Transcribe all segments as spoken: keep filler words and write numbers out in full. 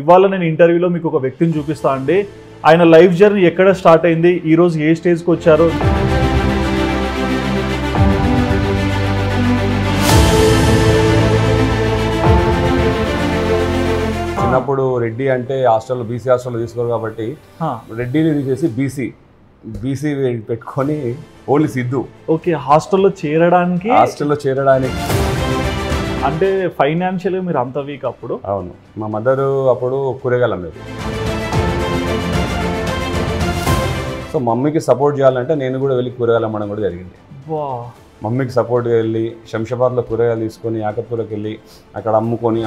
ఇవాళ నేను ఇంటర్వ్యూలో మీకు ఒక వ్యక్తిని చూపిస్తా అండి. ఆయన లైఫ్ జర్నీ ఎక్కడ స్టార్ట్ అయింది, ఈరోజు ఏ స్టేజ్కి వచ్చారో. చిన్నప్పుడు రెడ్డి అంటే హాస్టల్లో బీసీ హాస్టల్లో తీసుకోరు కాబట్టి రెడ్డిని తీసేసి బీసీ బీసీ పెట్టుకొని ఓన్లీ సిద్ధు. ఓకే, హాస్టల్లో చేరడానికి హాస్టల్లో చేరడానికి అంటే ఫైనాన్షియల్గా మీరు అంత వీక్ అప్పుడు? అవును, మా మదరు అప్పుడు కూరగాయలు అమ్మేది. సో మమ్మీకి సపోర్ట్ చేయాలంటే నేను కూడా వెళ్ళి కూరగాయలు అమ్మడం కూడా జరిగింది. మమ్మీకి సపోర్ట్గా వెళ్ళి శంషాబాద్లో కూరగాయలు తీసుకొని యాకత్పూర్కి వెళ్ళి అక్కడ అమ్ముకొని.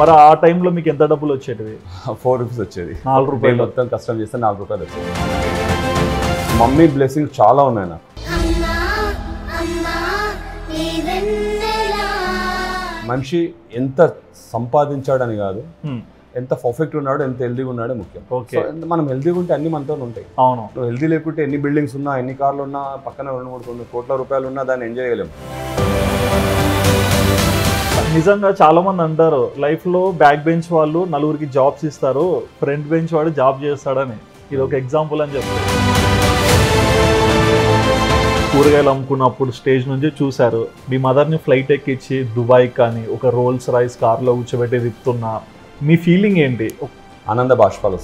మరి ఆ టైంలో మీకు ఎంత డబ్బులు వచ్చేటివి? ఫోర్ రూపీస్ వచ్చేది. నాలుగు రూపాయలు మొత్తం కష్టం చేస్తే నాలుగు రూపాయలు వచ్చేది. మమ్మీ బ్లెస్సింగ్ చాలా ఉన్నాయి నాకు. మనిషి ఎంత సంపాదించాడని కాదు, ఎంత పర్ఫెక్ట్ ఉన్నాడు, ఎంత హెల్దీగా ఉన్నాడో ముఖ్యం. మనం హెల్దీగా ఉంటే అన్ని మనతో ఉంటాయి. అవును, నువ్వు హెల్దీ లేకుంటే ఎన్ని బిల్డింగ్స్ ఉన్నా, ఎన్ని కార్లు ఉన్నా, పక్కన రెండు మూడు కొన్ని కోట్ల రూపాయలు ఉన్నా దాన్ని ఎంజాయ్ చేయలేము. నిజంగా చాలా మంది అంటారు లైఫ్లో బ్యాక్ బెంచ్ వాళ్ళు నలుగురికి జాబ్స్ ఇస్తారు, ఫ్రంట్ బెంచ్ వాడు జాబ్ చేస్తాడని. ఇది ఒక ఎగ్జాంపుల్ అని చెప్తారు. కూరగాయలు అమ్ముకున్నప్పుడు స్టేజ్ నుంచి చూశారు మీ మదర్ని ఫ్లైట్ ఎక్కించి దుబాయ్ కానీ ఒక రోల్స్ రాయిస్ కార్లో కూర్చోబెట్టి తిప్పుతున్నా, మీ ఫీలింగ్ ఏంటి? ఆనంద బాష్పాలు.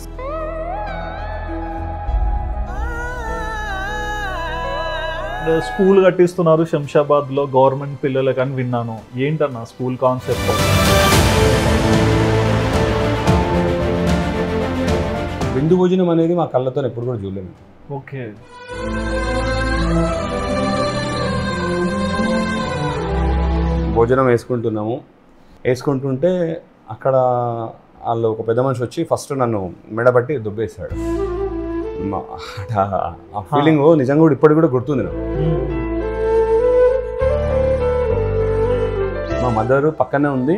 స్కూల్ కట్టిస్తున్నారు శంషాబాద్లో గవర్నమెంట్ పిల్లలకి అని విన్నాను. ఏంటన్నా స్కూల్ కాన్సెప్ట్? విందు భోజనం అనేది మా కళ్ళతో ఎప్పుడు కూడా చూడలేము. ఓకే, భోజనం వేసుకుంటున్నాము. వేసుకుంటుంటే అక్కడ వాళ్ళు ఒక పెద్ద మనిషి వచ్చి ఫస్ట్ నన్ను మెడబట్టి దుబ్బేశాడు. ఆ ఫీలింగ్ నిజంగా కూడా ఇప్పటికి కూడా గుర్తుంది నాకు. మా మదరు పక్కనే ఉంది.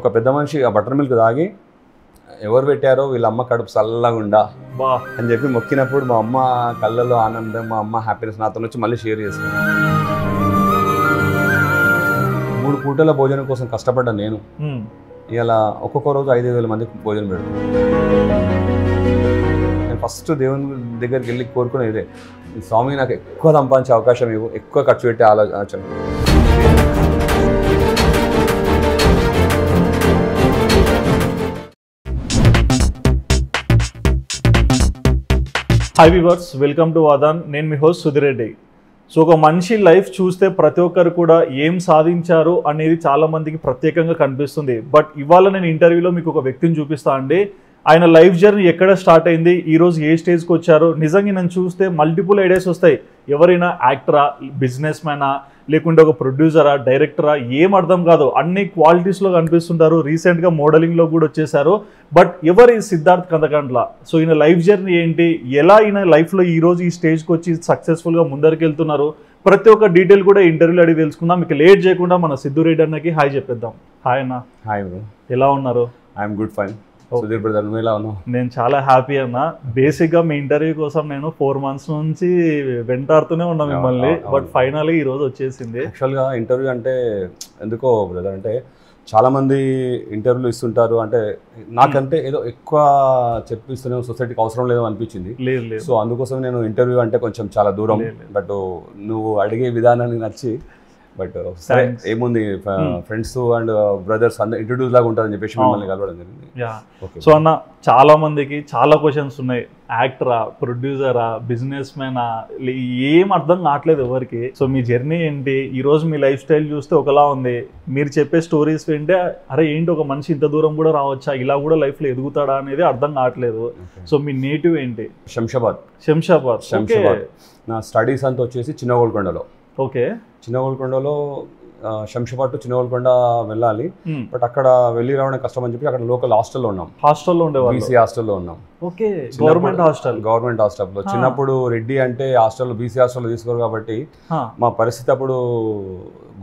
ఒక పెద్ద మనిషి ఆ బటర్ మిల్క్ తాగి ఎవరు పెట్టారో వీళ్ళ అమ్మ కడుపు చల్లగుండా అని చెప్పి మొక్కినప్పుడు మా అమ్మ కళ్ళలో ఆనందం, మా అమ్మ హ్యాపీనెస్ నాతో వచ్చి మళ్ళీ షేర్ చేశాను. మూడు పూటల భోజనం కోసం కష్టపడ్డా నేను. ఇలా ఒక్కొక్క రోజు ఐదు వేల మందికి భోజనం పెడతాను. నేను ఫస్ట్ దేవుని దగ్గరికి వెళ్ళి కోరుకునే ఇదే, స్వామి నాకు ఎక్కువ సంపాదించే అవకాశం ఇవ్వు, ఎక్కువ ఖర్చు పెట్టే ఆలోచన. Hi viewers, welcome to Aadan. నేను మీ హోస్ట్ సుధీర్ రెడ్డి. సో ఒక మనిషి లైఫ్ చూస్తే ప్రతి ఒక్కరు కూడా ఏం సాధించారు అనేది చాలామందికి ప్రత్యేకంగా కనిపిస్తుంది. బట్ ఇవాళ నేను ఇంటర్వ్యూలో మీకు ఒక వ్యక్తిని చూపిస్తా అండి. ఆయన లైఫ్ జర్నీ ఎక్కడ స్టార్ట్ అయింది, ఈరోజు ఏ స్టేజ్కి వచ్చారో. నిజంగా నన్ను చూస్తే మల్టిపుల్ ఐడియాస్ వస్తాయి. ఎవరైనా యాక్టరా, బిజినెస్ మ్యానా, లేకుంటే ఒక ప్రొడ్యూసరా, డైరెక్టరా, ఏం అర్థం కాదు, అన్ని క్వాలిటీస్లో కనిపిస్తుంటారు. రీసెంట్గా మోడలింగ్లో కూడా వచ్చేసారు. బట్ ఎవరు సిద్ధార్థ్ కందకట్ల? సో ఈయన లైఫ్ జర్నీ ఏంటి, ఎలా ఈయన లైఫ్లో ఈరోజు ఈ స్టేజ్కి వచ్చి సక్సెస్ఫుల్గా ముందరికి వెళ్తున్నారు, ప్రతి ఒక్క డీటెయిల్ కూడా ఇంటర్వ్యూలో అడిగి తెలుసుకుందాం. మీకు లేట్ చేయకుండా మన సిద్ధు రెడ్డి అన్నకి హాయ్ చెప్పేద్దాం. హాయ్ అన్న. హాయ్, ఎలా ఉన్నారు? I'm good, fine. నేను చాలా హ్యాపీ అన్న. బేసిక్ గా మీ ఇంటర్వ్యూ కోసం నేను ఫోర్ మంత్స్ నుంచి వెంటాడుతూనే ఉన్నా మిమ్మల్ని. బట్ ఫైనల్ గా ఈ రోజు వచ్చేసింది. యాక్చువల్ గా ఇంటర్వ్యూ అంటే ఎందుకో బ్రదర్ అంటే చాలా మంది ఇంటర్వ్యూలు ఇస్తుంటారు, అంటే నాకంటే ఏదో ఎక్కువ చెప్పిస్తూనే సొసైటీకి అవసరం లేదో అనిపించింది. సో అందుకోసం నేను ఇంటర్వ్యూ అంటే కొంచెం చాలా దూరం. బట్ నువ్వు అడిగే విధానాన్ని నచ్చి, బట్ సరే ఏముంది, ఫ్రెండ్స్ అండ్ బ్రదర్స్ అందరూ ఇంట్రడ్యూస్ లాగా ఉంటారని చెప్పేసి మిమ్మల్ని కలవడం జరిగింది. సో అన్న, చాలా మందికి చాలా క్వశ్చన్స్ ఉన్నాయి. యాక్టరా, ప్రొడ్యూసరా, బిజినెస్ మ్యానా, ఏం అర్థం కావట్లేదు ఎవరికి. సో మీ జర్నీ ఏంటి? ఈరోజు మీ లైఫ్ స్టైల్ చూస్తే ఒకలా ఉంది, మీరు చెప్పే స్టోరీస్ వింటే అరే ఏంటి ఒక మనిషి ఇంత దూరం కూడా రావచ్చా, ఇలా కూడా లైఫ్లో ఎదుగుతాడా అనేది అర్థం కావట్లేదు. సో మీ నేటివ్ ఏంటి? శంషాబాద్. శంషాబాద్. శంషాబాద్. నా స్టడీస్ అంతా వచ్చేసి చిన్నగోల్కొండలో. ఓకే, చిన్నగోల్కొండలో శంషాబాద్ టు చిన్నగోల్కొండ వెళ్ళాలి. బట్ అక్కడ వెళ్ళి రావడం కష్టం అని చెప్పి అక్కడ లోకల్ హాస్టల్లో ఉన్నాం. హాస్టల్లో ఉండేవాళ్ళం, బీసీ హాస్టల్లో ఉన్నాం. Okay, government hostel. గవర్నమెంట్ హాస్టల్లో చిన్నప్పుడు రెడ్డి అంటే హాస్టల్లో బీసీ హాస్టల్లో తీసుకోరు కాబట్టి మా పరిస్థితి అప్పుడు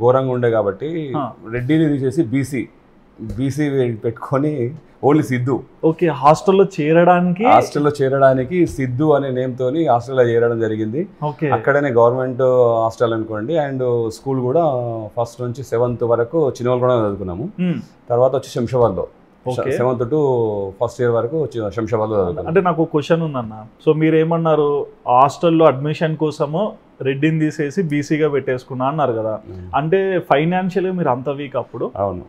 ఘోరంగా ఉండే కాబట్టి రెడ్డిని తీసేసి బీసీ బీసీ పెట్టుకొని ఓన్లీ సిద్ధు. ఓకే, హాస్టల్లో చేరడానికి హాస్టల్లో చేరడానికి సిద్ధు అనే నేమ్ తోని హాస్టల్లో చేరడం జరిగింది. అక్కడనే గవర్నమెంట్ హాస్టల్ అనుకోండి. అండ్ స్కూల్ కూడా ఫస్ట్ నుంచి సెవెంత్ వరకు చిన్నవాళ్ళు కూడా చదువుకున్నాము. తర్వాత వచ్చి శంషాబాద్లో సెవెంత్ టు ఫస్ట్ ఇయర్ వరకు శంషాబాద్. అంటే నాకు క్వశ్చన్ ఉందన్న, సో మీరు ఏమన్నారు హాస్టల్లో అడ్మిషన్ కోసము రెడ్డిని తీసేసి బీసీగా పెట్టేసుకున్నా అన్నారు కదా, అంటే ఫైనాన్షియల్గా మీరు అంత వీక్ అప్పుడు? అవును.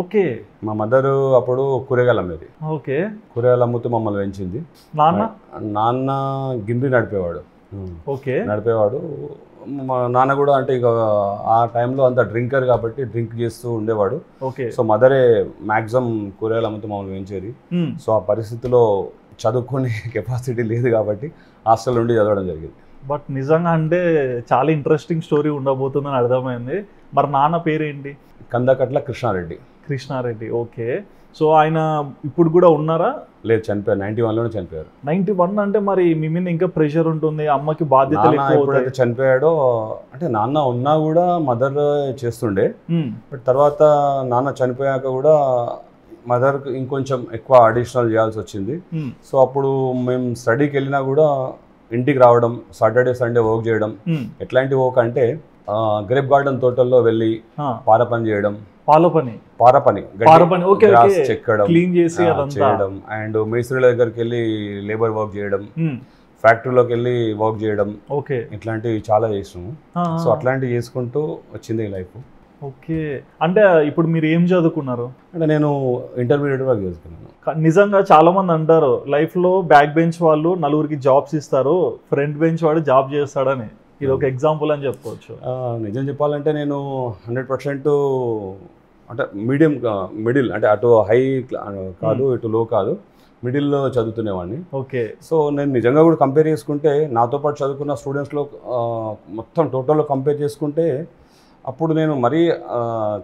ఓకే. మా మదర్ అప్పుడు కూరగాయలు అమ్మేది. ఓకే. కూరగాయలు అమ్ముతూ మమ్మల్ని పెంచింది. నాన్న నాన్న గిండి నడిపేవాడు. ఓకే. నడిపేవాడు. మా నాన్న కూడా అంటే ఇక ఆ టైంలో అంత డ్రింకర్ కాబట్టి డ్రింక్ చేస్తూ ఉండేవాడు. ఓకే. సో మదరే మ్యాక్సిమం కూరగాయలు అమ్ముతూ మమ్మల్ని పెంచేది. సో ఆ పరిస్థితిలో చదువుకునే కెపాసిటీ లేదు కాబట్టి హాస్టల్ నుండి చదవడం జరిగింది. బట్ నిజంగా అంటే చాలా ఇంట్రెస్టింగ్ స్టోరీ ఉండబోతుందని అర్థమైంది. మరి నాన్న పేరేంటి? కందకట్ల కృష్ణారెడ్డి. కృష్ణారెడ్డి. ఓకే. సో ఆయన ఇప్పుడు కూడా ఉన్నారా? లేదు, చనిపోయారు. నైన్టీ వన్లోనే చనిపోయారు. నైన్టీ వన్ అంటే మరి మీ మీద ఇంకా ప్రెషర్ ఉంటుంది, అమ్మకి బాధ్యత లేకపోతే చనిపోయాడో అంటే నాన్న ఉన్నా కూడా మదర్ చేస్తుండే. బట్ తర్వాత నాన్న చనిపోయాక కూడా మదర్కి ఇంకొంచెం ఎక్కువ అడిషనల్ చేయాల్సి వచ్చింది. సో అప్పుడు మేము స్టడీకి వెళ్ళినా కూడా ఇంటికి రావడం, సాటర్డే సండే వర్క్ చేయడం. ఎట్లాంటి వర్క్ అంటే గ్రేప్ గార్డెన్ తోటల్లో వెళ్ళి పార పని చేయడం, పాల పని పార పని చెక్కడం, క్లీన్ చేసి చేయడం, అండ్ మేస్త్రీల దగ్గరికి వెళ్ళి లేబర్ వర్క్ చేయడం, ఫ్యాక్టరీలోకి వెళ్ళి వర్క్ చేయడం. ఓకే. ఇట్లాంటివి చాలా చేసాము. సో అట్లాంటివి చేసుకుంటూ వచ్చింది లైఫ్. ఓకే. అంటే ఇప్పుడు మీరు ఏం చదువుకున్నారు? అంటే నేను ఇంటర్మీడియట్ వరకు చదువుకున్నాను. నిజంగా చాలా మంది అంటారు లైఫ్లో బ్యాక్ బెంచ్ వాళ్ళు నలుగురికి జాబ్స్ ఇస్తారు, ఫ్రంట్ బెంచ్ వాడు జాబ్ చేస్తాడని. ఇది ఒక ఎగ్జాంపుల్ అని చెప్పుకోవచ్చు. నిజం చెప్పాలంటే నేను హండ్రెడ్ పర్సెంట్ అంటే మీడియం మిడిల్ అంటే అటు హై కాదు ఇటు లో కాదు, మిడిల్లో చదువుతునేవాడిని. ఓకే. సో నేను నిజంగా కూడా కంపేర్ చేసుకుంటే నాతో పాటు చదువుకున్న స్టూడెంట్స్లో మొత్తం టోటల్లో కంపేర్ చేసుకుంటే అప్పుడు నేను మరీ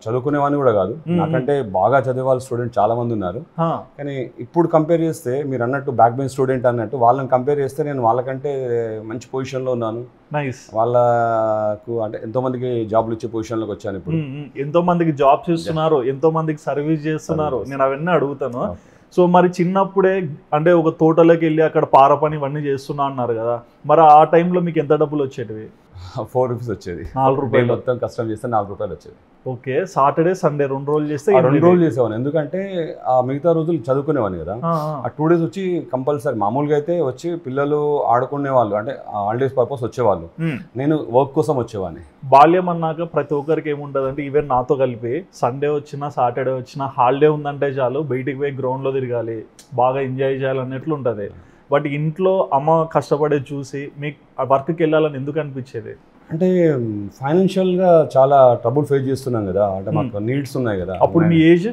చదువుకునేవాడిని కూడా కాదు. నాకంటే బాగా చదివేవాళ్ళ స్టూడెంట్ చాలా మంది ఉన్నారు. కానీ ఇప్పుడు కంపేర్ చేస్తే మీరు అన్నట్టు బ్యాక్ బెంచ్ స్టూడెంట్ అన్నట్టు వాళ్ళని కంపేర్ చేస్తే నేను వాళ్ళకంటే మంచి పొజిషన్లో ఉన్నాను. వాళ్ళకు అంటే ఎంతో మందికి జాబ్లు ఇచ్చే పొజిషన్లోకి వచ్చాను. ఇప్పుడు ఎంతో మందికి జాబ్స్ ఇస్తున్నారు, ఎంతో మందికి సర్వీస్ చేస్తున్నారు. నేను అవన్నీ అడుగుతాను. సో మరి చిన్నప్పుడే అంటే ఒక తోటలోకి వెళ్ళి అక్కడ పార పని ఇవన్నీ చేస్తున్నా అన్నారు కదా, మరి ఆ టైంలో మీకు ఎంత డబ్బులు వచ్చేటివి? ఫోర్ రూపీస్ వచ్చేది. నాలుగు రూపాయలు మొత్తం కష్టం చేస్తే నాలుగు రూపాయలు వచ్చేది. ఓకే. సాటర్డే సండే రెండు రోజులు చేస్తే రెండు రోజులు చేసేవాడిని. ఎందుకంటే ఆ మిగతా రోజులు చదువుకునేవాడిని కదా, ఆ టూ డేస్ వచ్చి కంపల్సరీ మామూలుగా అయితే వచ్చి పిల్లలు ఆడుకునే వాళ్ళు అంటే హాలిడేస్ పర్పస్ వచ్చేవాళ్ళు, నేను వర్క్ కోసం వచ్చేవాడిని. బాల్యం అన్నాక ప్రతి ఒక్కరికి ఏముంటుంది అంటే ఈవెన్ నాతో కలిపి సండే వచ్చినా సాటర్డే వచ్చినా హాలిడే ఉందంటే చాలు బయటికి పోయి గ్రౌండ్లో తిరగాలి, బాగా ఎంజాయ్ చేయాలి అన్నట్లు ఉంటుంది. బట్ ఇంట్లో అమ్మ కష్టపడే చూసి మీకు వర్క్కి వెళ్ళాలని ఎందుకు అనిపించేది? అంటే ఫైనాన్షియల్గా చాలా ట్రబుల్ ఫేస్ చేస్తున్నాం కదా, అంటే మాకు నీడ్స్ ఉన్నాయి కదా. అప్పుడు మీ ఏజ్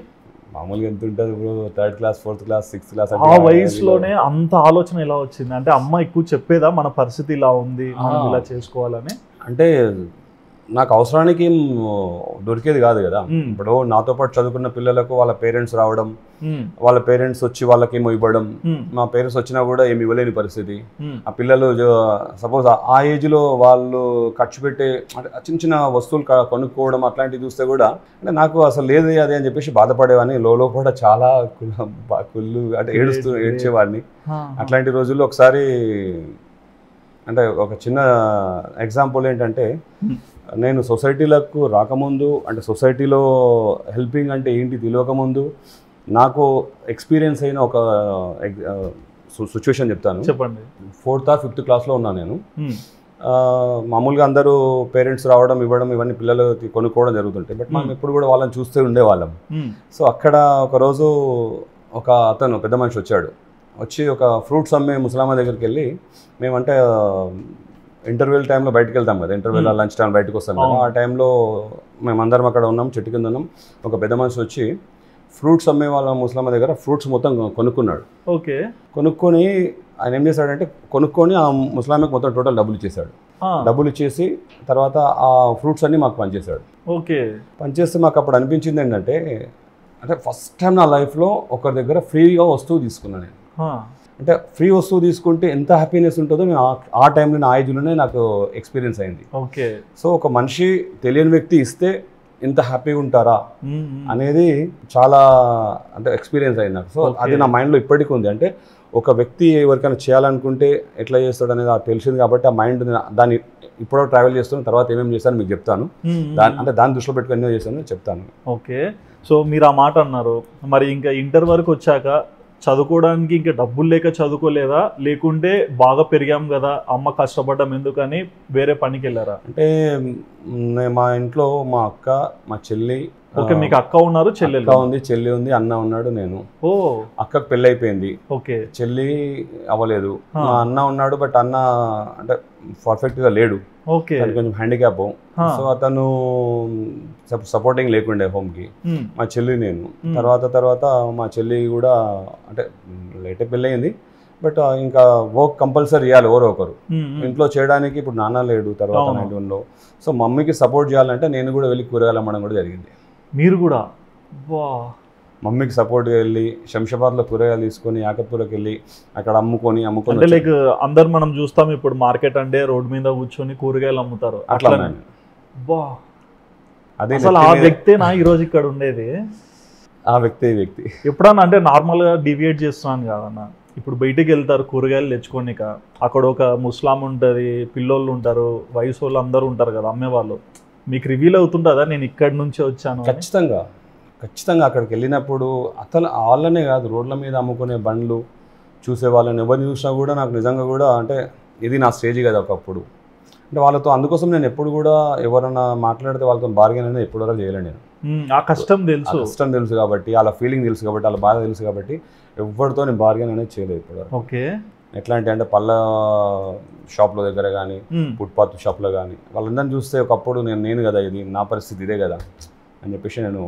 మామూలుగా ఎంత ఉంటుంది? ఇప్పుడు third class fourth class sixth class ఆ వయసులోనే అంత ఆలోచన ఎలా వచ్చింది? అంటే అమ్మ ఎక్కువ చెప్పేదా మన పరిస్థితి ఇలా ఉంది మనం ఇలా చేసుకోవాలని? అంటే నాకు అవసరానికి దొరికేది కాదు కదా. ఇప్పుడు నాతో పాటు చదువుకున్న పిల్లలకు వాళ్ళ పేరెంట్స్ రావడం, వాళ్ళ పేరెంట్స్ వచ్చి వాళ్ళకి ఏమో ఇవ్వడం, మా పేరెంట్స్ వచ్చినా కూడా ఏమి ఇవ్వలేని పరిస్థితి. ఆ పిల్లలు సపోజ్ ఆ ఏజ్లో వాళ్ళు ఖర్చు పెట్టే అంటే చిన్న చిన్న వస్తువులు కొనుక్కోవడం అట్లాంటివి చూస్తే కూడా అంటే నాకు అసలు లేదు అదే అని చెప్పేసి బాధపడేవాడిని. లోలో కూడా చాలా కుళ్ళు అంటే ఏడుస్తూ ఏడ్చేవాడిని. అట్లాంటి రోజుల్లో ఒకసారి అంటే ఒక చిన్న ఎగ్జాంపుల్ ఏంటంటే నేను సొసైటీలకు రాకముందు అంటే సొసైటీలో హెల్పింగ్ అంటే ఏంటి తెలియకముందు నాకు ఎక్స్పీరియన్స్ అయిన ఒక సిచ్యువేషన్ చెప్తాను. చెప్పండి. ఫోర్త్ ఆర్ ఫిఫ్త్ క్లాస్లో ఉన్నాను నేను. మామూలుగా అందరూ పేరెంట్స్ రావడం ఇవ్వడం ఇవన్నీ పిల్లలు కొనుక్కోవడం జరుగుతుంటాయి. బట్ మనం ఎప్పుడు కూడా వాళ్ళని చూస్తూ ఉండేవాళ్ళం. సో అక్కడ ఒకరోజు ఒక అతను పెద్ద మనిషి వచ్చాడు. వచ్చి ఒక ఫ్రూట్స్ అమ్మే ముసలామా దగ్గరికి వెళ్ళి మేమంటే ఇంటర్వెల్ టైంలో బయటకు వెళ్తాం కదా, ఇంటర్వెల్ లంచ్ టైం బయటకు వస్తాం కదా, ఆ టైంలో మేమందరం అక్కడ ఉన్నాం, చెట్టు కింద ఉన్నాం. ఒక పెద్ద మనిషి వచ్చి ఫ్రూట్స్ అమ్మే వాళ్ళ ముసలామా దగ్గర ఫ్రూట్స్ మొత్తం కొనుక్కున్నాడు. ఓకే. కొనుక్కొని ఆయన ఏం చేశాడంటే కొనుక్కొని ఆ ముసలామకి మొత్తం టోటల్ డబ్బులు ఇచ్చేసాడు. డబ్బులు ఇచ్చేసి తర్వాత ఆ ఫ్రూట్స్ అన్నీ మాకు పంచేశాడు. ఓకే. పంచేస్తే మాకు అప్పుడు అనిపించింది ఏంటంటే అంటే ఫస్ట్ టైం నా లైఫ్లో ఒకరి దగ్గర ఫ్రీగా వస్తువు తీసుకున్నాను నేను. అంటే ఫ్రీ వస్తువు తీసుకుంటే ఎంత హ్యాపీనెస్ ఉంటుందో నేను ఆ టైంలో ఆ ఏజ్లోనే నాకు ఎక్స్పీరియన్స్ అయింది. ఓకే. సో ఒక మనిషి తెలియని వ్యక్తి ఇస్తే ఎంత హ్యాపీగా ఉంటారా అనేది చాలా అంటే ఎక్స్పీరియన్స్ అయింది నాకు. సో అది నా మైండ్లో ఇప్పటికీ ఉంది. అంటే ఒక వ్యక్తి ఎవరికైనా చేయాలనుకుంటే ఎట్లా చేస్తాడు అనేది నాకు తెలిసింది కాబట్టి ఆ మైండ్ దాన్ని ఇప్పుడు ట్రావెల్ చేస్తాను, తర్వాత ఏమేమి చేస్తాను మీకు చెప్తాను. దాని అంటే దాన్ని దృష్టిలో పెట్టుకుని చేస్తాను చెప్తాను. ఓకే. So, మీరు ఆ మాట అన్నారు. మరి ఇంకా ఇంటర్ వరకు వచ్చాక చదువుకోవడానికి ఇంకా డబ్బులు లేక చదువుకోలేదా, లేకుంటే బాగా పెరిగాం కదా అమ్మ కష్టపడ్డం ఎందుకని వేరే పనికి వెళ్ళారా? అంటే మా ఇంట్లో మా అక్క, మా చెల్లి. ఓకే, మీకు అక్క ఉన్నారు, చెల్లి ఉంది, చెల్లి ఉంది, అన్న ఉన్నాడు, నేను. ఓ అక్కకు పెళ్ళి అయిపోయింది, ఓకే. చెల్లి అవ్వలేదు. మా అన్న ఉన్నాడు, బట్ అన్న అంటే పర్ఫెక్ట్ గా లేడు, ఓకే, కొంచెం హ్యాండిక్యాప్. సో అతను సపోర్టింగ్ లేకుండే హోమ్ కి, మా చెల్లి నేను. తర్వాత తర్వాత మా చెల్లి కూడా అంటే లేటే పెళ్ళి అయింది, బట్ ఇంకా వర్క్ కంపల్సరీ చేయాలి ఎవరో ఒకరు. ఇంట్లో చేయడానికి ఇప్పుడు నాన్న లేడు తర్వాత నైన్టీన్లో. సో మమ్మీకి సపోర్ట్ చేయాలంటే నేను కూడా వెళ్ళి కూరగాయలు అమ్మడం కూడా జరిగింది. మీరు కూడా మమ్మీకి సపోర్ట్గా వెళ్ళి శంషాబాద్లో కూరగాయలు తీసుకొని యాకత్పూర్కి వెళ్ళి అక్కడ అమ్ముకొని అమ్ముకొని అంటే లైక్ అందరు మనం చూస్తాం ఇప్పుడు మార్కెట్ అంటే రోడ్డు మీద కూర్చొని కూరగాయలు అమ్ముతారు, అట్లా బా అదే అసలు ఆ వ్యక్తే నా ఈరోజు ఇక్కడ ఉండేది, ఆ వ్యక్తి వ్యక్తి ఎప్పుడన్నా అంటే నార్మల్గా డివియేట్ చేస్తున్నాను కాదన్నా. ఇప్పుడు బయటకు వెళ్తారు కూరగాయలు తెచ్చుకోనిక, అక్కడ ఒక ముస్లాం ఉంటుంది, పిల్లోళ్ళు ఉంటారు, వయసు వాళ్ళు అందరూ ఉంటారు కదా అమ్మేవాళ్ళు. మీకు రివీల్ అవుతుంటుందా నేను ఇక్కడి నుంచే వచ్చాను? ఖచ్చితంగా ఖచ్చితంగా అక్కడికి వెళ్ళినప్పుడు అతను వాళ్ళనే కాదు, రోడ్ల మీద అమ్ముకునే బండ్లు చూసే వాళ్ళని ఎవరిని చూసినా కూడా నాకు నిజంగా కూడా అంటే ఇది నా స్టేజ్ కదా ఒకప్పుడు. అంటే వాళ్ళతో అందుకోసం నేను ఎప్పుడు కూడా ఎవరైనా మాట్లాడితే వాళ్ళతో బార్గెన్ అనేది ఎప్పుడు వరకు చేయలేను నేను. ఆ కష్టం తెలుసు, కష్టం తెలుసు కాబట్టి, వాళ్ళ ఫీలింగ్ తెలుసు కాబట్టి, వాళ్ళ బాధ తెలుసు కాబట్టి ఎవరితో నేను బార్గెన్ అనేది చేయలేదు ఇప్పుడు. ఓకే, ఎట్లా అంటే అంటే పళ్ళ షాప్ల దగ్గర కానీ ఫుట్పాత్ షాప్లో కానీ వాళ్ళందరినీ చూస్తే ఒకప్పుడు నేను నేను కదా ఇది నా పరిస్థితి ఇదే కదా అని చెప్పేసి నేను.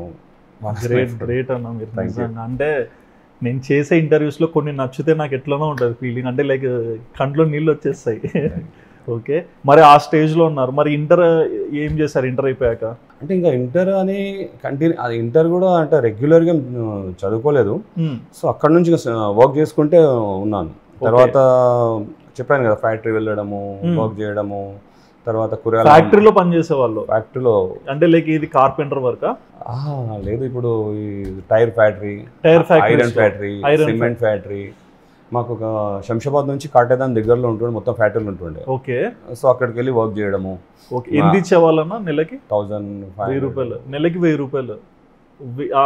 గ్రేట్ గ్రేట్ అన్న మీరు నిజంగా. అంటే నేను చేసే ఇంటర్వ్యూస్లో కొన్ని నచ్చితే నాకు ఎట్లనో ఉంటుంది ఫీలింగ్, అంటే లైక్ కంట్లో నీళ్ళు వచ్చేస్తాయి. ఓకే, మరి ఆ స్టేజ్లో ఉన్నారు. మరి ఇంటర్ ఏం చేశారు ఇంటర్ అయిపోయాక? అంటే ఇంకా ఇంటర్ అని కంటిన్యూ, అది ఇంటర్ కూడా అంటే రెగ్యులర్గా చదువుకోలేదు. సో అక్కడ నుంచి వర్క్ చేసుకుంటే ఉన్నాను. తర్వాత చెప్పాను కదా ఫ్యాక్టరీ వెళ్ళడము, వర్క్ చేయడము, తర్వాత కూరగాయలు ఫ్యాక్టరీలో పనిచేసేవాళ్ళు. ఫ్యాక్టరీలో అంటే లైక్ ఇది కార్పెంటర్ వర్క్ లేదు, ఇప్పుడు ఈ tyre factory, tyre factory, iron factory, cement factory. మాకు ఒక శంషాబాద్ నుంచి కాటేదాన్ దగ్గరలో ఉంటుండే, మొత్తం ఫ్యాక్టరీలు ఉంటుండే. ఓకే, సో అక్కడికి వెళ్ళి వర్క్ చేయడము. ఓకే, ఎంత ఇచ్చేవాళ్ళన్నా నెలకి? థౌసండ్ రూపాయలు. నెలకి వెయ్యి రూపాయలు.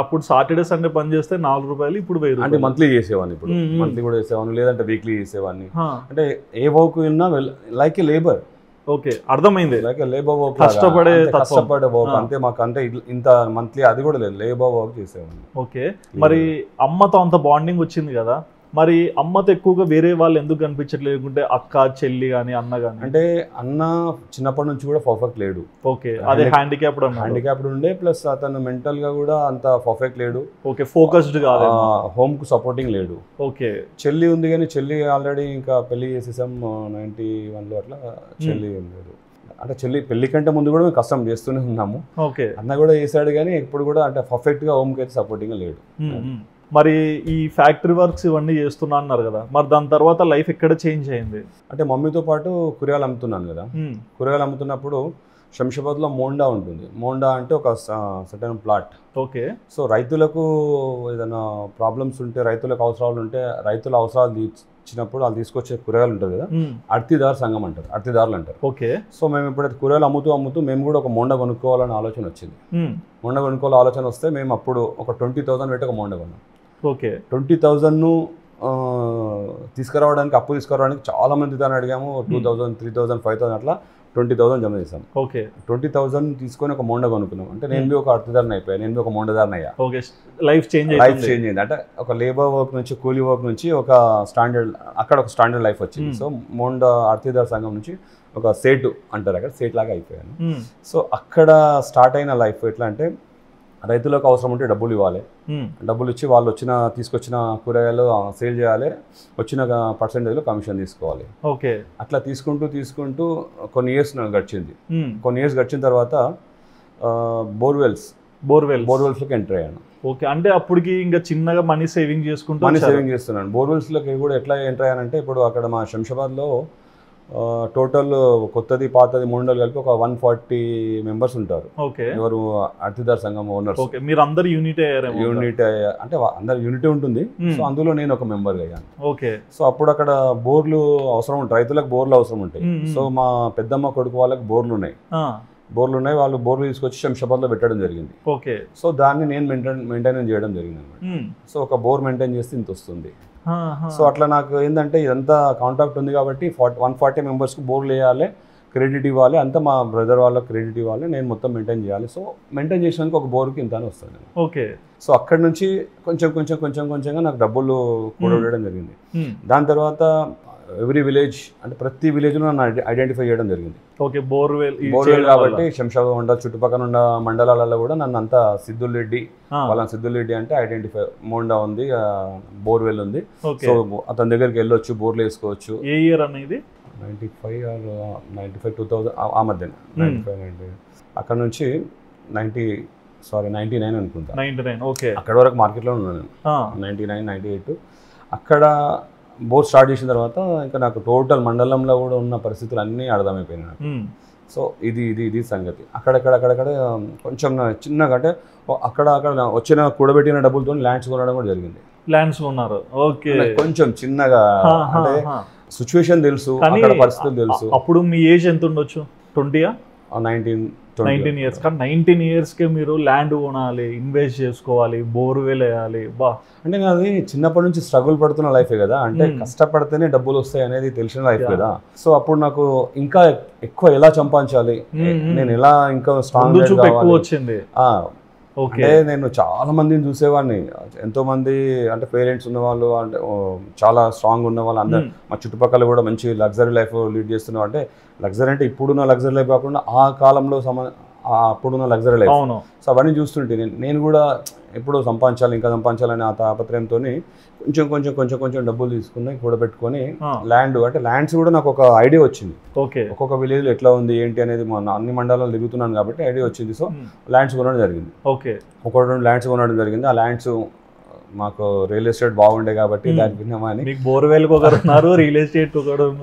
అప్పుడు సాటర్డే సండే పని చేస్తే నాలుగు రూపాయలు, ఇప్పుడు వెయ్యి రూపాయలు. అంటే మంత్లీ చేసేవాడిని, ఇప్పుడు మంత్లీ కూడా చేసేవాడిని, లేదంటే వీక్లీ చేసేవాడిని. అంటే ఏ వర్క్ ఉన్నా లైక్ ఏ లేబర్. ఓకే, అర్థమైంది. లైక్ లేబర్ వర్క్, కష్టపడే కష్టపడే వర్క్ అంతే. మాకు అంటే ఇంత మంత్లీ అది కూడా లేదు, లేబర్ వర్క్ చేసేవాడిని. ఓకే, మరి అమ్మతో అంత బాండింగ్ వచ్చింది కదా, మరి అమ్మతో ఎక్కువగా వేరే వాళ్ళు ఎందుకు కనిపించట్లేదు? అంటే అక్క, చెల్లి కానీ అన్న కానీ? అంటే అన్న చిన్నప్పటి నుంచి కూడా పర్ఫెక్ట్ లేడు. ఓకే, అదే హ్యాండిక్యాప్డ్ హ్యాండిక్యాప్డ్ ఉండే, ప్లస్ అతను మెంటల్ గా కూడా అంత పర్ఫెక్ట్ లేడు. ఓకే, ఫోకస్డ్ కాదు, హోమ్ కు సపోర్టింగ్ లేడు. ఓకే, చెల్లి ఉంది కానీ చెల్లి ఆల్రెడీ ఇంకా పెళ్లి చేసేసాం నైన్టీ వన్ లో అట్లా. చెల్లి లేదు, అంటే చెల్లి పెళ్లి కంటే ముందు కూడా మేము కష్టం చేస్తూనే ఉన్నాము. ఓకే, అన్న కూడా చేశాడు కానీ ఇప్పుడు కూడా అంటే పర్ఫెక్ట్ గా హోమ్ కి అయితే సపోర్టింగ్ లేడు. మరి ఈ ఫ్యాక్టరీ వర్క్స్ ఇవన్నీ చేస్తున్నా అన్నారు కదా, మరి దాని తర్వాత లైఫ్ ఎక్కడ చేంజ్ అయింది? అంటే మమ్మీతో పాటు కూరగాయలు అమ్ముతున్నాను కదా, కూరగాయలు అమ్ముతున్నప్పుడు శంషాబాద్లో మోండా ఉంటుంది. మోండా అంటే ఒక సర్టెన్ ప్లాట్. ఓకే, సో రైతులకు ఏదైనా ప్రాబ్లమ్స్ ఉంటే, రైతులకు అవసరాలు ఉంటే, రైతుల అవసరాలు ఇచ్చినప్పుడు వాళ్ళు తీసుకొచ్చే కూరగాయలు ఉంటుంది కదా, అర్తిదారు సంఘం అంటారు, అర్తిదారులు అంటారు. ఓకే, సో మేము ఎప్పుడైతే కూరగాయలు అమ్ముతూ అమ్ముతూ మేము కూడా ఒక మోండా కొనుక్కోవాలని ఆలోచన వచ్చింది. మోండా కొనుక్కోవాలని ఆలోచన వస్తే మేము అప్పుడు ఒక ట్వంటీ థౌసండ్ పెట్టి ఒక మోండా కొన్నాం. ఓకే, ట్వంటీ థౌజండ్ను తీసుకురావడానికి, అప్పు తీసుకురావడానికి చాలా మంది దాన్ని అడిగాము. Two thousand three thousand five thousand అట్లా ట్వంటీ థౌసండ్ జమ చేసాం. ఓకే, ట్వంటీ థౌసండ్ తీసుకొని ఒక మోండా కొనుక్కున్నాం. అంటే నేను ఒక అర్థదారిని అయిపోయాను, నేను ఒక మోండదారిని అయ్యా. Okay, life change life change అయింది. అంటే ఒక లేబర్ వర్క్ నుంచి, కూలీ వర్క్ నుంచి ఒక స్టాండర్డ్, అక్కడ ఒక స్టాండర్డ్ లైఫ్ వచ్చింది. సో మోండా అర్థదారు సంఘం నుంచి ఒక సేటు అంటారు, అక్కడ సేట్ లాగా అయిపోయాను. సో అక్కడ స్టార్ట్ అయిన లైఫ్ ఎట్లా అంటే రైతులకు అవసరం ఉంటే డబ్బులు ఇవ్వాలి, డబ్బులు ఇచ్చి వాళ్ళు వచ్చిన తీసుకొచ్చిన కూరగాయలు సేల్ చేయాలి, వచ్చిన పర్సెంటేజ్లో కమిషన్ తీసుకోవాలి. ఓకే, అట్లా తీసుకుంటూ తీసుకుంటూ కొన్ని ఇయర్స్ గడిచింది. కొన్ని ఇయర్స్ గడిచిన తర్వాత బోర్వెల్స్ బోర్వెల్ బోర్వెల్స్లోకి ఎంటర్ అయ్యాను. ఓకే, అంటే అప్పటికి ఇంకా చిన్నగా మనీ సేవింగ్ చేసుకుంటూ మనీ సేవింగ్ చేస్తున్నాను. బోర్వెల్స్లోకి కూడా ఎట్లా ఎంటర్ అయ్యానంటే ఇప్పుడు అక్కడ మా శంషాబాద్లో టోటల్ కొత్తది పాతది మూడొందలు కలిపి ఒక వన్ ఫార్టీ మెంబర్స్ ఉంటారు. ఓకే, ఎవరు అర్థదారు సంఘం ఓనర్స్. ఓకే, మీరు అందరు యూనిట్ యూనిట్ అంటే అందరు యూనిట్ ఉంటుంది. సో అందులో నేను ఒక మెంబర్ అయ్యాను. ఓకే, సో అప్పుడు అక్కడ బోర్లు అవసరం ఉంటాయి, రైతులకు బోర్లు అవసరం ఉంటాయి. సో మా పెద్దమ్మ కొడుకు వాళ్ళకి బోర్లు ఉన్నాయి. బోర్లు ఉన్నాయి, వాళ్ళు బోర్లు తీసుకొచ్చి శంషాబాద్లో పెట్టడం జరిగింది. ఓకే, సో దాన్ని నేను మెయింటైన్ మెయింటైన్ చేయడం జరిగింది అనమాట. సో ఒక బోర్ మెయింటైన్ చేస్తే ఇంత వస్తుంది. సో అట్లా నాకు ఏంటంటే ఇదంతా కాంట్రాక్ట్ ఉంది కాబట్టి ఫార్టీ వన్ ఫార్టీ మెంబర్స్కి బోర్లు వేయాలి, క్రెడిట్ ఇవ్వాలి, అంతా మా బ్రదర్ వాళ్ళ క్రెడిట్ ఇవ్వాలి, నేను మొత్తం మెయింటైన్ చేయాలి. సో మెయింటైన్ చేసినందుకు ఒక బోర్కి ఇంతనే వస్తుంది. ఓకే, సో అక్కడ నుంచి కొంచెం కొంచెం కొంచెం కొంచెంగా నాకు డబ్బులు కూడబెట్టడం జరిగింది. దాని తర్వాత ఎవ్రీ విలేజ్ అంటే ప్రతి విలేజ్లో నన్ను ఐడెంటిఫై చేయడం జరిగింది. ఓకే, బోర్వెల్ బోర్వెల్ కాబట్టి శంషాబాద్ మండల చుట్టుపక్కల ఉన్న మండలాలలో కూడా నన్ను అంతా సిద్ధుల్ రెడ్డి వాళ్ళ సిద్ధుల్ రెడ్డి అంటే ఐడెంటిఫై మోండా ఉంది, బోర్వెల్ ఉంది, సో అతని దగ్గరికి వెళ్ళొచ్చు, బోర్లు వేసుకోవచ్చు. ఏ ఇయర్ అనేది ninety five or ninety five two thousand ఆ మధ్యన నైంటీ ఫైవ్ నైంటీ అక్కడ నుంచి నైంటీ సారీ నైంటీ నైన్ అనుకుంటా నైంటీ నైన్ ఓకే అక్కడ వరకు మార్కెట్లో ఉన్నాను. నైంటీ నైన్ నైంటీ ఎయిట్ అక్కడ బోర్ స్టార్ట్ చేసిన తర్వాత ఇంకా నాకు టోటల్ మండలంలో కూడా ఉన్న పరిస్థితులు అన్నీ అర్థమైపోయినాయి నాకు. సో ఇది ఇది ఇది సంగతి. అక్కడక్కడ అక్కడక్కడ కొంచెం చిన్నగా అంటే అక్కడ అక్కడ వచ్చిన కూడబెట్టిన డబ్బులతో ల్యాండ్స్ కొనడం కూడా జరిగింది. ల్యాండ్స్ కొన్నారు. ఓకే, కొంచెం చిన్నగా అంటే సిచ్యువేషన్ తెలుసు, అక్కడ పరిస్థితులు తెలుసు. అప్పుడు మీ ఏజ్ ఎంత ఉండొచ్చు? ట్వంటీయా? నైన్టీన్ నైన్టీన్ ఇయర్స్ కానీ నైన్టీన్ ఇయర్స్కే మీరు ల్యాండ్ కొనాలి, ఇన్వెస్ట్ చేసుకోవాలి, బోర్వెల్ వేయాలి. బా అంటే అది చిన్నప్పటి నుంచి స్ట్రగుల్ పడుతున్న లైఫే కదా, అంటే కష్టపడితేనే డబ్బులు వస్తాయి అనేది తెలిసిన లైఫ్ కదా. సో అప్పుడు నాకు ఇంకా ఎక్కువ ఎలా సంపాదించాలి, నేను ఎలా ఇంకా స్ట్రాంగ్ వచ్చింది. ఓకే, నేను చాలా మందిని చూసేవాడిని, ఎంతో మంది అంటే పేరెంట్స్ ఉన్నవాళ్ళు అంటే చాలా స్ట్రాంగ్ ఉన్న వాళ్ళు అందరు మా చుట్టుపక్కల కూడా మంచి లగ్జరీ లైఫ్ లీడ్ చేస్తున్నాం. అంటే లగ్జరీ అంటే ఇప్పుడున్న లగ్జరీ లైఫ్ కాకుండా ఆ కాలంలో సమ అప్పుడున్న లగ్జరీ లైఫ్. సో అవన్నీ చూస్తుంటే నేను కూడా ఎప్పుడు సంపాదించాలి ఇంకా సంపాదించాలని ఆ తాపత్రయంతో కొంచెం కొంచెం కొంచెం కొంచెం డబ్బులు తీసుకుని కూడబెట్టుకొని ల్యాండ్ అంటే ల్యాండ్స్ కూడా నాకు ఒక ఐడియా వచ్చింది. ఓకే, ఒక్కొక్క విలేజ్లో ఎట్లా ఉంది ఏంటి అనేది మా అన్ని మండలాలు తిరుగుతున్నాను కాబట్టి ఐడియా వచ్చింది. సో ల్యాండ్స్ కొనడం జరిగింది. ఓకే, ఒక రెండు ల్యాండ్స్ కొనడం జరిగింది. ఆ ల్యాండ్స్ మాకు రియల్ ఎస్టేట్ బాగుండే కాబట్టి దానికి borewell real estate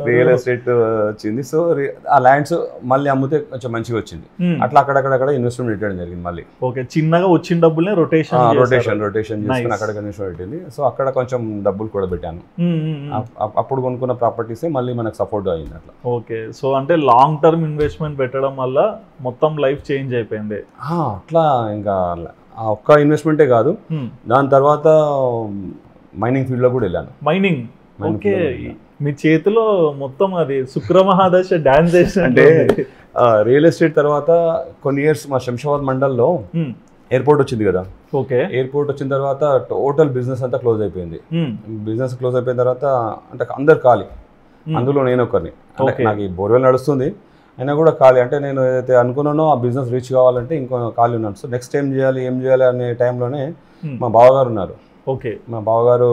real estate వచ్చింది. సో ఆ ల్యాండ్స్ మళ్ళీ అమ్మితే కొంచెం మంచిగా వచ్చింది. అట్లా అక్కడక్కడ ఇన్వెస్ట్మెంట్ పెట్టడం జరిగింది మళ్ళీ. ఓకే, చిన్నగా వచ్చిన డబ్బులే రొటేషన్ రొటేషన్ రొటేషన్ చేసుకుని అక్కడ ఇన్వెస్ట్మెంట్ పెట్టింది. సో అక్కడ కొంచెం డబ్బులు కూడా పెట్టాను. అప్పుడు కొనుక్కున్న ప్రాపర్టీస్ మళ్ళీ మనకు సపోర్ట్ అయింది అట్లా. ఓకే, సో అంటే లాంగ్ టర్మ్ ఇన్వెస్ట్మెంట్ పెట్టడం వల్ల మొత్తం లైఫ్ చేంజ్ అయిపోయింది అట్లా. ఇంకా ఆ ఒక్క ఇన్వెస్ట్మెంటే కాదు, దాని తర్వాత మైనింగ్ ఫీల్డ్ లో కూడా వెళ్ళాను. మైనింగ్ ఓకే, మీ చేతిలో మొత్తం అది శుక్రమహాదశ డాన్స్ చేసిన అంటే రియల్ ఎస్టేట్ తర్వాత కొన్ని ఇయర్స్ మా శంషాబాద్ మండల్లో ఎయిర్పోర్ట్ వచ్చింది కదా. ఓకే, ఎయిర్పోర్ట్ వచ్చిన తర్వాత టోటల్ బిజినెస్ అంతా క్లోజ్ అయిపోయింది. బిజినెస్ క్లోజ్ అయిపోయిన తర్వాత అంటే అందరు ఖాళీ, అందులో నేను ఒకరిని. అంటే నాకు ఈ బోర్వెల్ నడుస్తుంది అయినా కూడా ఖాళీ. అంటే నేను ఏదైతే అనుకున్నానో ఆ బిజినెస్ రీచ్ కావాలంటే ఇంకో ఖాళీ ఉన్నాను. సో నెక్స్ట్ ఏం చేయాలి ఏం చేయాలి అనే టైంలోనే మా బావగారు ఉన్నారు. ఓకే, మా బావగారు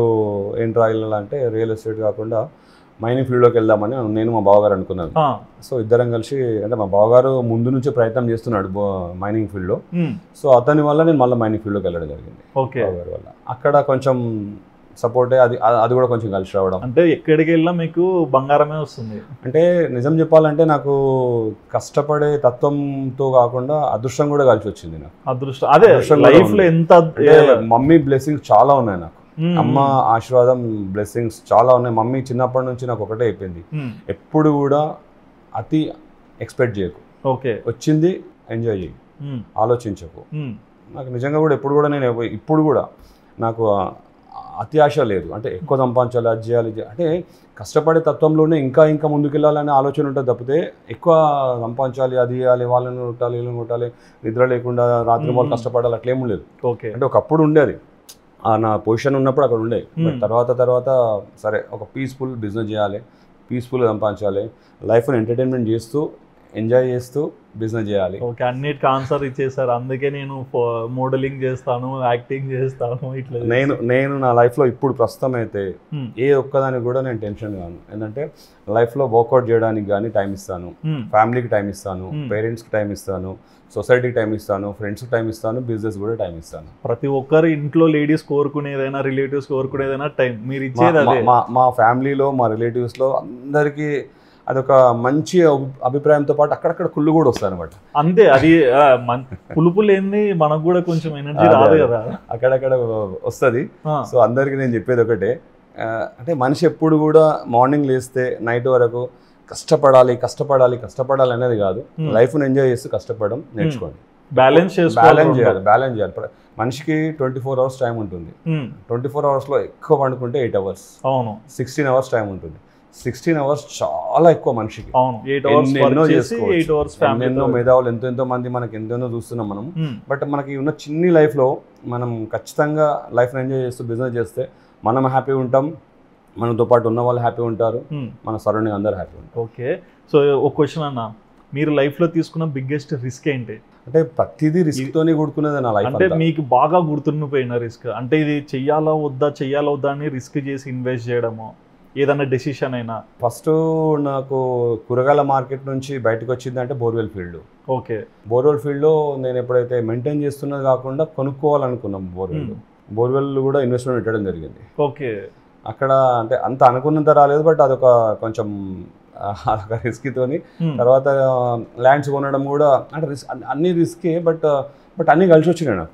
ఏంటి రాయాలంటే రియల్ ఎస్టేట్ కాకుండా మైనింగ్ ఫీల్డ్లోకి వెళ్దామని నేను మా బావగారు అనుకున్నాను. సో ఇద్దరం కలిసి అంటే మా బావగారు ముందు నుంచే ప్రయత్నం చేస్తున్నాడు మైనింగ్ ఫీల్డ్లో. సో అతని వల్ల నేను మళ్ళీ మైనింగ్ ఫీల్డ్లోకి వెళ్ళడం జరిగింది. ఓకే, బావగారు వల్ల అక్కడ కొంచెం సపోర్టే అది అది కూడా కొంచెం కలిసి రావడం. అంటే ఎక్కడికి వెళ్ళినా మీకు బంగారమే వస్తుంది. అంటే నిజం చెప్పాలంటే నాకు కష్టపడే తత్వంతో కాకుండా అదృష్టం కూడా కలిసి వచ్చింది నాకు. అదృష్టం అదే లైఫ్ లో ఎంత మమ్మీ బ్లెస్సింగ్స్ చాలా ఉన్నాయి నాకు. అమ్మ ఆశీర్వాదం బ్లెస్సింగ్స్ చాలా ఉన్నాయి. మమ్మీ చిన్నప్పటి నుంచి నాకు ఒకటే అయిపోయింది, ఎప్పుడు కూడా అతి ఎక్స్పెక్ట్ చేయకు, ఓకే వచ్చింది ఎంజాయ్ చేయి, ఆలోచించకు. నాకు నిజంగా కూడా ఎప్పుడు కూడా నేను ఇప్పుడు కూడా నాకు అతి ఆశ లేదు. అంటే ఎక్కువ సంపాదించాలి అది చేయాలి అంటే కష్టపడే తత్వంలోనే ఇంకా ఇంకా ముందుకెళ్ళాలనే ఆలోచన ఉంటుంది తప్పితే ఎక్కువ సంపాదించాలి అది చేయాలి వాళ్ళని కొట్టాలి వీళ్ళని కొట్టాలి నిద్ర లేకుండా రాత్రి వాళ్ళు కష్టపడాలి అట్లేమూ లేదు. ఓకే, అంటే ఒకప్పుడు ఉండేది నా పొజిషన్ ఉన్నప్పుడు అక్కడ ఉండేది. తర్వాత తర్వాత సరే ఒక పీస్ఫుల్ బిజినెస్ చేయాలి, పీస్ఫుల్గా సంపాదించాలి, లైఫ్ని ఎంటర్టైన్మెంట్ చేస్తూ ఎంజాయ్ చేస్తూ బిజినెస్ చేయాలి. ఓకే, అన్నిటికీ ఆన్సర్ ఇచ్చేసారు. అందుకే నేను మోడలింగ్ చేస్తాను, యాక్టింగ్ చేస్తాను ఇట్లా. నేను నేను నా లైఫ్లో ఇప్పుడు ప్రస్తుతం అయితే ఏ ఒక్కదానికి కూడా నేను టెన్షన్ కాను. ఏంటంటే లైఫ్లో వర్కౌట్ చేయడానికి కానీ టైం ఇస్తాను, ఫ్యామిలీకి టైం ఇస్తాను, పేరెంట్స్కి టైం ఇస్తాను, సొసైటీకి టైం ఇస్తాను, ఫ్రెండ్స్కి టైం ఇస్తాను, బిజినెస్ కూడా టైం ఇస్తాను. ప్రతి ఒక్కరు ఇంట్లో లేడీస్ కోరుకునేదైనా రిలేటివ్స్ కోరుకునేదైనా టైం మీరు ఇచ్చేది అదే. మా ఫ్యామిలీలో మా రిలేటివ్స్లో అందరికీ అదొక మంచి అభిప్రాయంతో పాటు అక్కడక్కడ కుళ్ళు కూడా వస్తాయి అనమాట. అంతే, అది పులుపు లేని మనకు కూడా కొంచెం ఎనర్జీ రాదు కదా, అక్కడక్కడ వస్తుంది. సో అందరికీ నేను చెప్పేది ఒకటే, అంటే మనిషి ఎప్పుడు కూడా మార్నింగ్ లేస్తే నైట్ వరకు కష్టపడాలి కష్టపడాలి కష్టపడాలి అనేది కాదు, లైఫ్ను ఎంజాయ్ చేస్తూ కష్టపడడం నేర్చుకోండి. బ్యాలెన్స్ బ్యాలెన్స్ చేయాలి బ్యాలెన్స్ చేయాలి మనిషికి ట్వంటీ ఫోర్ అవర్స్ టైం ఉంటుంది. ట్వంటీ ఫోర్ అవర్స్లో ఎక్కువ పండుకుంటే ఎయిట్ అవర్స్ అవును సిక్స్టీన్ అవర్స్ టైం ఉంటుంది. సిక్స్టీన్ అవర్స్ చాలా ఎక్కువ మనిషికి. ఎన్నో చేసుకోవచ్చు, ఎన్నో మేధావులు ఎంతో ఎంతో మంది మనకి ఎంతెన్నో చూస్తున్నాం మనం. బట్ మనకి ఉన్న చిన్ని లైఫ్లో మనం ఖచ్చితంగా లైఫ్ను ఎంజాయ్ చేస్తూ బిజినెస్ చేస్తే మనం హ్యాపీగా ఉంటాం, మనతో పాటు ఉన్న వాళ్ళు హ్యాపీ ఉంటారు, మన సరౌండింగ్ అందరూ హ్యాపీ ఉంటారు. ఓకే, సో ఒక క్వశ్చన్ అన్న, మీరు లైఫ్లో తీసుకున్న బిగ్గెస్ట్ రిస్క్ ఏంటి? అంటే ప్రతిదీ రిస్క్ తోనే కూడుకున్నది నా లైఫ్. అంటే మీకు బాగా గుర్తుండిపోయిన రిస్క్ అంటే ఇది చెయ్యాలా వద్దా చెయ్యాలా వద్దా అని రిస్క్ చేసి ఇన్వెస్ట్ చేయడము, ఏదన్నా డెసిషన్ అయినా? ఫస్ట్ నాకు కూరగాయల మార్కెట్ నుంచి బయటకు వచ్చింది అంటే బోర్వెల్ ఫీల్డ్. ఓకే, బోర్వెల్ ఫీల్డ్లో నేను ఎప్పుడైతే మెయింటైన్ చేస్తున్నది కాకుండా కొనుక్కోవాలనుకున్నాం. బోర్వెల్ బోర్వెల్ కూడా ఇన్వెస్ట్మెంట్ పెట్టడం జరిగింది. ఓకే, అక్కడ అంటే అంత అనుకున్నంత రాలేదు, బట్ అదొక కొంచెం అదొక రిస్క్తోని. తర్వాత ల్యాండ్స్ కొనడం కూడా అంటే రిస్క్, అన్ని రిస్కే, బట్ బట్ అన్నీ కలిసి వచ్చినాయి నాకు.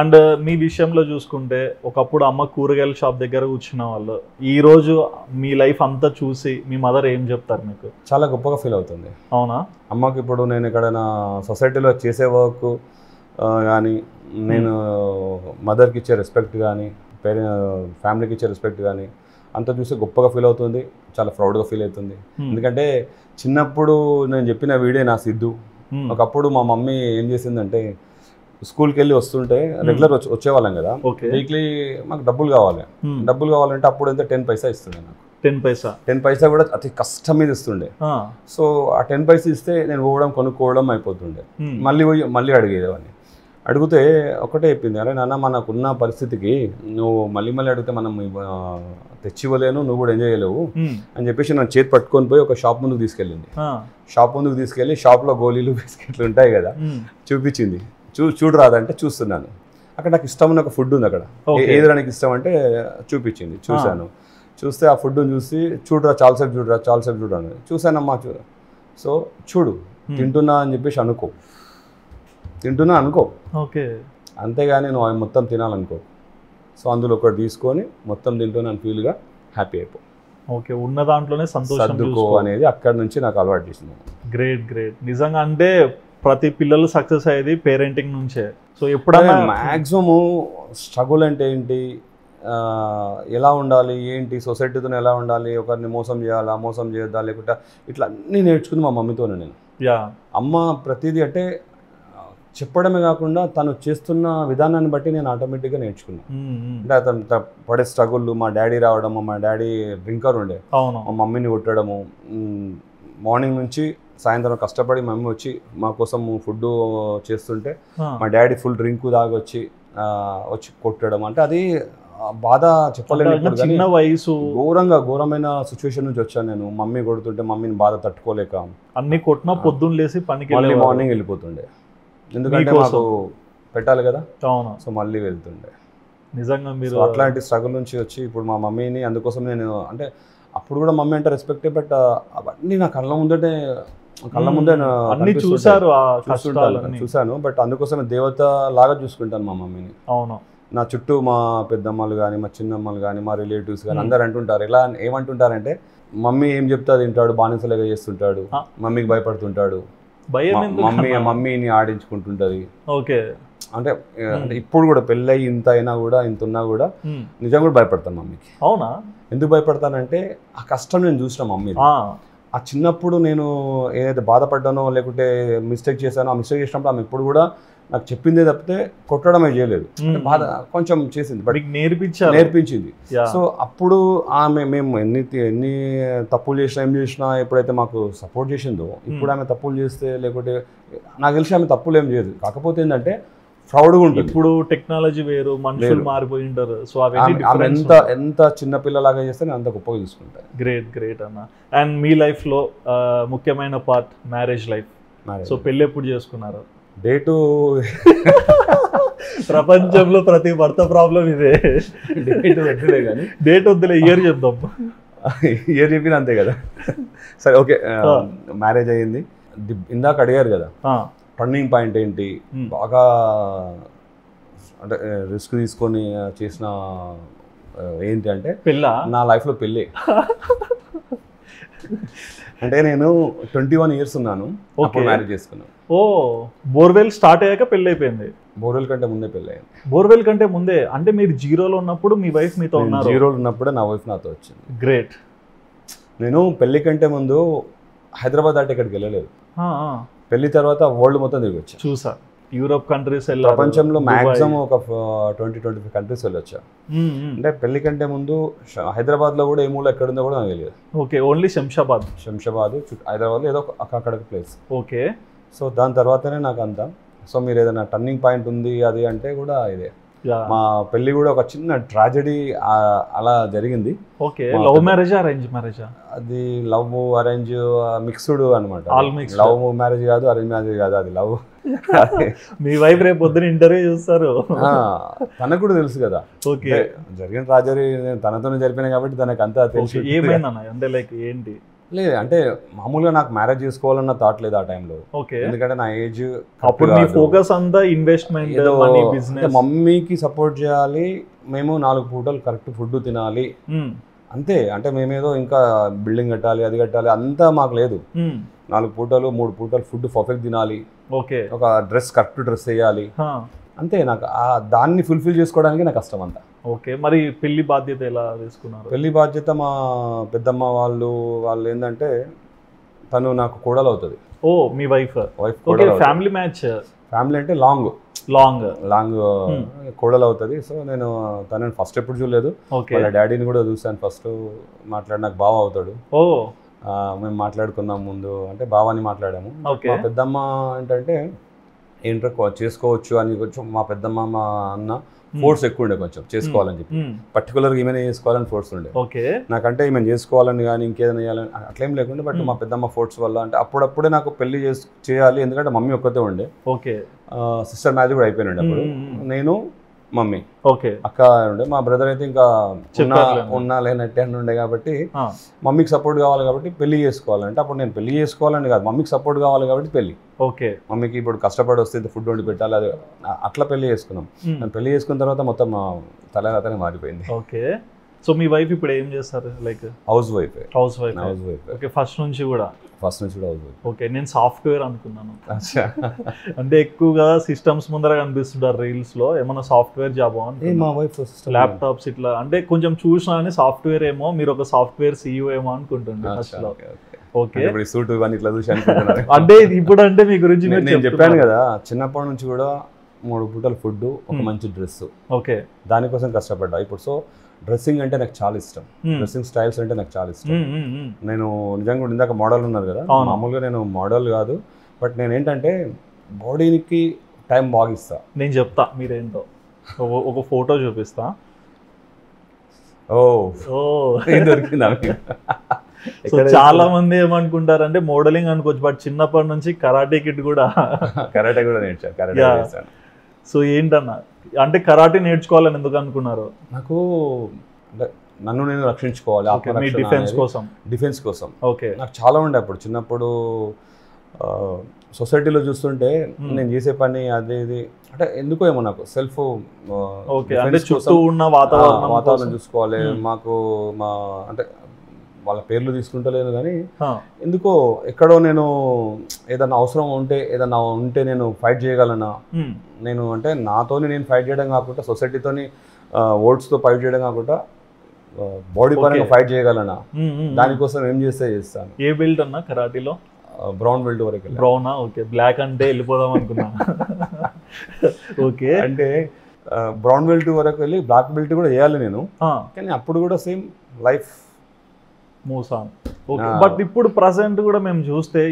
అండ్ మీ విషయంలో చూసుకుంటే ఒకప్పుడు అమ్మ కూరగాయల షాప్ దగ్గర కూర్చున్న వాళ్ళు ఈరోజు మీ లైఫ్ అంతా చూసి మీ మదర్ ఏం చెప్తారు? మీకు చాలా గొప్పగా ఫీల్ అవుతుంది. అవునా? అమ్మకి ఇప్పుడు నేను ఎక్కడైనా సొసైటీలో చేసే వర్క్ కానీ, నేను మదర్కి ఇచ్చే రెస్పెక్ట్ కానీ, పేరె ఫ్యామిలీకి ఇచ్చే రెస్పెక్ట్ కానీ అంతా చూసి గొప్పగా ఫీల్ అవుతుంది, చాలా ప్రౌడ్గా ఫీల్ అవుతుంది. ఎందుకంటే చిన్నప్పుడు నేను చెప్పిన వీడే నా సిద్ధు. ఒకప్పుడు మా మమ్మీ ఏం చేసిందంటే, స్కూల్కి వెళ్ళి వస్తుంటే రెగ్యులర్ వచ్చి వచ్చేవాళ్ళం కదా, వీక్లీ మాకు డబ్బులు కావాలి. డబ్బులు కావాలంటే అప్పుడు ఎంత టెన్ పైసా ఇస్తుండే నాకు. టెన్ పైసా టెన్ పైసా కూడా అతి కష్టం మీద ఇస్తుండే. సో ఆ టెన్ పైసా ఇస్తే నేను పోవడం కొనుక్కోవడం అయిపోతుండే. మళ్ళీ పోయి మళ్ళీ అడిగేదేవాడిని. అడిగితే ఒకటే చెప్పింది, అరే నాన్న మనకున్న పరిస్థితికి నువ్వు మళ్ళీ మళ్ళీ అడిగితే మనం తెచ్చివ్వలేను, నువ్వు కూడా ఎంజాయ్ చేయలేవు అని చెప్పేసి నన్ను చేతి పట్టుకొని పోయి ఒక షాప్ ముందుకు తీసుకెళ్ళింది. షాప్ ముందుకు తీసుకెళ్ళి షాప్లో గోళీలు బిస్కెట్లు ఉంటాయి కదా, చూపించింది. చూ చూడరాదంటే చూస్తున్నాను. అక్కడ నాకు ఇష్టమైన ఒక ఫుడ్ ఉంది, అక్కడ ఏది నాకు ఇష్టం అంటే చూపించింది. చూశాను, చూస్తే ఆ ఫుడ్ని చూసి చూడరా చాలాసేపు చూడరా చాలాసేపు చూడరా చూశానమ్మా చూ సో చూడు తింటున్నా అని చెప్పేసి అనుకో, తింటున్నా అనుకో. ఓకే, అంతేగాని నువ్వు అవి మొత్తం తినాలనుకో. సో అందులో ఒకటి తీసుకొని మొత్తం తింటున్నాను ఫీల్గా హ్యాపీ అయిపో. ఓకే, ఉన్న దాంట్లోనే సంతోషంకో అనేది అక్కడ నుంచి నాకు అలవాటు చేసింది. గ్రేట్ గ్రేట్, నిజంగా అంటే ప్రతి పిల్లలు సక్సెస్ అయ్యేది పేరెంటింగ్ నుంచే. సో ఎప్పుడైనా మ్యాక్సిమము స్ట్రగుల్ అంటే ఏంటి, ఎలా ఉండాలి, ఏంటి సొసైటీతో ఎలా ఉండాలి, ఒకరిని మోసం చేయాలా మోసం చేయొద్దా, లేకుంటే ఇట్లా అన్నీ నేర్చుకుంది మా మమ్మీతోనే నేను. యా, అమ్మ ప్రతిదీ అంటే చెప్పడమే కాకుండా తను చేస్తున్న విధానాన్ని బట్టి నేను ఆటోమేటిక్గా నేర్చుకున్నాను. అంటే అతను పడే స్ట్రగుళ్ళు, మా డాడీ రావడము, మా డాడీ డ్రింకర్ ఉండే, మా మమ్మీని కొట్టడము, మార్నింగ్ నుంచి సాయంత్రం కష్టపడి మమ్మీ వచ్చి మా కోసం ఫుడ్ చేస్తుంటే మా డాడీ ఫుల్ డ్రింక్ దాగి వచ్చి వచ్చి కొట్టడం. అంటే అది బాధ చెప్పలేదు, చిన్న వయసు, ఘోరంగా ఘోరమైన సిచ్యువేషన్ నుంచి వచ్చాను నేను. మమ్మీ కొడుతుంటే మమ్మీని బాధ తట్టుకోలేక అన్ని కొట్టినా పొద్దున్న లేసి పనికి వెళ్ళి మార్నింగ్ వెళ్ళిపోతుండే, ఎందుకంటే మాకు పెట్టాలి కదా. అవును, సో మళ్ళీ వెళ్తుండే. నిజంగా మీరు అట్లాంటి స్ట్రగుల్ నుంచి వచ్చి ఇప్పుడు మా మమ్మీని అందుకోసం నేను అంటే అప్పుడు కూడా మమ్మీ అంటే రెస్పెక్టే, బట్ అవన్నీ నా కళ్ళ ముందటే కళ్ళ ముందే అన్ని చూసారు చూసాను. బట్ అందుకోసమే దేవత లాగా చూసుకుంటాను మా మమ్మీని. అవును, నా చుట్టూ మా పెద్దమ్మలు కానీ, మా చిన్నమ్మలు కానీ, మా రిలేటివ్స్ కానీ అందరు అంటుంటారు. ఎలా ఏమంటుంటారంటే, మమ్మీ ఏం చెప్తా తింటాడు, బానిసలుగా చేస్తుంటాడు, మమ్మీకి భయపడుతుంటాడు, మమ్మీ మమ్మీని ఆడించుకుంటుంటది. ఓకే, అంటే అంటే ఇప్పుడు కూడా పెళ్ళై ఇంత అయినా కూడా ఇంత ఉన్నా కూడా నిజం కూడా భయపడతాను మమ్మీకి. అవునా? ఎందుకు భయపడతానంటే ఆ కష్టం నేను చూసిన మమ్మీ. ఆ చిన్నప్పుడు నేను ఏదైతే బాధపడ్డానో లేకుంటే మిస్టేక్ చేశానో ఆ మిస్టేక్ చేసినప్పుడు ఆమె ఇప్పుడు కూడా నాకు చెప్పిందే తప్పితే కొట్టడమే చేయలేదు. బాధ కొంచెం చేసింది, బట్ నేర్పించారు నేర్పించింది. సో అప్పుడు ఆమె మేము ఎన్ని ఎన్ని తప్పులు చేసినా ఏం చేసినా ఎప్పుడైతే మాకు సపోర్ట్ చేసిందో, ఇప్పుడు ఆమె తప్పులు చేస్తే లేకుంటే నాకు తెలిసి ఆమె తప్పులు ఏం చేయదు. కాకపోతే ఏంటంటే ప్రౌడ్గా ఉంటుంది. ఇప్పుడు టెక్నాలజీ వేరు, మనుషులు మారిపోయి ఉంటారు. సో అవి ఎంత ఎంత చిన్నపిల్లలాగా చేస్తే నేను అంత గొప్పగా చూసుకుంటాను. గ్రేట్ గ్రేట్ అన్న. అండ్ మీ లైఫ్లో ముఖ్యమైన పార్ట్ మ్యారేజ్ లైఫ్. సో పెళ్ళి ఎప్పుడు చేసుకున్నారు? డే టు ప్రపంచంలో ప్రతి భర్త ప్రాబ్లం ఇదే. డేట్ వద్దులే కానీ డేట్ వద్దులే ఇయర్ చెప్దాం. ఇయర్ చెప్పింది అంతే కదా. సరే ఓకే, మ్యారేజ్ అయ్యింది. ఇందాక అడిగారు కదా టర్నింగ్ పాయింట్ ఏంటి, బాగా అంటే రిస్క్ తీసుకొని చేసిన ఏంటి అంటే పెళ్ళ. నా లైఫ్లో పెళ్ళి అంటే నేను ట్వంటీ వన్ ఇయర్స్ ఉన్నాను, మ్యారేజ్ చేసుకున్నాను. ఓ బోర్వెల్ స్టార్ట్ అయ్యాక పెళ్ళి అయిపోయింది. బోర్వెల్ కంటే ముందే పెళ్ళి అయింది. బోర్వెల్ కంటే ముందే అంటే మీరు జీరోలో ఉన్నప్పుడు మీ వైఫ్ మీతో ఉన్నారు? జీరోలో ఉన్నప్పుడే నా వైఫ్ నాతో వచ్చింది. గ్రేట్. నేను పెళ్ళి కంటే ముందు హైదరాబాద్ దాటి ఎక్కడికి వెళ్ళలేదు. పెళ్లి తర్వాత వరల్డ్ మొత్తం తిరిగి వచ్చా, చూసా. యూరోప్ కంట్రీస్, ప్రపంచంలో మాక్సిమం ఒక ట్వంటీ ట్వంటీ ఫైవ్ కంట్రీస్ వెళ్ళొచ్చా. అంటే పెళ్లి కంటే ముందు హైదరాబాద్ లో కూడా ఏ మూల ఎక్కడుందో కూడా నాకు తెలియదు. Okay, only Shamshabad. శంషాబాద్ హైదరాబాద్ లో ఏదో అక్కడ ప్లేస్. ఓకే, సో దాని తర్వాతనే నాకు అంతా. సో మీరు ఏదైనా టర్నింగ్ పాయింట్ ఉంది అది అంటే కూడా ఇదే. మా పెళ్లి కూడా ఒక చిన్న ట్రాజెడీ అలా జరిగింది. Okay, love marriage arrange marriage? అది లవ్ అరేంజ్ మిక్స్డ్ అన్నమాట. లవ్ మ్యారేజ్ కాదు, అరేంజ్ మ్యారేజ్ కాదు, అది లవ్. మీ వైఫ్ రేపు పొద్దున ఇంటర్వ్యూ చూస్తారు, తనకు కూడా తెలుసు కదా. ఓకే, జరిగిన ట్రాజెడీ నేను తనతోనే జరిపినా కాబట్టి తనకు అంతా తెలుసు. ఏమైందన్న అంటే లైక్ ఏంటి? లేదు అంటే మామూలుగా నాకు మ్యారేజ్ చేసుకోవాలన్న థాట్ లేదు ఆ టైంలో. ఓకే, ఎందుకంటే నా ఏజ్ అప్పుడు, మీ ఫోకస్ అంతా ఇన్వెస్ట్మెంట్, మనీ, బిజినెస్. మమ్మీకి సపోర్ట్ చేయాలి, మేము నాలుగు పూటలు కరెక్ట్ ఫుడ్ తినాలి అంతే. అంటే మేమేదో ఇంకా బిల్డింగ్ కట్టాలి, అది కట్టాలి, అంతా మాకు లేదు. నాలుగు పూటలు మూడు పూటలు ఫుడ్ పర్ఫెక్ట్ తినాలి. ఓకే, ఒక డ్రెస్ కరెక్ట్ డ్రెస్ వేయాలి అంతే. నాకు దాన్ని ఫుల్ఫిల్ చేసుకోవడానికి నాకు కష్టం అంతా. ఓకే, మరి పెళ్లి బాధ్యత ఎలా తీసుకున్నారు? పెళ్లి బాధ్యత మా పెద్దమ్మ వాళ్ళు వాళ్ళు ఏంటంటే తను నాకు కోడలు అవుతుంది. ఓ మీ వైఫ్? వైఫ్ కోడలు. ఫ్యామిలీ మ్యాచ్, ఫ్యామిలీ అంటే లాంగ్ లాంగ్ లాంగ్ కోడలు అవుతుంది. సో నేను తనని ఫస్ట్ ఎప్పుడు చూడలేదు, వాళ్ళ డాడీని కూడా చూసాను ఫస్ట్. మాట్లాడి నాకు బావ అవుతాడు. ఓ మేము మాట్లాడుకున్నాం ముందు, అంటే బావని మాట్లాడాము. మా పెద్దమ్మ ఏంటంటే ఏంటో చేసుకోవచ్చు అని కొంచెం, మా పెద్దమ్మ మా అన్న ఫోర్స్ ఎక్కువ ఉండే, కొంచెం చేసుకోవాలని చెప్పి పర్టికులర్గా ఈమె చేసుకోవాలని ఫోర్స్ ఉండే. ఓకే, నాకంటే ఈమె చేసుకోవాలని కానీ ఇంకేదైనా చేయాలని అట్లేం లేకుండా, బట్ మా పెద్దమ్మ ఫోర్స్ వల్ల అంటే అప్పుడప్పుడే నాకు పెళ్లి చేయాలి. ఎందుకంటే మమ్మీ ఒక్కతే ఉండే. ఓకే, సిస్టర్ మ్యారేజ్ కూడా అయిపోయిన ఉండే అప్పుడు, నేను మమ్మీ. ఓకే, అక్క ఉండే. మా బ్రదర్ అయితే ఇంకా ఉన్నా ఉన్నా లేనట్టే అని ఉండే కాబట్టి మమ్మీకి సపోర్ట్ కావాలి కాబట్టి పెళ్లి చేసుకోవాలంటే, అప్పుడు నేను పెళ్లి చేసుకోవాలని కాదు, మమ్మీకి సపోర్ట్ కావాలి కాబట్టి పెళ్లి. ఓకే, మమ్మీకి ఇప్పుడు కష్టపడి వస్తే ఫుడ్ వండి పెట్టాలి, అది అట్లా పెళ్లి చేసుకున్నాం. నేను పెళ్లి చేసుకున్న తర్వాత మొత్తం తల అతనే మారిపోయింది. ఓకే, సో మీ వైఫ్ ఇప్పుడు ఏం చేస్తారు? Like house wife. House wife house wife okay, first నుంచి కూడా ఫస్ట్ నుంచి కూడా హౌస్ వైఫ్. ఓకే, నేను సాఫ్ట్వేర్ అనుకున్నాను. అంటే ఎక్కువగా సిస్టమ్స్ ముందర కనిపిస్తుంటారు రీల్స్ లో, ఏమన్నా సాఫ్ట్వేర్ జాబ్ అని. మా వైఫ్ ల్యాప్టాప్స్ ఇట్లా అంటే కొంచెం చూసినా అని సాఫ్ట్వేర్ ఏమో, మీరు ఒక సాఫ్ట్వేర్ సీఈఓ ఏమో అనుకుంటున్నారు ఫస్ట్ లో. ఓకే, సూట్ ఇవన్నీ ఇట్లా చూసి అనుకుంటున్నారు. అంటే ఇప్పుడు అంటే మీ గురించి నేను చెప్పాను కదా, చిన్నప్పటి నుంచి కూడా మూడు పూటల ఫుడ్, ఒక మంచి డ్రెస్. ఓకే, దానికోసం కష్టపడ్డా ఇప్పుడు. సో డ్రెస్సింగ్ అంటే నాకు చాలా ఇష్టం, డ్రెస్సింగ్ స్టైల్స్ అంటే నాకు చాలా ఇష్టం. నేను నిజంగా ఇందాక మోడల్ ఉన్నారు కదా, మామూలుగా నేను మోడల్ కాదు, బట్ నేను ఏంటంటే బాడీకి టైం బాగా ఇస్తా. నేను చెప్తా మీరేంటో, ఒక ఫోటో చూపిస్తా. ఓ దొరికిందా? చాలా మంది ఏమనుకుంటారు అంటే మోడలింగ్ అనుకోవచ్చు, బట్ చిన్నప్పటి నుంచి కరాటే కిట్ కూడా కరాటే కూడా నేర్చాను. సో ఏంటన్నా అంటే కరాటే నేర్చుకోవాలని ఎందుకు అనుకున్నారు? నాకు నన్ను నేను రక్షించుకోవాలి, డిఫెన్స్ కోసం. డిఫెన్స్ కోసం ఓకే, నాకు చాలా ఉండే అప్పుడు చిన్నప్పుడు. సొసైటీలో చూస్తుంటే నేను చేసే పని అదే ఇది అంటే ఎందుకో ఏమో నాకు సెల్ఫ్ వాతావరణం చూసుకోవాలి. మాకు మా అంటే వాళ్ళ పేర్లు తీసుకుంటలేను కానీ ఎందుకో ఎక్కడో నేను ఏదన్నా అవసరం ఉంటే ఏదన్నా ఉంటే నేను ఫైట్ చేయగలనా, నేను అంటే నాతోని నేను ఫైట్ చేయడం కాకుండా, సొసైటీతోని ఓట్స్తో ఫైట్ చేయడం కాకుండా బాడీ పరంగా ఫైట్ చేయగలనా, దానికోసం ఏం చేస్తే చేస్తాను. ఏ బెల్ట్ అన్నా కరాటీలో? బ్రౌన్ బెల్ట్ వరకు. బ్రౌనా? ఓకే, బ్లాక్ అంటే వెళ్ళిపోదాం అనుకున్నా. ఓకే, అంటే బ్రౌన్ బెల్ట్ వరకు వెళ్ళి బ్లాక్ బెల్ట్ కూడా వేయాలి నేను, కానీ అప్పుడు కూడా సేమ్ లైఫ్ మోసాన్. ఓకే, బట్ ఇప్పుడు ప్రజెంట్ కూడా మేము చూస్తే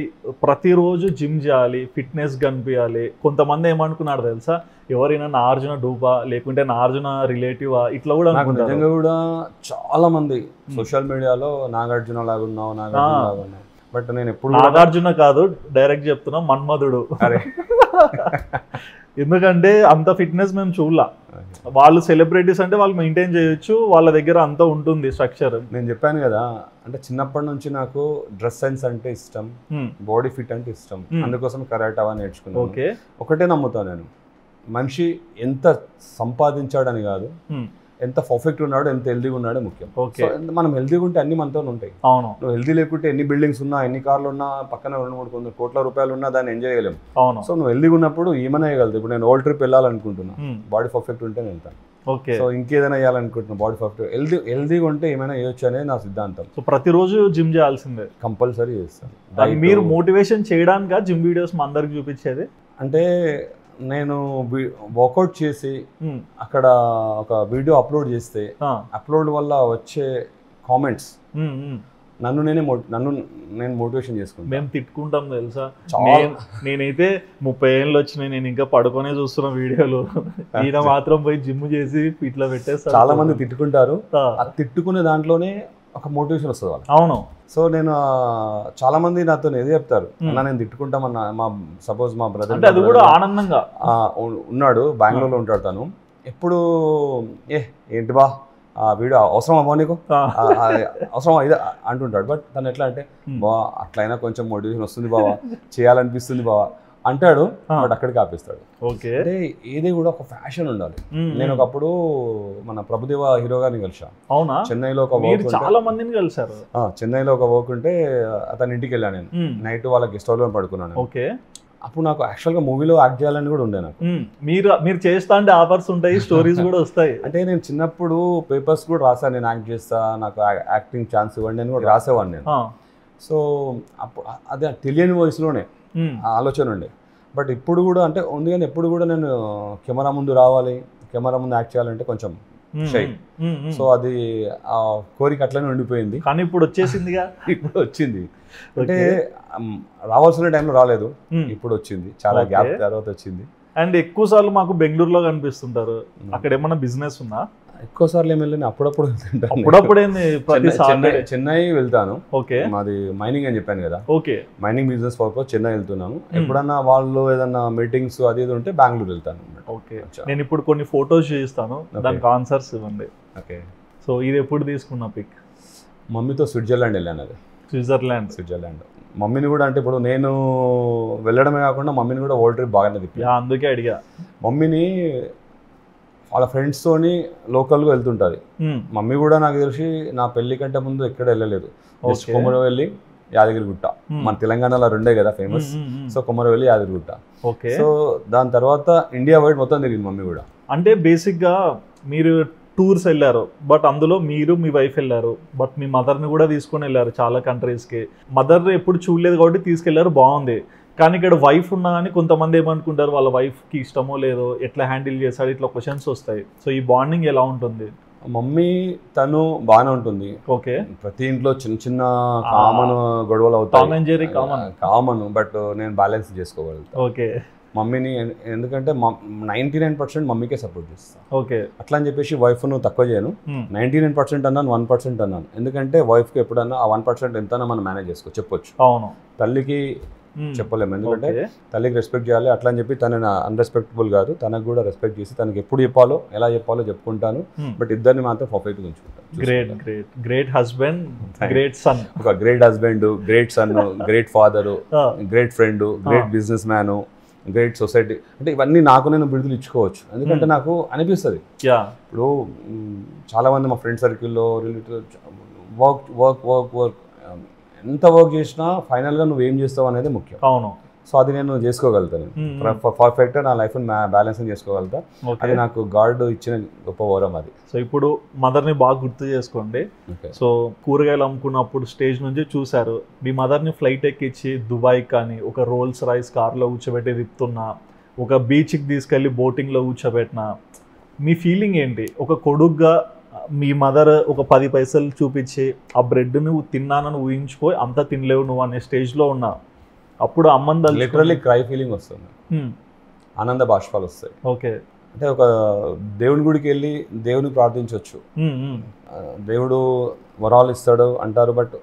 ప్రతిరోజు జిమ్ చేయాలి, ఫిట్నెస్ కనిపించాలి. కొంతమంది ఏమనుకున్నారు తెలుసా, ఎవరైనా నార్జున డూపా లేకుంటే నార్జున రిలేటివా ఇట్లా కూడా అనుకుంటారు. నిజంగా కూడా చాలా మంది సోషల్ మీడియాలో నాగార్జున లాగున్నావు నాగార్జున లాగున్నావు బట్ నేను ఎప్పుడు నాగార్జున కాదు డైరెక్ట్ చెప్తున్నా మన్మధుడు. ఎందుకంటే అంత ఫిట్నెస్ మేము చూడలా. వాళ్ళు సెలబ్రిటీస్ అంటే వాళ్ళు మెయింటైన్ చేయొచ్చు, వాళ్ళ దగ్గర అంతా ఉంటుంది స్ట్రక్చర్. నేను చెప్పాను కదా అంటే చిన్నప్పటి నుంచి నాకు డ్రెస్ సెన్స్ అంటే ఇష్టం, బాడీ ఫిట్ అంటే ఇష్టం, అందుకోసం కరాటే అవన్నీ నేర్చుకున్నాను. ఓకే, ఒకటే నమ్ముతాను నేను, మనిషి ఎంత సంపాదించాడని కాదు, ఎంత పర్ఫెక్ట్ ఉన్నాడో ఎంత హెల్దీగా ఉన్నాడో ముఖ్యం. ఓకే, మనం హెల్దీగా ఉంటే అన్ని మనతో ఉంటాయి. అవును, నువ్వు హెల్దీ లేకుంటే ఎన్ని బిల్డింగ్స్ ఉన్నా ఎన్ని కార్లు ఉన్నా పక్కన రెండు మూడు కొందరు కోట్ల రూపాయలు ఉన్నా దాన్ని ఎంజాయ్ చేయలేము. అవును, సో నువ్వు హెల్దీగా ఉన్నప్పుడు ఏమైనా చేయగలదు. ఇప్పుడు నేను ఓల్డ్ ట్రిప్ వెళ్ళాలనుకుంటున్నా, బాడీ పర్ఫెక్ట్ ఉంటే నేను వెళ్తాను. ఓకే, సో ఇంకేదైనా చేయాలనుకుంటున్నాను, బాడీ పర్ఫెక్ట్ హెల్దీ హెల్దీగా ఉంటే ఏమైనా చేయొచ్చు అనేది నా సిద్ధాంతం. సో ప్రతిరోజు జిమ్ చేయాల్సిందే, కంపల్సరీ చేస్తాను. మీరు మోటివేషన్ చేయడానికా జిమ్ వీడియోస్ మా అందరికి చూపించేది? అంటే నేను వర్కౌట్ చేసి అక్కడ ఒక వీడియో అప్లోడ్ చేస్తే అప్లోడ్ వల్ల వచ్చే కామెంట్స్ నన్ను నేనే నన్ను నేను మోటివేషన్ చేసుకుంటాను. మేము తిట్టుకుంటాం తెలుసా, నేనైతే ముప్పై ఏళ్ళు వచ్చినాయి నేను ఇంకా పడుకునే చూస్తున్న వీడియోలు, ఈయన మాత్రం పోయి జిమ్ చేసి ఇట్లా పెట్టేస్తా. చాలా మంది తిట్టుకుంటారు, ఆ తిట్టుకునే దాంట్లోనే ఒక మోటివేషన్ వస్తుంది వాళ్ళు. అవును, సో నేను చాలా మంది నాతో ఏది చెప్తారు అన్న, నేను తిట్టుకుంటామన్నా. మా సపోజ్ మా బ్రదర్ ఆనందంగా ఉన్నాడు, బెంగళూరులో ఉంటాడు తను. ఎప్పుడు ఏ ఏంటి బా ఆ వీడియో అవసరమా బా నీకు, అవసరమా ఇది అంటుంటాడు. బట్ తను ఎట్లా అంటే, బా అట్లయినా కొంచెం మోటివేషన్ వస్తుంది బావా, చేయాలనిపిస్తుంది బావా అంటాడు. బట్ అక్కడికి ఆపిస్తాడు. ఓకే, అంటే ఏది కూడా ఒక ఫ్యాషన్ ఉండాలి. నేను ఒకప్పుడు మన ప్రభుదేవ హీరో గారిని కలిసాను. అవునా, చెన్నైలో ఒక వర్క్, చాలా మందిని కలిసారు. చెన్నైలో ఒక వర్క్ ఉంటే అతని ఇంటికి వెళ్ళాను నేను, నైట్ వాళ్ళ గెస్ట్ హౌస్ లో పడుకున్నాను. ఓకే, అప్పుడు నాకు యాక్చువల్గా మూవీలో యాక్ట్ చేయాలని కూడా ఉండే నాకు. మీరు మీరు చేస్తా అంటే ఆఫర్స్ ఉంటాయి, స్టోరీస్ కూడా వస్తాయి. అంటే నేను చిన్నప్పుడు పేపర్స్ కూడా రాసాను, నేను యాక్ట్ చేస్తా నాకు యాక్టింగ్ ఛాన్స్ ఇవ్వండి అని కూడా రాసేవాడిని నేను. సో అప్పుడు అదే తెలియని వయసులోనే ఆలోచన ఉండే. బట్ ఇప్పుడు కూడా అంటే ఉంది, కానీ ఎప్పుడు కూడా నేను కెమెరా ముందు రావాలి, కెమెరా ముందు యాక్ట్ చేయాలంటే కొంచెం షై. సో అది ఆ కోరిక అట్లనే ఉండిపోయింది. కానీ ఇప్పుడు వచ్చేసిందిగా, ఇప్పుడు వచ్చింది. అంటే రావాల్సిన టైంలో రాలేదు, ఇప్పుడు వచ్చింది, చాలా గ్యాప్ తర్వాత వచ్చింది. అండ్ ఎక్కువ సార్లు మాకు బెంగళూరులో కనిపిస్తుంటారు, అక్కడ ఏమైనా బిజినెస్ ఉందా? ఎక్కువ సార్లు ఏమి వెళ్ళాను, అప్పుడప్పుడు అప్పుడప్పుడు చెన్నై వెళ్తాను. ఓకే, మాది మైనింగ్ అని చెప్పాను కదా. Okay, mining business purpose Chennai వెళ్తున్నాను. ఎప్పుడన్నా వాళ్ళు ఏదన్నా మీటింగ్స్ అది ఇది ఉంటే బెంగళూరు వెళ్తాను. ఓకే, నేను ఇప్పుడు కొన్ని ఫొటోస్ చూపిస్తాను, దానికి ఆన్సర్స్ ఇవ్వండి. ఓకే, సో ఇది ఎప్పుడు తీసుకున్నా పిక్? మమ్మీతో స్విట్జర్లాండ్ వెళ్ళాను. అది స్విట్జర్లాండ్ స్విట్జర్లాండ్ మమ్మీని కూడా అంటే ఇప్పుడు నేను వెళ్ళడమే కాకుండా మమ్మీని కూడా వరల్డ్ ట్రిప్ బాగానే తిప్పి, అందుకే అడిగా. మమ్మీని వాళ్ళ ఫ్రెండ్స్తోని లోకల్గా వెళ్తుంటుంది. మమ్మీ కూడా నాకు తెలిసి నా పెళ్లి కంటే ముందు ఎక్కడ వెళ్ళలేదు, జస్ట్ కొమరవెల్లి, యాదగిరిగుట్ట. మన తెలంగాణలో రెండే కదా famous, so Komaravelli, Yadagirigutta. Okay, so దాని తర్వాత ఇండియా వైడ్ మొత్తం తిరిగింది మమ్మీ కూడా. అంటే బేసిక్గా మీరు టూర్స్ వెళ్ళారు, బట్ అందులో మీరు మీ వైఫ్ వెళ్ళారు, బట్ మీ మదర్ని కూడా తీసుకొని వెళ్ళారు చాలా కంట్రీస్కి. మదర్ ఎప్పుడు చూడలేదు కాబట్టి తీసుకెళ్లారు, బాగుంది. కానీ ఇక్కడ వైఫ్ ఉన్నా కానీ కొంతమంది ఏమనుకుంటారు, వాళ్ళ వైఫ్కి ఇష్టమో లేదో, ఎట్లా హ్యాండిల్ చేశాడు, ఇట్లా క్వశ్చన్స్ వస్తాయి. సో ఈ బాండింగ్ ఎలా ఉంటుంది? మమ్మీ తను బాగానే ఉంటుంది. ఓకే, ప్రతి ఇంట్లో చిన్న చిన్న కామన్ గొడవలు అవుతాయి, కామన్. బట్ నేను బ్యాలెన్స్ చేసుకోగలుగుతాను. ఓకే, మమ్మీని ఎందుకంటే నైన్టీ నైన్ పర్సెంట్ మమ్మీకే సపోర్ట్ చేస్తాను. ఓకే, అట్లా అని చెప్పేసి వైఫ్ నువ్వు తక్కువ చేయను. నైన్టీ నైన్ పర్సెంట్ అన్నాను, వన్ పర్సెంట్ అన్నాను. ఎందుకంటే వైఫ్కి ఎప్పుడన్నా ఆ వన్ పర్సెంట్ ఎంతనా మనం మేనేజ్ చేసుకో చెప్పొచ్చు. అవును, తల్లికి చెప్పలేము, ఎందుకంటే తల్లికి రెస్పెక్ట్ చేయాలి. అట్లా అని చెప్పి తన అన్రెస్పెక్టబుల్ కాదు, తనకు కూడా రెస్పెక్ట్ చేసి తనకు ఎప్పుడు చెప్పాలో ఎలా చెప్పాలో చెప్పుకుంటాను. బట్ ఇద్దరిని మాత్రం పర్ఫెక్ట్గా ఉంచుకుంటాను. Great great great husband, great son. ఒక great husband, great son, great father, great friend, great business man, great society. అంటే ఇవన్నీ నాకు నేను బిరుదులు ఇచ్చుకోవచ్చు, ఎందుకంటే నాకు అనిపిస్తుంది. ఇప్పుడు చాలామంది మా ఫ్రెండ్ సర్కిల్లో relative work work work work ఎంత వర్క్ చేసినా ఫైనల్గా నువ్వు ఏం చేస్తావు అనేది ముఖ్యం. అవును, సో అది నేను చేసుకోగలుగుతాను పర్ఫెక్ట్గా, నా లైఫ్ని బ్యాలెన్స్ చేసుకోగలుగుతా. అది నాకు గాడ్ ఇచ్చిన గొప్ప వరం అది. సో ఇప్పుడు మదర్ని బాగా గుర్తు చేసుకోండి. సో కూరగాయలు అమ్ముకున్నప్పుడు స్టేజ్ నుంచి చూశారు, మీ మదర్ని ఫ్లైట్ ఎక్కించి దుబాయ్ కానీ, ఒక రోల్స్ రాయిస్ కార్లో కూర్చోబెట్టి తిప్పుతున్నా, ఒక బీచ్కి తీసుకెళ్ళి బోటింగ్లో కూర్చోబెట్టినా, మీ ఫీలింగ్ ఏంటి? ఒక కొడుగ్గా మీ మదర్ ఒక పది పైసలు చూపించి ఆ బ్రెడ్ నువ్వు తిన్నానని ఊహించుకో, అంతా తినలేవు నువ్వు అనే స్టేజ్లో ఉన్నా, అప్పుడు అమ్మంద లిటరల్లీ క్రై ఫీలింగ్ వస్తుంది, ఆనంద బాష్పాలు వస్తాయి. ఓకే, అంటే ఒక దేవుని గుడికి వెళ్ళి దేవుని ప్రార్థించవచ్చు, దేవుడు వరాలు ఇస్తాడు అంటారు. బట్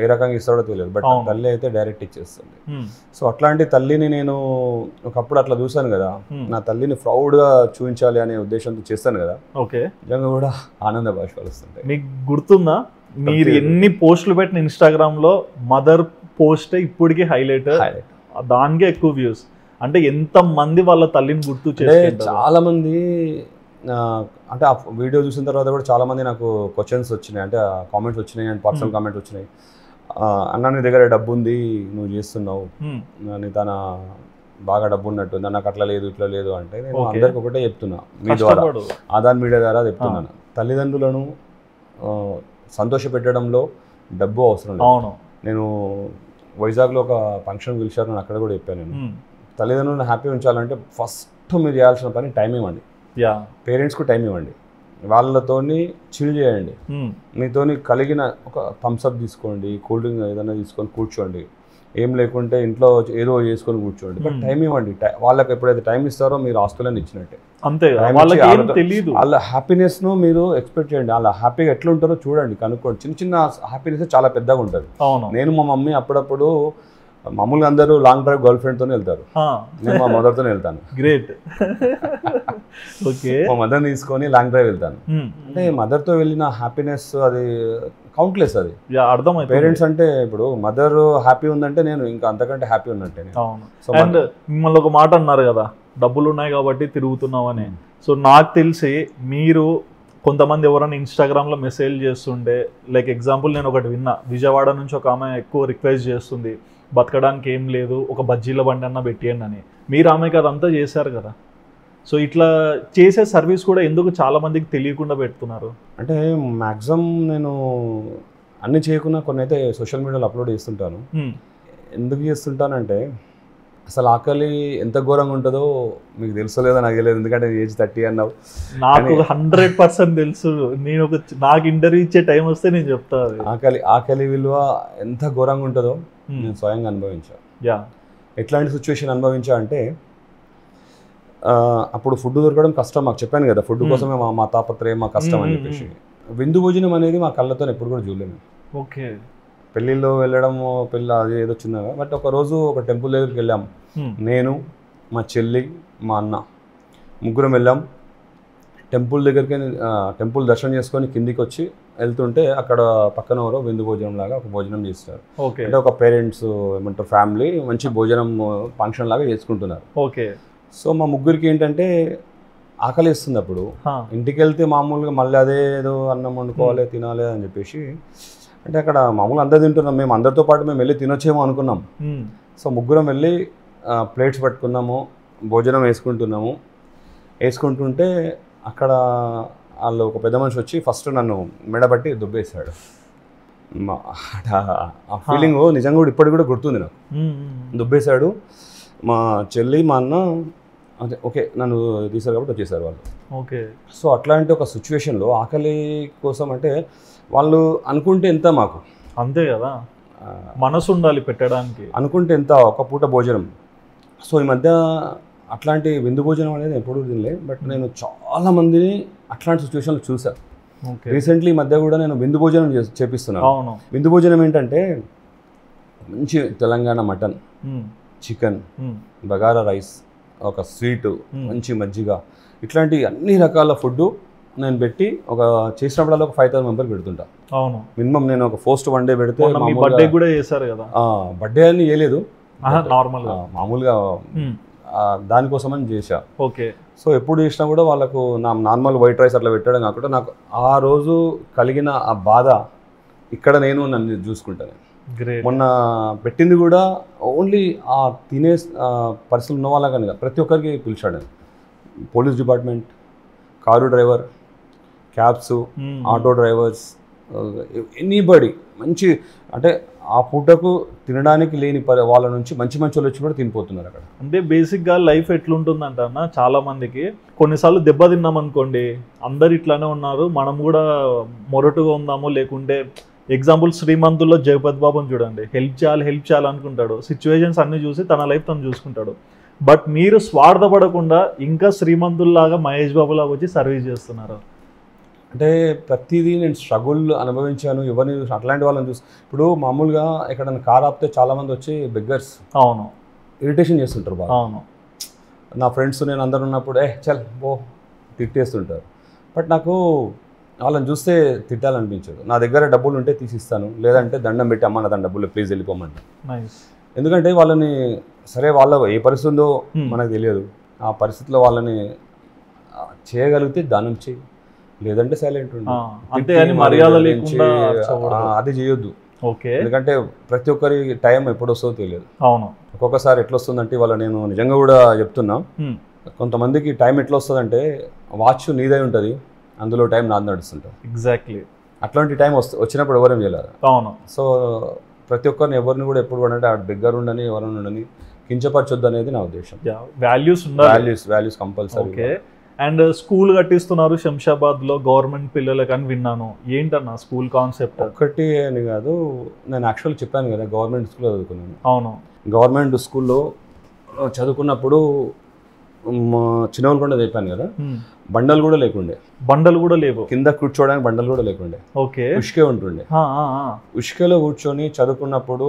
ఏ రకంగా ఇస్తాడో తెలియదు, బట్ తల్లి అయితే డైరెక్ట్ ఇచ్చేస్తుంది. సో అట్లాంటి తల్లిని నేను ఒకప్పుడు అట్లా చూసాను కదా, నా తల్లిని ప్రౌడ్గా చూపించాలి అనే ఉద్దేశంతో చేస్తాను కదా, ఓకే నిజంగా కూడా ఆనంద భాష్పాలు వస్తుంటాయి. మీకు గుర్తుందా మీరు ఎన్ని పోస్టులు పెట్టిన ఇన్స్టాగ్రామ్లో మదర్ పోస్టే ఇప్పటికీ హైలైట్, దానికే ఎక్కువ వ్యూస్, అంటే ఎంతమంది వాళ్ళ తల్లిని గుర్తు చేస్తారు. చాలామంది అంటే ఆ వీడియో చూసిన తర్వాత కూడా చాలామంది నాకు క్వశ్చన్స్ వచ్చినాయి, అంటే కామెంట్స్ వచ్చినాయి అండ్ పర్సనల్ కామెంట్స్ వచ్చినాయి. అన్న నీ దగ్గర డబ్బు ఉంది నువ్వు చేస్తున్నావు, నీ తన బాగా డబ్బు ఉన్నట్టు ఉంది, నాకు అట్లా లేదు ఇట్లా లేదు అంటే నేను అందరికి ఒకటే చెప్తున్నా, మీ ద్వారా ఆధార్ మీడియా ద్వారా చెప్తున్నాను, తల్లిదండ్రులను సంతోష పెట్టడంలో డబ్బు అవసరం లేదు. నేను వైజాగ్లో ఒక ఫంక్షన్ పిలిచారు, నేను అక్కడ కూడా చెప్పాను, నేను తల్లిదండ్రులను హ్యాపీ ఉంచాలంటే ఫస్ట్ మీరు చేయాల్సిన పని టైం ఇవ్వండి, పేరెంట్స్కు టైం ఇవ్వండి, వాళ్ళతో చిల్ చేయండి, మీతో కలిగిన ఒక థమ్స్అప్ తీసుకోండి, కూల్ డ్రింక్ ఏదైనా తీసుకొని కూర్చోండి, ఏం లేకుంటే ఇంట్లో ఏదో చేసుకొని కూర్చోండి, బట్ టైం ఇవ్వండి. వాళ్ళకి ఎప్పుడైతే టైం ఇస్తారో మీరు ఆస్తులను ఇచ్చినట్టే, అంతే. వాళ్ళ హ్యాపీనెస్ను మీరు ఎక్స్పెక్ట్ చేయండి, వాళ్ళ హ్యాపీగా ఎట్లా ఉంటారో చూడండి, కనుక్కోండి. చిన్న చిన్న హ్యాపీనెస్ చాలా పెద్దగా ఉంటుంది. నేను మా మమ్మీ అప్పుడప్పుడు, మామూలుగా అందరూ లాంగ్ డ్రైవ్ గర్ల్ ఫ్రెండ్తో వెళ్తారు, నేను మా మదర్తో వెళ్తాను, గ్రేట్ ఓకే మా మదర్ని తీసుకొని లాంగ్ డ్రైవ్ వెళ్తాను, అంటే మదర్తో వెళ్ళిన హ్యాపీనెస్ అది కౌంట్లెస్. అది అర్థం పేరెంట్స్ అంటే, ఇప్పుడు మదర్ హ్యాపీ ఉందంటే నేను ఇంకా అంతకంటే హ్యాపీ ఉన్నట్టే. అండ్ మిమ్మల్ని ఒక మాట అన్నారు కదా, డబ్బులు ఉన్నాయి కాబట్టి తిరుగుతున్నావు అని. సో నాకు తెలిసి మీరు కొంతమంది ఎవరైనా ఇన్స్టాగ్రామ్లో మెసేజ్ చేస్తుండే, లైక్ ఎగ్జాంపుల్ నేను ఒకటి విన్నా, విజయవాడ నుంచి ఒక ఆమె ఎక్కువ రిక్వెస్ట్ చేస్తుంది, బతకడానికి ఏం లేదు ఒక బజ్జీల బండి అన్నా పెట్టేయండి అని. మీరు ఆమెకి అదంతా చేశారు కదా, సో ఇట్లా చేసే సర్వీస్ కూడా ఎందుకు చాలామందికి తెలియకుండా పెడుతున్నారు? అంటే మ్యాక్సిమం నేను అన్ని చేయకుండా కొన్ని అయితే సోషల్ మీడియాలో అప్లోడ్ చేస్తుంటాను. ఎందుకు చేస్తుంటానంటే అసలు ఆకలి ఎంత ఘోరంగా ఉంటుందో మీకు తెలుసలేదో నాకు తెలియదు, ఎందుకంటే ఏజ్ థర్టీ అన్నావు. నాకు హండ్రెడ్ పర్సెంట్ తెలుసు, నేను ఒక నాకు ఇంటర్వ్యూ ఇచ్చే టైం వస్తే నేను చెప్తాను ఆకలి ఆకలి విలువ ఎంత ఘోరంగా ఉంటుందో నేను స్వయంగా అనుభవించా. యా ఎట్లాంటి సిచ్యువేషన్ అనుభవించా అంటే, అప్పుడు ఫుడ్ దొరకడం కష్టం, మాకు చెప్పాను కదా ఫుడ్ కోసమే మా మా తాపత్రయం మా కష్టం అని చెప్పేసి. విందు భోజనం అనేది మా కళ్ళతో ఎప్పుడు కూడా చూడలేము. ఓకే పెళ్ళిలో వెళ్ళడము పెళ్ళి అది ఏదో చిన్నగా, బట్ ఒకరోజు ఒక టెంపుల్ దగ్గరికి వెళ్ళాము, నేను మా చెల్లి మా అన్న ముగ్గురం వెళ్ళాం. టెంపుల్ దగ్గరికి టెంపుల్ దర్శనం చేసుకొని కిందికి వచ్చి వెళ్తుంటే అక్కడ పక్కన ఎవరో విందు భోజనం లాగా ఒక భోజనం చేస్తారు. అంటే ఒక పేరెంట్స్ ఏమంటారు ఫ్యామిలీ మంచి భోజనం ఫంక్షన్ లాగా చేసుకుంటున్నారు. ఓకే సో మా ముగ్గురికి ఏంటంటే ఆకలి వేస్తుంది. అప్పుడు ఇంటికి వెళ్తే మామూలుగా మళ్ళీ అదే ఏదో అన్నం వండుకోవాలి తినాలి అని చెప్పేసి, అంటే అక్కడ మామూలు అందరు తింటున్నాం, మేము అందరితో పాటు మేము వెళ్ళి తినొచ్చేమో అనుకున్నాం. సో ముగ్గురం వెళ్ళి ప్లేట్స్ పట్టుకున్నాము, భోజనం వేసుకుంటున్నాము. వేసుకుంటుంటే అక్కడ వాళ్ళు ఒక పెద్ద మనిషి వచ్చి ఫస్ట్ నన్ను మెడబట్టి దుబ్బేశాడు. ఆ ఫీలింగ్ నిజంగా కూడా ఇప్పటికి కూడా గుర్తుంది నాకు. దుబ్బేశాడు. మా చెల్లి మా అన్న అంటే ఓకే నన్ను తీశారు కాబట్టి వచ్చేసారు వాళ్ళు. ఓకే సో అట్లాంటి ఒక సిచ్యువేషన్లో ఆకలి కోసం అంటే వాళ్ళు అనుకుంటే ఎంత, మాకు అంతే కదా మనసు ఉండాలి పెట్టడానికి, అనుకుంటే ఎంత ఒక పూట భోజనం. సో ఈ మధ్య అట్లాంటి విందు భోజనం అనేది ఎప్పుడు తినలే, బట్ నేను చాలామందిని అట్లాంటి సిచ్యువేషన్లో చూసాను. రీసెంట్లీ ఈ మధ్య కూడా నేను విందు భోజనం చేపిస్తున్నాను. విందు భోజనం ఏంటంటే మంచి Telangana mutton, chicken, bagara rice, ఒక స్వీటు, మంచి మజ్జిగ, ఇట్లాంటి అన్ని రకాల ఫుడ్ నేను పెట్టి ఒక చేసినప్పుడల్లా ఒక ఫైవ్ థౌసండ్ మెంబర్ పెడుతుంటా. అవును మినిమం నేను ఒక ఫోస్ట్ వన్ డే పెడితే బర్త్డే కూడా చేశారు కదా, బర్త్డే అని చేయలేదు నార్మల్ మామూలుగా దానికోసమని చేశా. ఓకే సో ఎప్పుడు చేసినా కూడా వాళ్ళకు నా నార్మల్ వైట్ రైస్ అట్లా పెట్టడం కాకుండా నాకు ఆ రోజు కలిగిన ఆ బాధ ఇక్కడ నేను నన్ను చూసుకుంటాను. మొన్న పెట్టింది కూడా ఓన్లీ ఆ తినే పరిస్థితులు ఉన్న వాళ్ళ కానీ ప్రతి ఒక్కరికి పిలిచాడు. Police department, car driver, cabs, auto drivers, anybody మంచి అంటే ఆ పూటకు తినడానికి లేని వాళ్ళ నుంచి మంచి మంచి వాళ్ళు వచ్చి కూడా తినిపోతున్నారు అక్కడ. అంటే బేసిక్గా లైఫ్ ఎట్లుంటుందంట అన్న, చాలామందికి కొన్నిసార్లు దెబ్బ తిన్నాం అనుకోండి, అందరు ఇట్లానే ఉన్నారు, మనం కూడా మొరటుగా ఉందామో లేకుంటే, ఎగ్జాంపుల్ శ్రీమంతుల్లో జగపతి బాబుని చూడండి, హెల్ప్ చేయాలి హెల్ప్ చేయాలి అనుకుంటాడు, సిచ్యువేషన్స్ అన్ని చూసి తన లైఫ్ తను చూసుకుంటాడు. బట్ మీరు స్వార్థపడకుండా ఇంకా శ్రీమంతుల్లాగా మహేష్ బాబులాగా వచ్చి సర్వీస్ చేస్తున్నారు. అంటే ప్రతిదీ నేను స్ట్రగుల్ అనుభవించాను. ఎవరిని అట్లాంటి వాళ్ళని చూసి ఇప్పుడు మామూలుగా ఎక్కడైనా కార్ ఆపితే చాలామంది వచ్చి బెగ్గర్స్ అవును ఇరిటేషన్ చేస్తుంటారు బాగా. అవును నా ఫ్రెండ్స్ నేను అందరు ఉన్నప్పుడు ఏ చల్ బో తిట్టేస్తుంటారు. బట్ నాకు వాళ్ళని చూస్తే తిట్టాలనిపించదు. నా దగ్గర డబ్బులు ఉంటే తీసిస్తాను, లేదంటే దండం పెట్టి అమ్మ నా దాని డబ్బులు ప్లీజ్ వెళ్ళిపోమంట. ఎందుకంటే వాళ్ళని సరే వాళ్ళ ఏ పరిస్థితి ఉందో మనకు తెలియదు. ఆ పరిస్థితిలో వాళ్ళని చేయగలిగితే దానం చేయి, లేదంటే సైలెంట్ ఉండు, అంతేగాని మర్యాద లేకుండా అది చేయొద్దు. ఓకే, ఎందుకంటే ప్రతి ఒక్కరి టైం ఎప్పుడు వస్తుందో తెలియదు. అవును, ఒక్కొక్కసారి ఎట్లా వస్తుందంటే ఇవాళ నేను నిజంగా కూడా చెప్తున్నా, కొంతమందికి టైం ఎట్లా వస్తుందంటే వాచ్ నీదై ఉంటుంది, అందులో టైం నాది నడుస్తుంటారు. ఎగ్జాక్ట్లీ అట్లాంటి టైం వస్తు వచ్చినప్పుడు ఎవరేం చేయలేరు. అవును, సో ప్రతి ఒక్కరిని ఎవరిని కూడా ఎప్పుడు కూడా అంటే ఆ దగ్గర ఉండని ఎవరైనా ఉండని కించపరచొద్దు అనేది నా ఉద్దేశం. Values values values compulsory. Okay, and school కట్టిస్తున్నారు శంషాబాద్లో గవర్నమెంట్ పిల్లలకి అని విన్నాను, ఏంటన్నా స్కూల్ కాన్సెప్ట్? ఒకటి అని కాదు, నేను యాక్చువల్ చెప్పాను కదా గవర్నమెంట్ స్కూల్లో చదువుకున్నాను. అవును, గవర్నమెంట్ స్కూల్లో చదువుకున్నప్పుడు చిన్నవాళ్ళు కూడా చెప్పాను కదా బండలు కూడా లేకుండే, బండలు కూడా లేవు, కింద కూర్చోడానికి బండలు కూడా లేకుండే. ఓకే, ఉష్కే ఉంటుండే. ఉష్కేలో కూర్చొని చదువుకున్నప్పుడు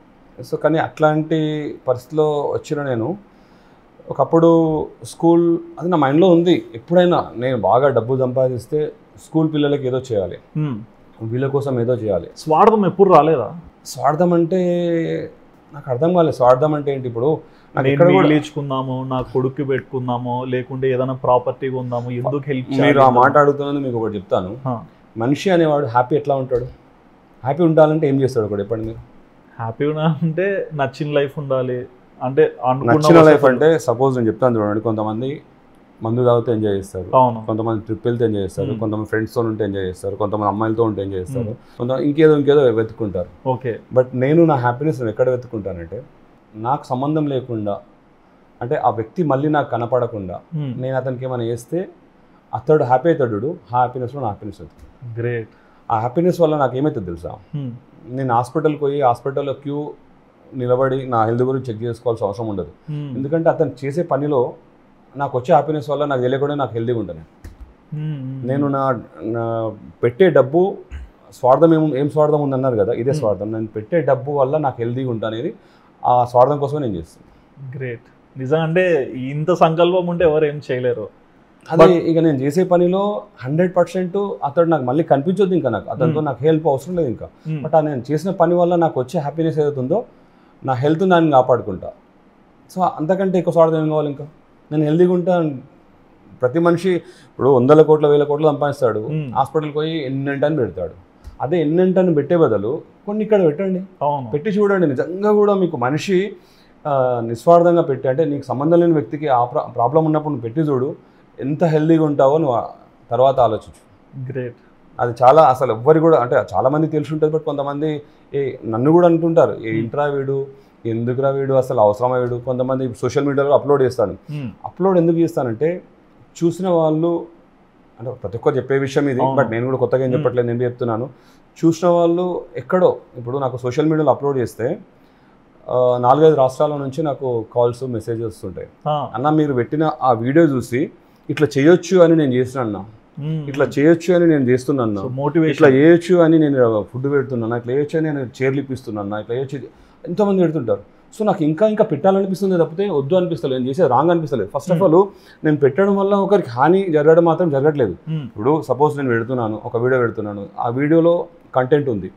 సో కానీ అట్లాంటి పరిస్థితిలో వచ్చిన నేను ఒకప్పుడు స్కూల్ అది నా మైండ్లో ఉంది, ఎప్పుడైనా నేను బాగా డబ్బు సంపాదిస్తే స్కూల్ పిల్లలకి ఏదో చేయాలి, వీళ్ళ కోసం ఏదో చేయాలి. స్వార్థం ఎప్పుడు రాలేదా? స్వార్థం అంటే నాకు అర్థం కాలేదు. స్వార్థం అంటే ఏంటి? ఇప్పుడు నేర్చుకుందాము, నా కొడుకు పెట్టుకుందాము, లేకుంటే ఏదైనా ప్రాపర్టీగా ఉందాము, ఎందుకు హెల్ప్? మీరు ఆ మాట అడుగుతున్నది మీకు ఒకటి చెప్తాను. మనిషి అనేవాడు హ్యాపీ ఎట్లా ఉంటాడు? హ్యాపీ ఉండాలంటే ఏం చేస్తాడు ఒకటి చెప్పండి మీరు. హ్యాపీగా అంటే నచ్చిన లైఫ్ ఉండాలి అంటే నచ్చిన లైఫ్ అంటే సపోజ్ నేను చెప్తాను చూడండి, కొంతమంది మందు తాగితే ఎంజాయ్ చేస్తారు, కొంతమంది ట్రిప్ వెళ్తే ఎంజాయ్ చేస్తారు, కొంతమంది ఫ్రెండ్స్తో ఉంటే ఎంజాయ్ చేస్తారు, కొంతమంది అమ్మాయిలతో ఉంటే ఎంజాయ్ చేస్తారు, కొంతమంది ఇంకేదో ఇంకేదో వెతుక్కుంటారు. ఓకే, బట్ నేను నా హ్యాపీనెస్ నేను ఎక్కడ వెతుక్కుంటానంటే నాకు సంబంధం లేకుండా, అంటే ఆ వ్యక్తి మళ్ళీ నాకు కనపడకుండా నేను అతనికి ఏమైనా చేస్తే అతడు హ్యాపీ అవుతాడు. హ్యాపీనెస్లో నా హ్యాపీనెస్ అవుతుంది. గ్రేట్. ఆ హ్యాపీనెస్ వల్ల నాకు ఏమవుతుంది తెలుసా? నేను హాస్పిటల్కి పోయి హాస్పిటల్లో క్యూ నిలబడి నా హెల్త్ గురించి చెక్ చేసుకోవాల్సిన అవసరం ఉండదు. ఎందుకంటే అతను చేసే పనిలో నాకు వచ్చే హ్యాపీనెస్ వల్ల నాకు తెలియకుండా నాకు హెల్తీగా ఉంటాను. నేను నా పెట్టే డబ్బు స్వార్థం ఏం ఏం స్వార్థం ఉందన్నారు కదా, ఇదే స్వార్థం. నేను పెట్టే డబ్బు వల్ల నాకు హెల్తీగా ఉంటాను అనేది ఆ స్వార్థం కోసమే నేను చేస్తాను. గ్రేట్. నిజంగా అంటే ఇంత సంకల్పం ఉంటే ఎవరు ఏం చేయలేరు. అది ఇక నేను చేసే పనిలో హండ్రెడ్ పర్సెంట్ అతడు నాకు మళ్ళీ కనిపించొద్దు, ఇంకా నాకు అతనితో నాకు హెల్ప్ అవసరం లేదు ఇంకా. బట్ నేను చేసిన పని వల్ల నాకు వచ్చే హ్యాపీనెస్ ఏదైతుందో నా హెల్త్ నేను కాపాడుకుంటా. సో అంతకంటే ఎక్కువ స్వార్థం ఏం కావాలి ఇంకా? నేను హెల్తీగా ఉంటా. ప్రతి మనిషి ఇప్పుడు వందల కోట్ల వేల కోట్లు సంపాదిస్తాడు, హాస్పిటల్కి పోయి ఎన్నింటని పెడతాడు. అదే ఎన్నింటని పెట్టే బదులు కొన్ని ఇక్కడ పెట్టండి, పెట్టి చూడండి. నిజంగా కూడా మీకు మనిషి నిస్వార్థంగా పెట్టి, అంటే నీకు సంబంధం లేని వ్యక్తికి ఆ ప్రాబ్లం ఉన్నప్పుడు నువ్వు పెట్టి చూడు, ఎంత హెల్దీగా ఉంటావో నువ్వు తర్వాత ఆలోచించు. గ్రేట్. అది చాలా అసలు ఎవ్వరు కూడా అంటే చాలామంది తెలిసి ఉంటుంది, బట్ కొంతమంది ఏ నన్ను కూడా అంటుంటారు ఏంట్రా వీడు, ఎందుకురా వీడు, అసలు అవసరమా వీడు. కొంతమంది సోషల్ మీడియాలో అప్లోడ్ చేస్తాను. అప్లోడ్ ఎందుకు చేస్తానంటే చూసిన వాళ్ళు, అంటే ప్రతి ఒక్కరు చెప్పే విషయం ఇది, బట్ నేను కూడా కొత్తగా ఏం చెప్పట్లేదు, నేను చెప్తున్నాను. చూసిన వాళ్ళు ఎక్కడో ఇప్పుడు నాకు సోషల్ మీడియాలో అప్లోడ్ చేస్తే నాలుగైదు రాష్ట్రాల నుంచి నాకు కాల్స్ మెసేజెస్ వస్తుంటాయి, అన్న మీరు పెట్టిన ఆ వీడియో చూసి ఇట్లా చేయొచ్చు అని నేను చేస్తున్నా, ఇట్లా చేయొచ్చు అని నేను చేస్తున్నా, మోటివేషన్ ఇట్లా చేయొచ్చు అని నేను ఫుడ్ పెడుతున్నా, ఇట్లా చేయొచ్చు అని నేను చీరలు ఇప్పిస్తున్నా, ఇట్లా చేయొచ్చు ఎంతోమంది పెడుతుంటారు. సో నాకు ఇంకా ఇంకా పెట్టాలనిపిస్తుంది తప్పితే వద్దు అనిపిస్తలేదు, నేను చేసేది రాంగ్ అనిపిస్తలేదు. ఫస్ట్ ఆఫ్ ఆల్ నేను పెట్టడం వల్ల ఒకరికి హాని జరగడం మాత్రం జరగట్లేదు. ఇప్పుడు సపోజ్ నేను పెడుతున్నాను, ఒక వీడియో పెడుతున్నాను, ఆ వీడియోలో కంటెంట్ ఉంది,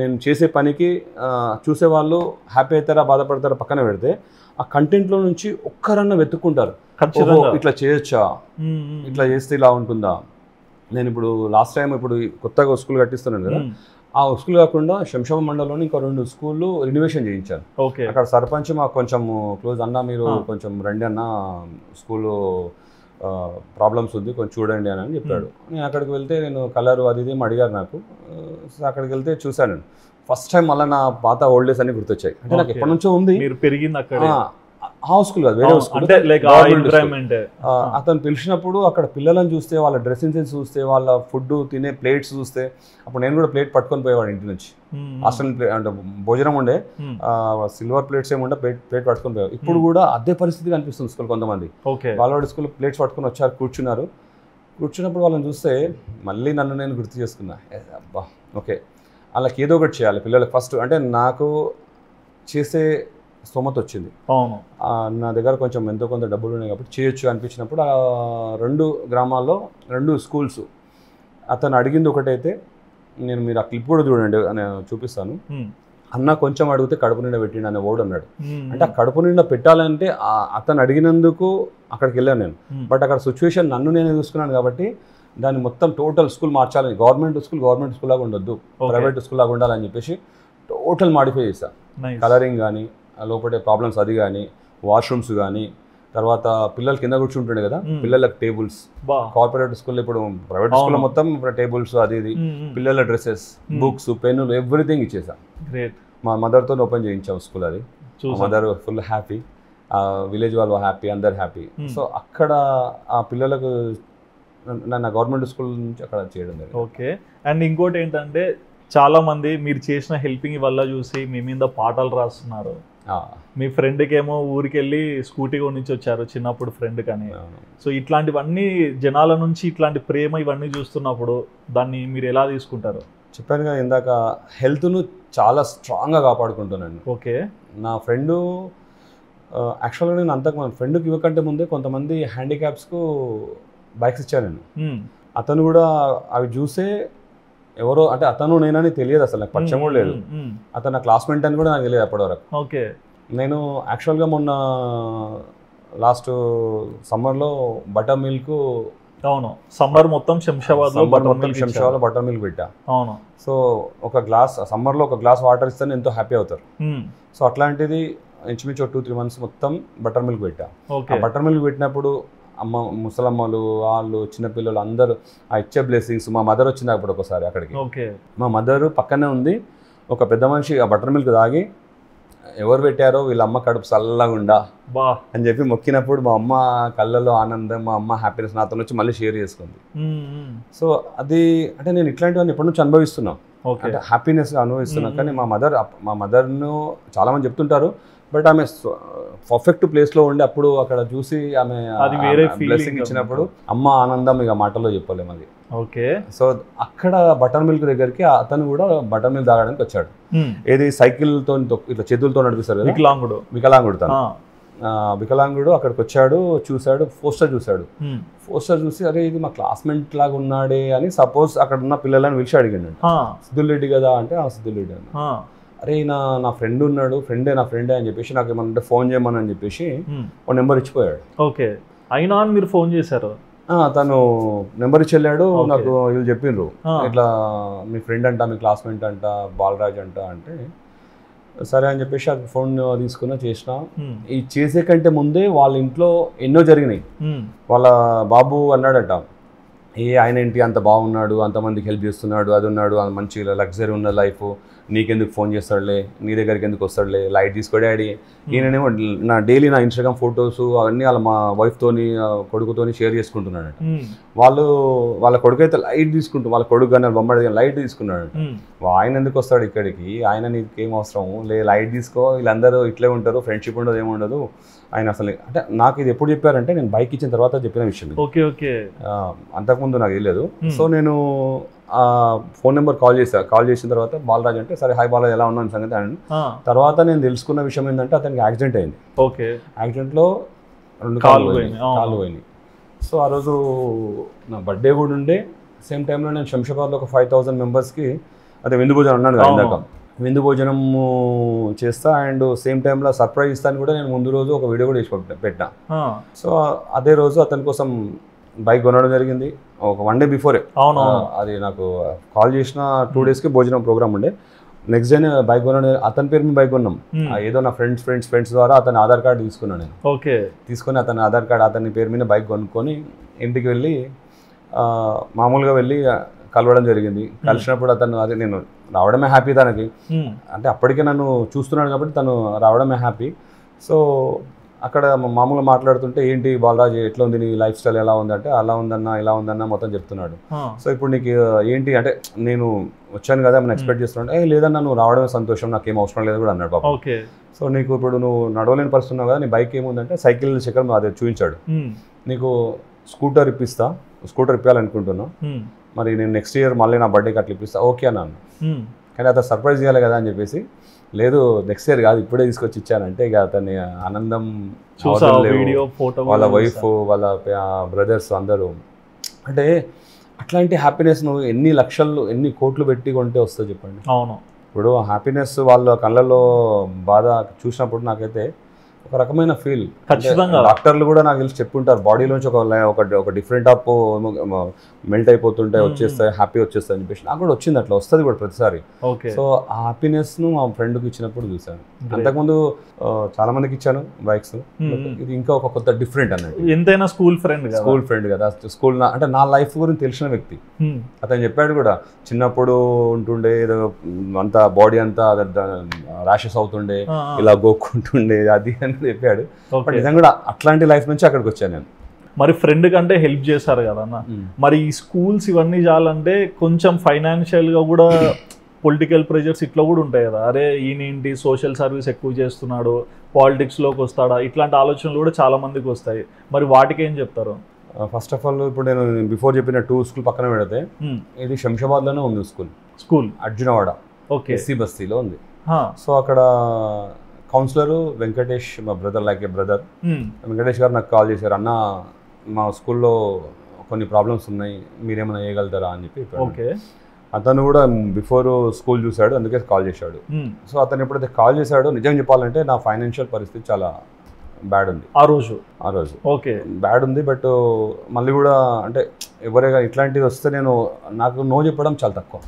నేను చేసే పనికి చూసేవాళ్ళు హ్యాపీ అవుతారా బాధపడతారా పక్కన పెడితే ఆ కంటెంట్లో నుంచి ఒక్కరన్నా వెతుక్కుంటారు, ఇట్లా చేయొచ్చా, ఇట్లా చేస్తే ఇలా ఉంటుందా. నేను ఇప్పుడు లాస్ట్ టైం ఇప్పుడు కొత్తగా స్కూల్ కట్టిస్తున్నాను కదా, ఆ స్కూల్ కాకుండా శంషాబాద్ మండలంలోని ఇంకో రెండు స్కూళ్ళు రినోవేషన్ చేయించాను. ఓకే, అక్కడ సర్పంచ్ మాకు కొంచెం క్లోజ్, అన్న మీరు కొంచెం రండి అన్న స్కూల్ ప్రాబ్లమ్స్ ఉంది కొంచెం చూడండి అని చెప్పాడు. నేను అక్కడికి వెళ్తే నేను కలర్ అది ఇదేం అడిగారు నాకు. సో అక్కడికి వెళ్తే చూశాను నేను ఫస్ట్ టైం. మళ్ళీ నా పాత ఓల్డ్ డేస్ అన్ని గుర్తొచ్చాయి. అంటే నాకు ఎప్పటి నుంచో ఉంది, పెరిగింది అక్కడ. ఆ స్కూల్ కాదు, వేరే స్కూల్. అతను పిలిచినప్పుడు అక్కడ పిల్లలను చూస్తే, వాళ్ళ డ్రెస్సింగ్ సెన్స్ చూస్తే, వాళ్ళ ఫుడ్ తినే ప్లేట్స్ చూస్తే, అప్పుడు నేను కూడా ప్లేట్ పట్టుకొని పోయేవాడు ఇంటి నుంచి. హాస్టల్ ప్లేట్ అంటే భోజనం ఉండే, సిల్వర్ ప్లేట్స్ ఏమి ఉండే, ప్లేట్ ప్లేట్ పట్టుకొని పోయేవాడు. ఇప్పుడు కూడా అదే పరిస్థితి కనిపిస్తుంది స్కూల్. కొంతమంది వాళ్ళవాడి స్కూల్ ప్లేట్స్ పట్టుకొని వచ్చారు, కూర్చున్నారు. కూర్చున్నప్పుడు వాళ్ళని చూస్తే మళ్ళీ నన్ను నేను గుర్తు చేసుకున్నా. అబ్బా ఓకే, వాళ్ళకి ఏదో ఒకటి చేయాలి పిల్లలకి. ఫస్ట్ అంటే నాకు చేసే స్తోమత వచ్చింది, నా దగ్గర కొంచెం ఎంతో కొంత డబ్బులు ఉన్నాయి కాబట్టి చేయొచ్చు అనిపించినప్పుడు ఆ రెండు గ్రామాల్లో రెండు స్కూల్స్. అతను అడిగింది ఒకటైతే, నేను మీరు ఆ క్లిప్ కూడా చూడండి నేను చూపిస్తాను. అన్న కొంచెం అడిగితే కడుపు నిండా పెట్టిండు అనే ఓడు అన్నాడు. అంటే ఆ కడుపు నిండా పెట్టాలంటే అతను అడిగినందుకు అక్కడికి వెళ్ళాను నేను. బట్ అక్కడ సిచ్యువేషన్ నన్ను నేను చూసుకున్నాను కాబట్టి దాన్ని మొత్తం టోటల్ స్కూల్ మార్చాలని, గవర్నమెంట్ స్కూల్ గవర్నమెంట్ స్కూల్ లాగా ఉండొద్దు, ప్రైవేట్ స్కూల్ లాగా ఉండాలని చెప్పేసి టోటల్ మాడిఫై చేశాను. కలరింగ్ కానీ, లోపల ప్రాబ్లమ్స్ అది కానీ, వాష్రూమ్స్ కానీ, తర్వాత పిల్లలు కింద కూర్చుంటుండే కదా పిల్లలకు టేబుల్స్. కార్పొరేట్ స్కూల్లో ఇప్పుడు ప్రైవేట్ స్కూల్లో మొత్తం టేబుల్స్ అది ఇది, పిల్లల డ్రెస్సెస్, బుక్స్, పెన్నులు ఎవ్రీథింగ్ ఇచ్చేసాం. మా మదర్తో ఓపెన్ చేయించాం స్కూల్. అది మదర్ ఫుల్ హ్యాపీ, విలేజ్ వాళ్ళు హ్యాపీ, అందరు హ్యాపీ. సో అక్కడ ఆ పిల్లలకు నా గవర్నమెంట్ స్కూల్ నుంచి అక్కడ చేయడం జరిగింది. ఓకే. అండ్ ఇంకోటి ఏంటంటే చాలామంది మీరు చేసిన హెల్పింగ్ వల్ల చూసి మీ మీద పాటలు రాస్తున్నారు. మీ ఫ్రెండ్కి ఏమో ఊరికెళ్ళి స్కూటీ నుంచి వచ్చారు చిన్నప్పుడు ఫ్రెండ్ కానీ. సో ఇట్లాంటివన్నీ జనాల నుంచి ఇట్లాంటి ప్రేమ ఇవన్నీ చూస్తున్నప్పుడు దాన్ని మీరు ఎలా తీసుకుంటారు? చెప్పాను కదా ఇందాక, హెల్త్ను చాలా స్ట్రాంగ్గా కాపాడుకుంటున్నాను. ఓకే. నా ఫ్రెండ్ యాక్చువల్గా నేను అంతకుముందు ఫ్రెండ్కి ఇవ్వకంటే ముందే కొంతమంది హ్యాండిక్యాప్స్కు బైక్స్ ఇచ్చాను నేను. అతను కూడా అవి చూసే ఎవరో అంటే అతను నేనని తెలియదు, అసలు నాకు పరిచయం కూడా లేదు. అతను నా క్లాస్మేట్ అని కూడా నాకు తెలియదు అప్పటివరకు. ఓకే. నేను యాక్చువల్గా మొన్న లాస్ట్ సమ్మర్లో బటర్ మిల్క్, అవును సమ్మర్ మొత్తం శంషాబాద్లో శంషాబాద్లో బటర్ మిల్క్ పెట్టా. అవును. సో ఒక గ్లాస్ సమ్మర్లో ఒక గ్లాస్ వాటర్ ఇస్తాను, ఎంతో హ్యాపీ అవుతారు. సో అట్లాంటిది ఇంచుమించు టూ త్రీ మంత్స్ మొత్తం బటర్ మిల్క్ పెట్టా. బటర్ మిల్క్ పెట్టినప్పుడు అమ్మ ముసలమ్మలు వాళ్ళు చిన్నపిల్లలు అందరూ ఆ ఇచ్చే బ్లెస్సింగ్స్. మా మదర్ వచ్చింది అప్పుడు ఒకసారి అక్కడికి. ఓకే. మా మదర్ పక్కనే ఉంది ఒక పెద్ద మనిషి ఆ బటర్ మిల్క్ తాగి ఎవరు పెట్టారో వీళ్ళ అమ్మ కడుపు చల్లగుండా బా అని చెప్పి మొక్కినప్పుడు మా అమ్మ కళ్ళలో ఆనందం, మా అమ్మ హ్యాపీనెస్ నాతో వచ్చి మళ్ళీ షేర్ చేసుకుంది. సో అది అంటే నేను ఇట్లాంటివన్నీ ఎప్పటి నుంచి అనుభవిస్తున్నాను, అంటే హ్యాపీనెస్గా అనుభవిస్తున్నాను. కానీ మా మదర్ మా మదర్ను చాలామంది చెప్తుంటారు, బట్ ఆమె పర్ఫెక్ట్ ప్లేస్లో ఉండి అప్పుడు అక్కడ చూసి ఆమె బ్లెస్సింగ్ ఇచ్చినప్పుడు అమ్మ ఆనందం ఇక మాటల్లో చెప్పలేము అది. ఓకే. సో అక్కడ బటర్ మిల్క్ దగ్గరికి అతను కూడా బటర్ మిల్క్ తాగడానికి వచ్చాడు. ఏది సైకిల్తో ఇట్లా చేతులతో నడిపిస్తారు కదా, వికలాంగుడు వికలాంగుడు తను వికలాంగుడు అక్కడికి వచ్చాడు. చూశాడు పోస్టర్, చూశాడు పోస్టర్ చూసి అరే ఇది మా క్లాస్మేట్ లాగా ఉన్నాడే అని సపోజ్ అక్కడ ఉన్న పిల్లలని పిలిచి అడిగాడు. సిద్ధుల్ రెడ్డి కదా అంటే ఆ సిద్ధుల్ రెడ్డి అని. అరే నా నా ఫ్రెండ్ ఉన్నాడు, ఫ్రెండే నా ఫ్రెండే అని చెప్పేసి నాకు ఏమన్నా ఫోన్ చేయమని అని చెప్పేసి ఒక నెంబర్ ఇచ్చిపోయాడు. ఓకే. అయినా మీరు ఫోన్ చేశారు? తను నెంబర్ ఇచ్చి వెళ్ళాడు. నాకు వీళ్ళు చెప్పిండ్రు ఇట్లా మీ ఫ్రెండ్ అంట, మీ క్లాస్మేట్ అంట, బాలరాజ్ అంట అంటే సరే అని చెప్పేసి అది ఫోన్ తీసుకున్నా చేసిన. ఈ చేసే కంటే ముందే వాళ్ళ ఇంట్లో ఎన్నో జరిగినాయి. వాళ్ళ బాబు అన్నాడట ఏ ఆయన ఏంటి అంత బాగున్నాడు, అంతమందికి హెల్ప్ చేస్తున్నాడు, అది ఉన్నాడు, అది మంచి లగ్జరీ ఉన్న లైఫ్, నీకెందుకు ఫోన్ చేస్తాడులే, నీ దగ్గరికి ఎందుకు వస్తాడులే, లైట్ తీసుకో డాడీ. ఈయననేమో నా డైలీ నా ఇన్స్టాగ్రామ్ ఫొటోస్ అవన్నీ వాళ్ళ మా వైఫ్తోని కొడుకుతోని షేర్ చేసుకుంటున్నాడట. వాళ్ళు వాళ్ళ కొడుకు అయితే లైట్ తీసుకుంటూ వాళ్ళ కొడుకు కానీ వాళ్ళ బొమ్మడి లైట్ తీసుకున్నాడట. ఆయన ఎందుకు వస్తాడు ఇక్కడికి, ఆయన నీకేం అవసరం లే, లైట్ తీసుకో, వీళ్ళందరూ ఇట్లే ఉంటారు, ఫ్రెండ్షిప్ ఉండదు, ఏముండదు ఆయన అసలు. అంటే నాకు ఇది ఎప్పుడు చెప్పారంటే నేను బైక్ ఇచ్చిన తర్వాత చెప్పిన విషయం. Okay okay. అంతకుముందు నాకు తెలియదు. సో నేను ఫోన్ నెంబర్ కాల్ చేశాను. కాల్ చేసిన తర్వాత బాలరాజ్ అంటే సరే హాయ్ బాలరాజ్ ఎలా ఉన్నాను సంగతి అని. తర్వాత నేను తెలుసుకున్న విషయం ఏంటంటే అతనికి యాక్సిడెంట్ అయింది. ఓకే. యాక్సిడెంట్లో రెండు కాళ్ళు కాళ్ళు పోయినాయి. సో ఆ రోజు నా బర్త్డే కూడా ఉండే. సేమ్ టైంలో నేను శంషాబాద్లో ఒక ఫైవ్ థౌసండ్ మెంబర్స్కి అదే విందు భోజనం అన్నాను కదా ఇందాక, విందు భోజనం చేస్తా అండ్ సేమ్ టైంలో సర్ప్రైజ్ ఇస్తాను కూడా. నేను ముందు రోజు ఒక వీడియో కూడా వేసి పెట్టినా. సో అదే రోజు అతని కోసం బైక్ కొనడం జరిగింది ఒక వన్ డే బిఫోరే. అవును. అది నాకు కాల్ చేసిన టూ డేస్కి భోజనం ప్రోగ్రామ్ ఉండే. నెక్స్ట్ డే బైక్ కొన్నాను, అతని పేరు మీద బైక్ కొన్నాం. ఏదో నా ఫ్రెండ్స్ ఫ్రెండ్స్ ఫ్రెండ్స్ ద్వారా అతని ఆధార్ కార్డు తీసుకున్నాను నేను. ఓకే, తీసుకొని అతని ఆధార్ కార్డు అతని పేరు మీద బైక్ కొనుక్కొని ఇంటికి వెళ్ళి మామూలుగా వెళ్ళి కలవడం జరిగింది. కలిసినప్పుడు అతను అదే నేను రావడమే హ్యాపీ తనకి, అంటే అప్పటికే నన్ను చూస్తున్నాడు కాబట్టి తను రావడమే హ్యాపీ. సో అక్కడ మామూలుగా మాట్లాడుతుంటే ఏంటి బాలరాజు ఎట్లా ఉంది నీ లైఫ్ స్టైల్ ఎలా ఉందంటే అలా ఉందన్నా ఇలా ఉందన్నా మొత్తం చెప్తున్నాడు. సో ఇప్పుడు నీకు ఏంటి అంటే నేను వచ్చాను కదా మనం ఎక్స్పెక్ట్ చేస్తున్నాడు. ఏ లేదన్నా నువ్వు రావడమే సంతోషం, నాకు ఏం అవసరం లేదు కూడా అన్నాడు బాబు. సో నీకు ఇప్పుడు నువ్వు నడవలేని పరిస్థితి కదా, నీ బైక్ ఏముందంటే సైకిల్ చక్రం అది చూపించాడు. నీకు స్కూటర్ ఇప్పిస్తా, స్కూటర్ ఇప్పించాలనుకుంటున్నా, మరి నేను నెక్స్ట్ ఇయర్ మళ్ళీ నా బర్త్డేకి అట్లా ఇప్పిస్తా ఓకే అన్నాను. కానీ అతను సర్ప్రైజ్ చేయాలి కదా అని చెప్పేసి లేదు నెక్స్ట్ ఇయర్ కాదు ఇప్పుడే తీసుకొచ్చి ఇచ్చానంటే ఇక అతని ఆనందం వాళ్ళ వైఫ్ వాళ్ళ బ్రదర్స్ అందరూ అంటే అట్లాంటి హ్యాపీనెస్ నువ్వు ఎన్ని లక్షలు ఎన్ని కోట్లు పెట్టి కొంటే వస్తుంది చెప్పండి. అవును, ఇప్పుడు హ్యాపీనెస్ వాళ్ళ కళ్ళల్లో బాధ చూసినప్పుడు నాకైతే ఒక రకమైన ఫీల్. డాక్టర్లు కూడా నాకు తెలిసి చెప్పుంటారు బాడీలోంచి ఒక డిఫరెంట్ ఆఫ్ మెల్ట్ అయిపోతుంటే వచ్చేస్తాయి హ్యాపీ వచ్చేస్తాయి అని చెప్పేసి నాకు కూడా వచ్చింది. అట్లా వస్తుంది కూడా ప్రతిసారి. సో ఆ హ్యాపీనెస్ ను మా ఫ్రెండ్కి ఇచ్చినప్పుడు చూసాను. అంతకుముందు చాలా మందికి ఇచ్చాను బైక్స్, ఇది ఇంకా ఒక కొత్త డిఫరెంట్ అన్నట్టు. ఎంతైనా స్కూల్ ఫ్రెండ్ స్కూల్ ఫ్రెండ్ కదా, స్కూల్ అంటే నా లైఫ్ గురించి తెలిసిన వ్యక్తి అతను. చెప్పాడు కూడా చిన్నప్పుడు ఉంటుండే ఏదో అంతా బాడీ అంతా ర్యాషెస్ అవుతుండే ఇలా గోక్కుంటుండే అది చెప్పాడు. కూడా అట్లాంటి లైఫ్ నుంచి అక్కడికి వచ్చాను నేను. మరి ఫ్రెండ్ కంటే హెల్ప్ చేశారు కదా అన్న. మరి ఈ స్కూల్స్ ఇవన్నీ చాలంటే కొంచెం ఫైనాన్షియల్ గా కూడా పొలిటికల్ ప్రెజర్స్ ఇట్లా కూడా ఉంటాయి కదా, అరే ఈయనేంటి సోషల్ సర్వీస్ ఎక్కువ చేస్తున్నాడు పాలిటిక్స్లోకి వస్తాడా ఇట్లాంటి ఆలోచనలు కూడా చాలా మందికి వస్తాయి. మరి వాటికి ఏం చెప్తారు? ఫస్ట్ ఆఫ్ ఆల్ ఇప్పుడు నేను బిఫోర్ చెప్పిన టూ స్కూల్ పక్కన పెడితే ఇది శంషాబాద్ లోనే ఉంది స్కూల్, స్కూల్ అర్జునవాడ ఎస్సీ బస్తీలో ఉంది. సో అక్కడ కౌన్సిలర్ వెంకటేష్ మా brother like a brother Venkatesh garu నాకు కాల్ చేశారు, అన్న మా స్కూల్లో కొన్ని ప్రాబ్లమ్స్ ఉన్నాయి మీరేమైనా చేయగలుగుతారా అని చెప్పి. ఓకే, అతను కూడా బిఫోర్ స్కూల్ చూశాడు అందుకే కాల్ చేశాడు. సో అతను ఎప్పుడైతే కాల్ చేశాడో నిజం చెప్పాలంటే నా ఫైనాన్షియల్ పరిస్థితి చాలా బ్యాడ్ ఉంది ఆ రోజు ఆ రోజు ఓకే బ్యాడ్ ఉంది. బట్ మళ్ళీ కూడా అంటే ఎవరైనా ఇట్లాంటిది వస్తే నేను నాకు నో చెప్పడం చాలా తక్కువ,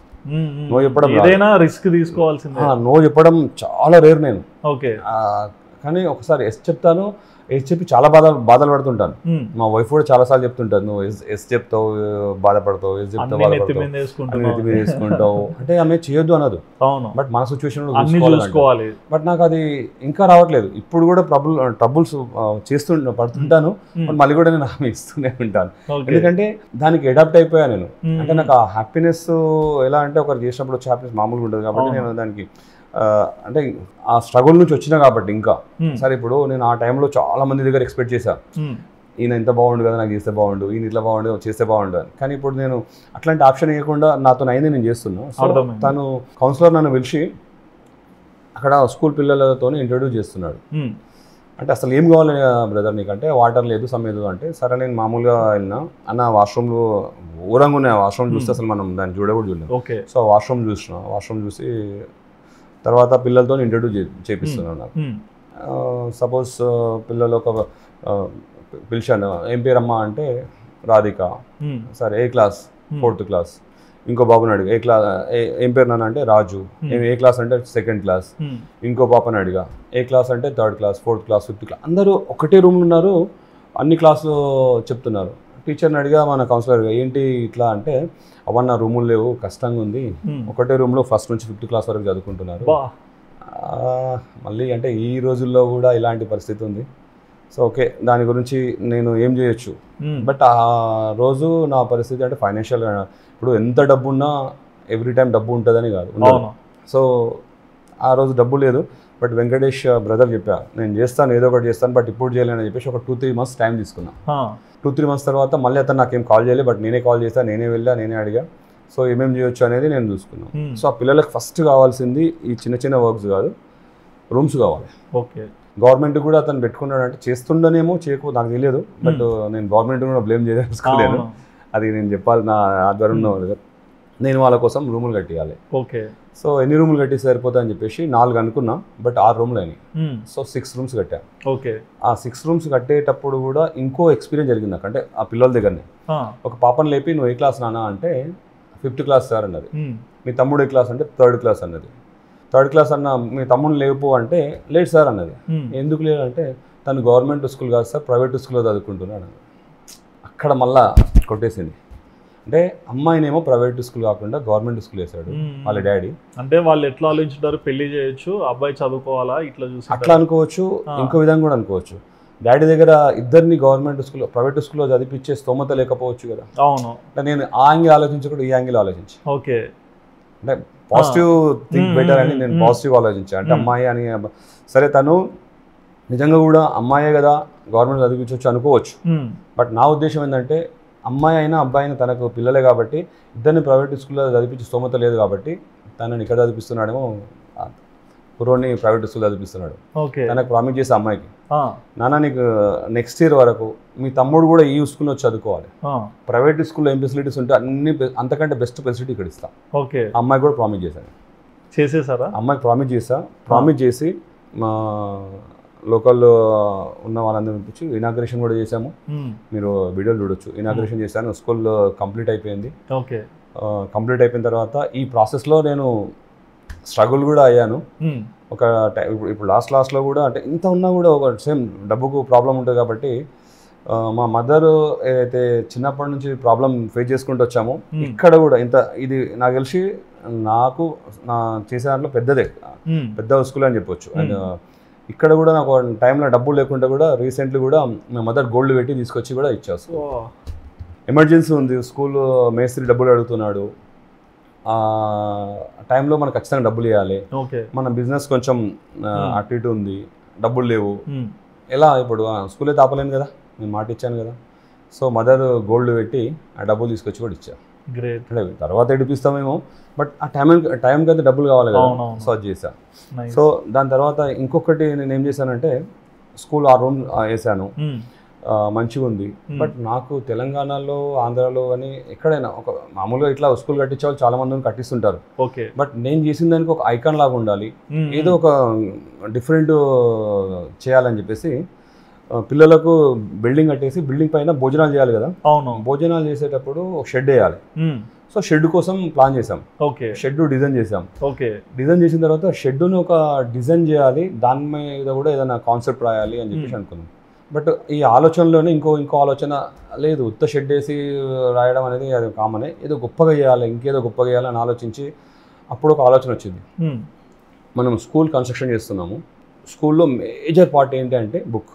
నో చెప్పడం ఏదైనా రిస్క్ తీసుకోవాల్సిందే, నో చెప్పడం చాలా రేర్ నేను. ఓకే, కానీ ఒకసారి ఎస్ చెప్తాను, ఎస్ చెప్పి చాలా బాధ బాధలు పడుతుంటాను. మా వైఫ్ కూడా చాలా సార్లు చెప్తుంటాను నువ్వు ఎస్ ఎస్ చెప్తావు బాధపడతావు, ఎస్ చెప్తావు బాధపడతావు అంటే ఆమె చేయొద్దు అనదు. బట్ మన సిచ్యువేషన్ బట్ నాకు అది ఇంకా రావట్లేదు. ఇప్పుడు కూడా ట్రబుల్ ట్రబుల్స్ చేస్తుంటా పడుతుంటాను, బట్ మళ్ళీ కూడా నేను ఆమె ఇస్తూనే ఉంటాను ఎందుకంటే దానికి అడాప్ట్ అయిపోయా నేను. అంటే నాకు ఆ హ్యాపీనెస్ ఎలా అంటే ఒకరు చేసినప్పుడు వచ్చే హ్యాపీనెస్ మామూలుగా ఉంటుంది కాబట్టి నేను దానికి అంటే ఆ స్ట్రగుల్ నుంచి వచ్చినా కాబట్టి ఇంకా సరే. ఇప్పుడు నేను ఆ టైంలో చాలా మంది దగ్గర ఎక్స్పెక్ట్ చేశాను ఈయన ఇంత బాగుండు కదా నాకు చేస్తే బాగుండు, ఈయన ఇట్లా బాగుండు చేస్తే బాగుండు అని. కానీ ఇప్పుడు నేను అట్లాంటి ఆప్షన్ ఇవ్వకుండా నాతో అయింది నేను చేస్తున్నాను. తను కౌన్సిలర్ నన్ను పిలిచి అక్కడ స్కూల్ పిల్లలతో ఇంట్రడ్యూస్ చేస్తున్నాడు. అంటే అసలు ఏం కావాలి బ్రదర్ నీకంటే వాటర్ లేదు సమేదు అంటే సరే నేను మామూలుగా వెళ్ళినా అన్న వాష్రూమ్లో ఊరంగా ఉన్నాయి వాష్రూమ్ చూస్తే అసలు మనం దాన్ని చూడకూడదు చూడలేదు. సో వాష్రూమ్ చూసిన వాష్రూమ్ చూసి తర్వాత పిల్లలతో ఇంట్రడ్యూస్ చేపిస్తున్నాను. నాకు సపోజ్ పిల్లలు ఒక పిలిచాను ఏం పేరమ్మా అంటే రాధిక, సరే ఏ క్లాస్ ఫోర్త్ క్లాస్. ఇంకో బాబుని అడిగా ఏ క్లాస్ ఏం పేరు నాన్న అంటే రాజు, ఏ క్లాస్ అంటే సెకండ్ క్లాస్. ఇంకో పాపని అడిగా ఏ క్లాస్ అంటే third class fourth class fifth class. అందరూ ఒకటే రూమ్లో ఉన్నారు, అన్ని క్లాసులు చెప్తున్నారు. టీచర్ని అడిగా మన కౌన్సిలర్గా ఏంటి ఇట్లా అంటే అవన్న రూములు లేవు కష్టంగా ఉంది, ఒకటే రూమ్లో ఫస్ట్ నుంచి ఫిఫ్త్ క్లాస్ వరకు చదువుకుంటున్నారు. మళ్ళీ అంటే ఈ రోజుల్లో కూడా ఇలాంటి పరిస్థితి ఉంది. సో ఓకే దాని గురించి నేను ఏం చేయొచ్చు. బట్ ఆ రోజు నా పరిస్థితి అంటే ఫైనాన్షియల్గా ఇప్పుడు ఎంత డబ్బు ఉన్నా ఎవ్రీ టైం డబ్బు ఉంటుందని కాదు. సో ఆ రోజు డబ్బు లేదు. బట్ వెంకటేష్ బ్రదర్ చెప్పా నేను చేస్తాను ఏదో ఒకటి చేస్తాను బట్ ఇప్పుడు చేయలేనని చెప్పేసి ఒక టూ త్రీ మంత్స్ టైం తీసుకున్నా. టూ త్రీ మంత్స్ తర్వాత మళ్ళీ అతను నాకేం కాల్ చేయలేదు, బట్ నేనే కాల్ చేస్తాను, నేనే వెళ్ళా, నేనే అడిగా. సో ఏమేమి చేయొచ్చు అనేది నేను చూసుకున్నాను. సో ఆ పిల్లలకు ఫస్ట్ కావాల్సింది ఈ చిన్న చిన్న వర్క్స్ కాదు, రూమ్స్ కావాలి. ఓకే, గవర్నమెంట్ కూడా అతను పెట్టుకున్నాడు అంటే చేస్తుండనేమో చేయకూడదు నాకు తెలియదు. బట్ నేను గవర్నమెంట్ కూడా బ్లేమ్ చేయదలుచుకోలేను, అది నేను చెప్పాలి నా ఆధ్వర్యంలో నేను వాళ్ళ కోసం రూములు కట్టియాలి. ఓకే, సో ఎన్ని రూములు కట్టి సరిపోతాయి అని చెప్పేసి నాలుగు అనుకున్నా, బట్ ఆరు రూములు అయినాయి. సో సిక్స్ రూమ్స్ కట్టాను. ఓకే, ఆ సిక్స్ రూమ్స్ కట్టేటప్పుడు కూడా ఇంకో ఎక్స్పీరియన్స్ జరిగింది నాకు. అంటే ఆ పిల్లల దగ్గరనే ఒక పాపను లేపి నువ్వు ఏ క్లాస్ నానా అంటే ఫిఫ్త్ క్లాస్ సార్ అన్నది, మీ తమ్ముడు ఏ క్లాస్ అంటే థర్డ్ క్లాస్ అన్నది. థర్డ్ క్లాస్ అన్న మీ తమ్ముడు లేవు అంటే లేదు సార్ అన్నది. ఎందుకు లేదు అంటే తను గవర్నమెంట్ స్కూల్ కాదు సార్ ప్రైవేట్ స్కూల్లో చదువుకుంటున్నాడు. అక్కడ మళ్ళా కొట్టేసింది. అంటే అమ్మాయినేమో ప్రైవేట్ స్కూల్ కాకుండా గవర్నమెంట్ స్కూల్ వేసాడు వాళ్ళ డాడీ. అంటే వాళ్ళు ఎట్లా ఆలోచించారు, పెళ్లి చేయొచ్చు, అబ్బాయి చదువుకోవాలా, ఇట్లా చూసి అట్లా అనుకోవచ్చు, ఇంకో విధంగా కూడా అనుకోవచ్చు. డాడీ దగ్గర ఇద్దరిని గవర్నమెంట్ స్కూల్ ప్రైవేట్ స్కూల్లో చదివించే స్తోమత లేకపోవచ్చు కదా. అవును, నేను ఆ యాంగిల్ ఆలోచించకూడదు, ఈ యాంగిల్ ఆలోచించి ఓకే అంటే పాజిటివ్ థింక్ బెటర్ అని నేను పాజిటివ్ ఆలోచించాను. అంటే అమ్మాయి అని సరే తను నిజంగా కూడా అమ్మాయే కదా గవర్నమెంట్ చదివించవచ్చు అనుకోవచ్చు. బట్ నా ఉద్దేశం ఏంటంటే అమ్మాయి అయినా అబ్బాయి అయినా తనకు పిల్లలే కాబట్టి ఇద్దరిని ప్రైవేట్ స్కూల్లో చదివించే స్తోమత లేదు కాబట్టి తనని ఇక్కడ చదివిస్తున్నాడేమో పురోని ప్రైవేట్ స్కూల్ చదివిస్తున్నాడు. తనకు ప్రామిస్ చేసే అమ్మాయికి నాన్న నీకు నెక్స్ట్ ఇయర్ వరకు మీ తమ్ముడు కూడా ఈ స్కూల్లో చదువుకోవాలి, ప్రైవేట్ స్కూల్లో ఏం ఫెసిలిటీస్ ఉంటే అన్ని అంతకంటే బెస్ట్ ఫెసిలిటీ ఇక్కడ ఇస్తా అమ్మాయి కూడా ప్రామిస్ చేశాను. చేసేసారా? అమ్మాయికి ప్రామిస్ చేసా. ప్రామిస్ చేసి మా లోకల్లో ఉన్న వాళ్ళందరూ పంపించి ఇనాగ్రేషన్ కూడా చేసాము. మీరు వీడియోలు చూడొచ్చు. ఇనాగ్రేషన్ చేశాను, స్కూల్ కంప్లీట్ అయిపోయింది. కంప్లీట్ అయిపోయిన తర్వాత ఈ ప్రాసెస్లో నేను స్ట్రగుల్ కూడా అయ్యాను. ఒక ఇప్పుడు లాస్ట్ లాస్ట్లో కూడా అంటే ఇంత ఉన్నా కూడా ఒక సేమ్ డబ్బుకు ప్రాబ్లం ఉంటుంది కాబట్టి మా మదర్ ఏదైతే చిన్నప్పటి నుంచి ప్రాబ్లం ఫేస్ చేసుకుంటూ వచ్చామో ఇక్కడ కూడా ఇంత ఇది నాకు తెలిసి నాకు నా చేసే దాంట్లో పెద్దదే, పెద్ద స్కూల్ అని చెప్పొచ్చు. అండ్ ఇక్కడ కూడా నాకు టైంలో డబ్బులు లేకుండా కూడా రీసెంట్లీ కూడా మా మదర్ గోల్డ్ పెట్టి తీసుకొచ్చి కూడా ఇచ్చేస్తాం. ఎమర్జెన్సీ ఉంది, స్కూల్ మేస్త్రి డబ్బులు అడుగుతున్నాడు, టైంలో మనకు ఖచ్చితంగా డబ్బులు ఇవ్వాలి, మన బిజినెస్ కొంచెం అటు ఇటు ఉంది, డబ్బులు లేవు, ఎలా ఇప్పుడు స్కూలే తాపలేను కదా, నేను మాట ఇచ్చాను కదా. సో మదర్ గోల్డ్ పెట్టి ఆ డబ్బులు తీసుకొచ్చి కూడా ఇచ్చాను. గ్రేట్. అంటే తర్వాత ఎడిపిస్తామేమో బట్ ఆ టైం టైంకి అయితే డబ్బులు కావాలి కదా, సో అది చేశాను. సో దాని తర్వాత ఇంకొకటి నేను ఏం చేశానంటే స్కూల్ ఆ రూమ్ వేసాను, మంచిగా ఉంది. బట్ నాకు తెలంగాణలో ఆంధ్రాలో అని ఎక్కడైనా ఒక మామూలుగా ఇట్లా స్కూల్ కట్టించే వాళ్ళు చాలా మంది కట్టిస్తుంటారు. బట్ నేను చేసిన దానికి ఒక ఐకాన్ లాగా ఉండాలి, ఏదో ఒక డిఫరెంట్ చేయాలని చెప్పేసి పిల్లలకు బిల్డింగ్ కట్టేసి బిల్డింగ్ పైన భోజనాలు చేయాలి కదా. అవును, భోజనాలు చేసేటప్పుడు ఒక షెడ్ వేయాలి. సో షెడ్ కోసం ప్లాన్ చేసాం. ఓకే, షెడ్ డిజైన్ చేసాం. ఓకే, డిజైన్ చేసిన తర్వాత షెడ్ను ఒక డిజైన్ చేయాలి, దాని మీద కూడా ఏదైనా కాన్సెప్ట్ రాయాలి అని చెప్పేసి అనుకున్నాం. బట్ ఈ ఆలోచనలోనే ఇంకో ఇంకో ఆలోచన లేదు, ఉత్త షెడ్ వేసి రాయడం అనేది అది కామనే, ఏదో గొప్పగా చేయాలి, ఇంకేదో గొప్పగా చేయాలని ఆలోచించి అప్పుడు ఒక ఆలోచన వచ్చింది. మనం స్కూల్ కన్స్ట్రక్షన్ చేస్తున్నాము, స్కూల్లో మేజర్ పార్ట్ ఏంటి అంటే బుక్.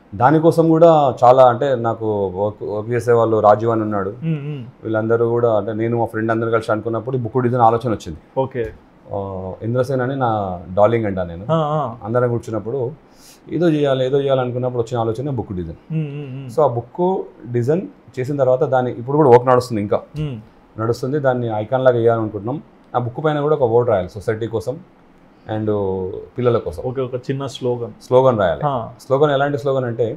దానికోసం కూడా చాలా అంటే నాకు వర్క్ వర్క్ చేసేవాళ్ళు రాజీవ్ అని ఉన్నాడు, వీళ్ళందరూ కూడా అంటే నేను మా ఫ్రెండ్ అందరూ కలిసి అనుకున్నప్పుడు ఈ బుక్ డిజైన్ ఆలోచన వచ్చింది. ఓకే, ఇంద్రసేన్ అని నా డార్లింగ్ అంట, నేను అందరం కూర్చున్నప్పుడు ఏదో చేయాలి ఏదో చేయాలి అనుకున్నప్పుడు వచ్చిన ఆలోచన బుక్ డిజైన్. సో ఆ బుక్ డిజైన్ చేసిన తర్వాత దాన్ని ఇప్పుడు కూడా వర్క్ నడుస్తుంది, ఇంకా నడుస్తుంది. దాన్ని ఐకాన్ లాగా వేయాలనుకుంటున్నాం. ఆ బుక్ పైన కూడా ఒక వర్డ్ రాయాలి, సొసైటీ కోసం అండ్ పిల్లల కోసం. ఓకే, ఒక చిన్న స్లోగన్ స్లోగన్ రాయాలి. స్లోగన్ ఎలాంటి స్లోగన్ అంటే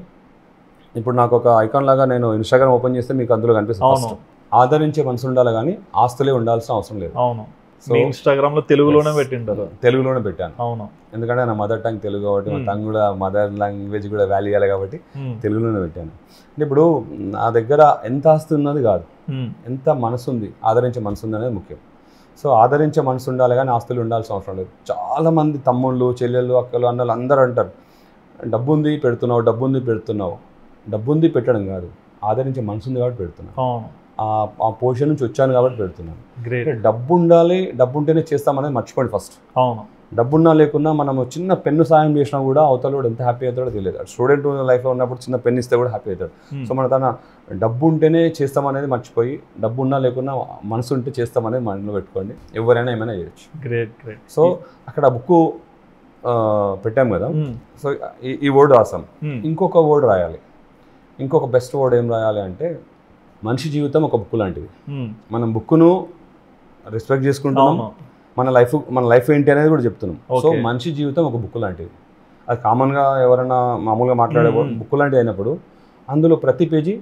ఇప్పుడు నాకు ఒక ఐకాన్ లాగా నేను ఇన్స్టాగ్రామ్ ఓపెన్ చేస్తే మీకు అందులో కనిపిస్తుంది, ఆదరించే మనసు ఉండాలి కానీ ఆస్తులే ఉండాల్సిన అవసరం లేదు. అవును, సో ఇన్స్టాగ్రామ్లో తెలుగులోనే పెట్టింటారు, తెలుగులోనే పెట్టాను. అవును, ఎందుకంటే నా మదర్ టంగ్ తెలుగు కాబట్టి మా టంగ్ కూడా మదర్ లాంగ్వేజ్ కూడా వాల్యూ ఇవ్వాలి కాబట్టి తెలుగులోనే పెట్టాను. అంటే ఇప్పుడు నా దగ్గర ఎంత ఆస్తి ఉన్నది కాదు, ఎంత మనసు ఉంది, ఆదరించే మనసు ఉంది అనేది ముఖ్యం. సో ఆదరించే మనసు ఉండాలి కానీ ఆస్తులు ఉండాల్సిన అవసరం లేదు. చాలామంది తమ్ముళ్ళు చెల్లెళ్ళు అక్కలు అన్నలు అందరూ అంటారు డబ్బు ఉంది పెడుతున్నావు, డబ్బు ఉంది పెడుతున్నావు. డబ్బు ఉంది పెట్టడం కాదు, ఆదరించే మనసు ఉంది కాబట్టి పెడుతున్నాను, ఆ పొజిషన్ నుంచి వచ్చాను కాబట్టి పెడుతున్నాను. గ్రేట్. డబ్బు ఉండాలి, డబ్బు ఉంటేనే చేస్తామనేది మర్చిపోండి ఫస్ట్. అవును, డబ్బున్నా లేకున్నా మనం చిన్న పెన్ను సాయం చేసినా కూడా అవతల కూడా ఎంత హ్యాపీ అవుతాడో తెలియదు. స్టూడెంట్ లైఫ్లో ఉన్నప్పుడు చిన్న పెన్ను ఇస్తే కూడా హ్యాపీ అవుతాడు. సో మన తన డబ్బు ఉంటేనే చేస్తామనేది మర్చిపోయి డబ్బు ఉన్నా లేకున్నా మనసు ఉంటే చేస్తామనేది మనలో పెట్టుకోండి, ఎవరైనా ఏమైనా చేయొచ్చు. Great, great. సో అక్కడ బుక్ పెట్టాం కదా, సో ఈ వర్డ్ రాసాం. ఇంకొక వర్డ్ రాయాలి, ఇంకొక బెస్ట్ వర్డ్ ఏం రాయాలి అంటే మనిషి జీవితం ఒక బుక్ లాంటిది. మనం బుక్ను రెస్పెక్ట్ చేసుకుంటున్నాం, మన లైఫ్ మన లైఫ్ ఏంటి అనేది కూడా చెప్తున్నాం. సో మనిషి జీవితం ఒక బుక్ లాంటిది, అది కామన్గా ఎవరైనా మామూలుగా మాట్లాడే బుక్ లాంటిది అయినప్పుడు అందులో ప్రతి పేజీ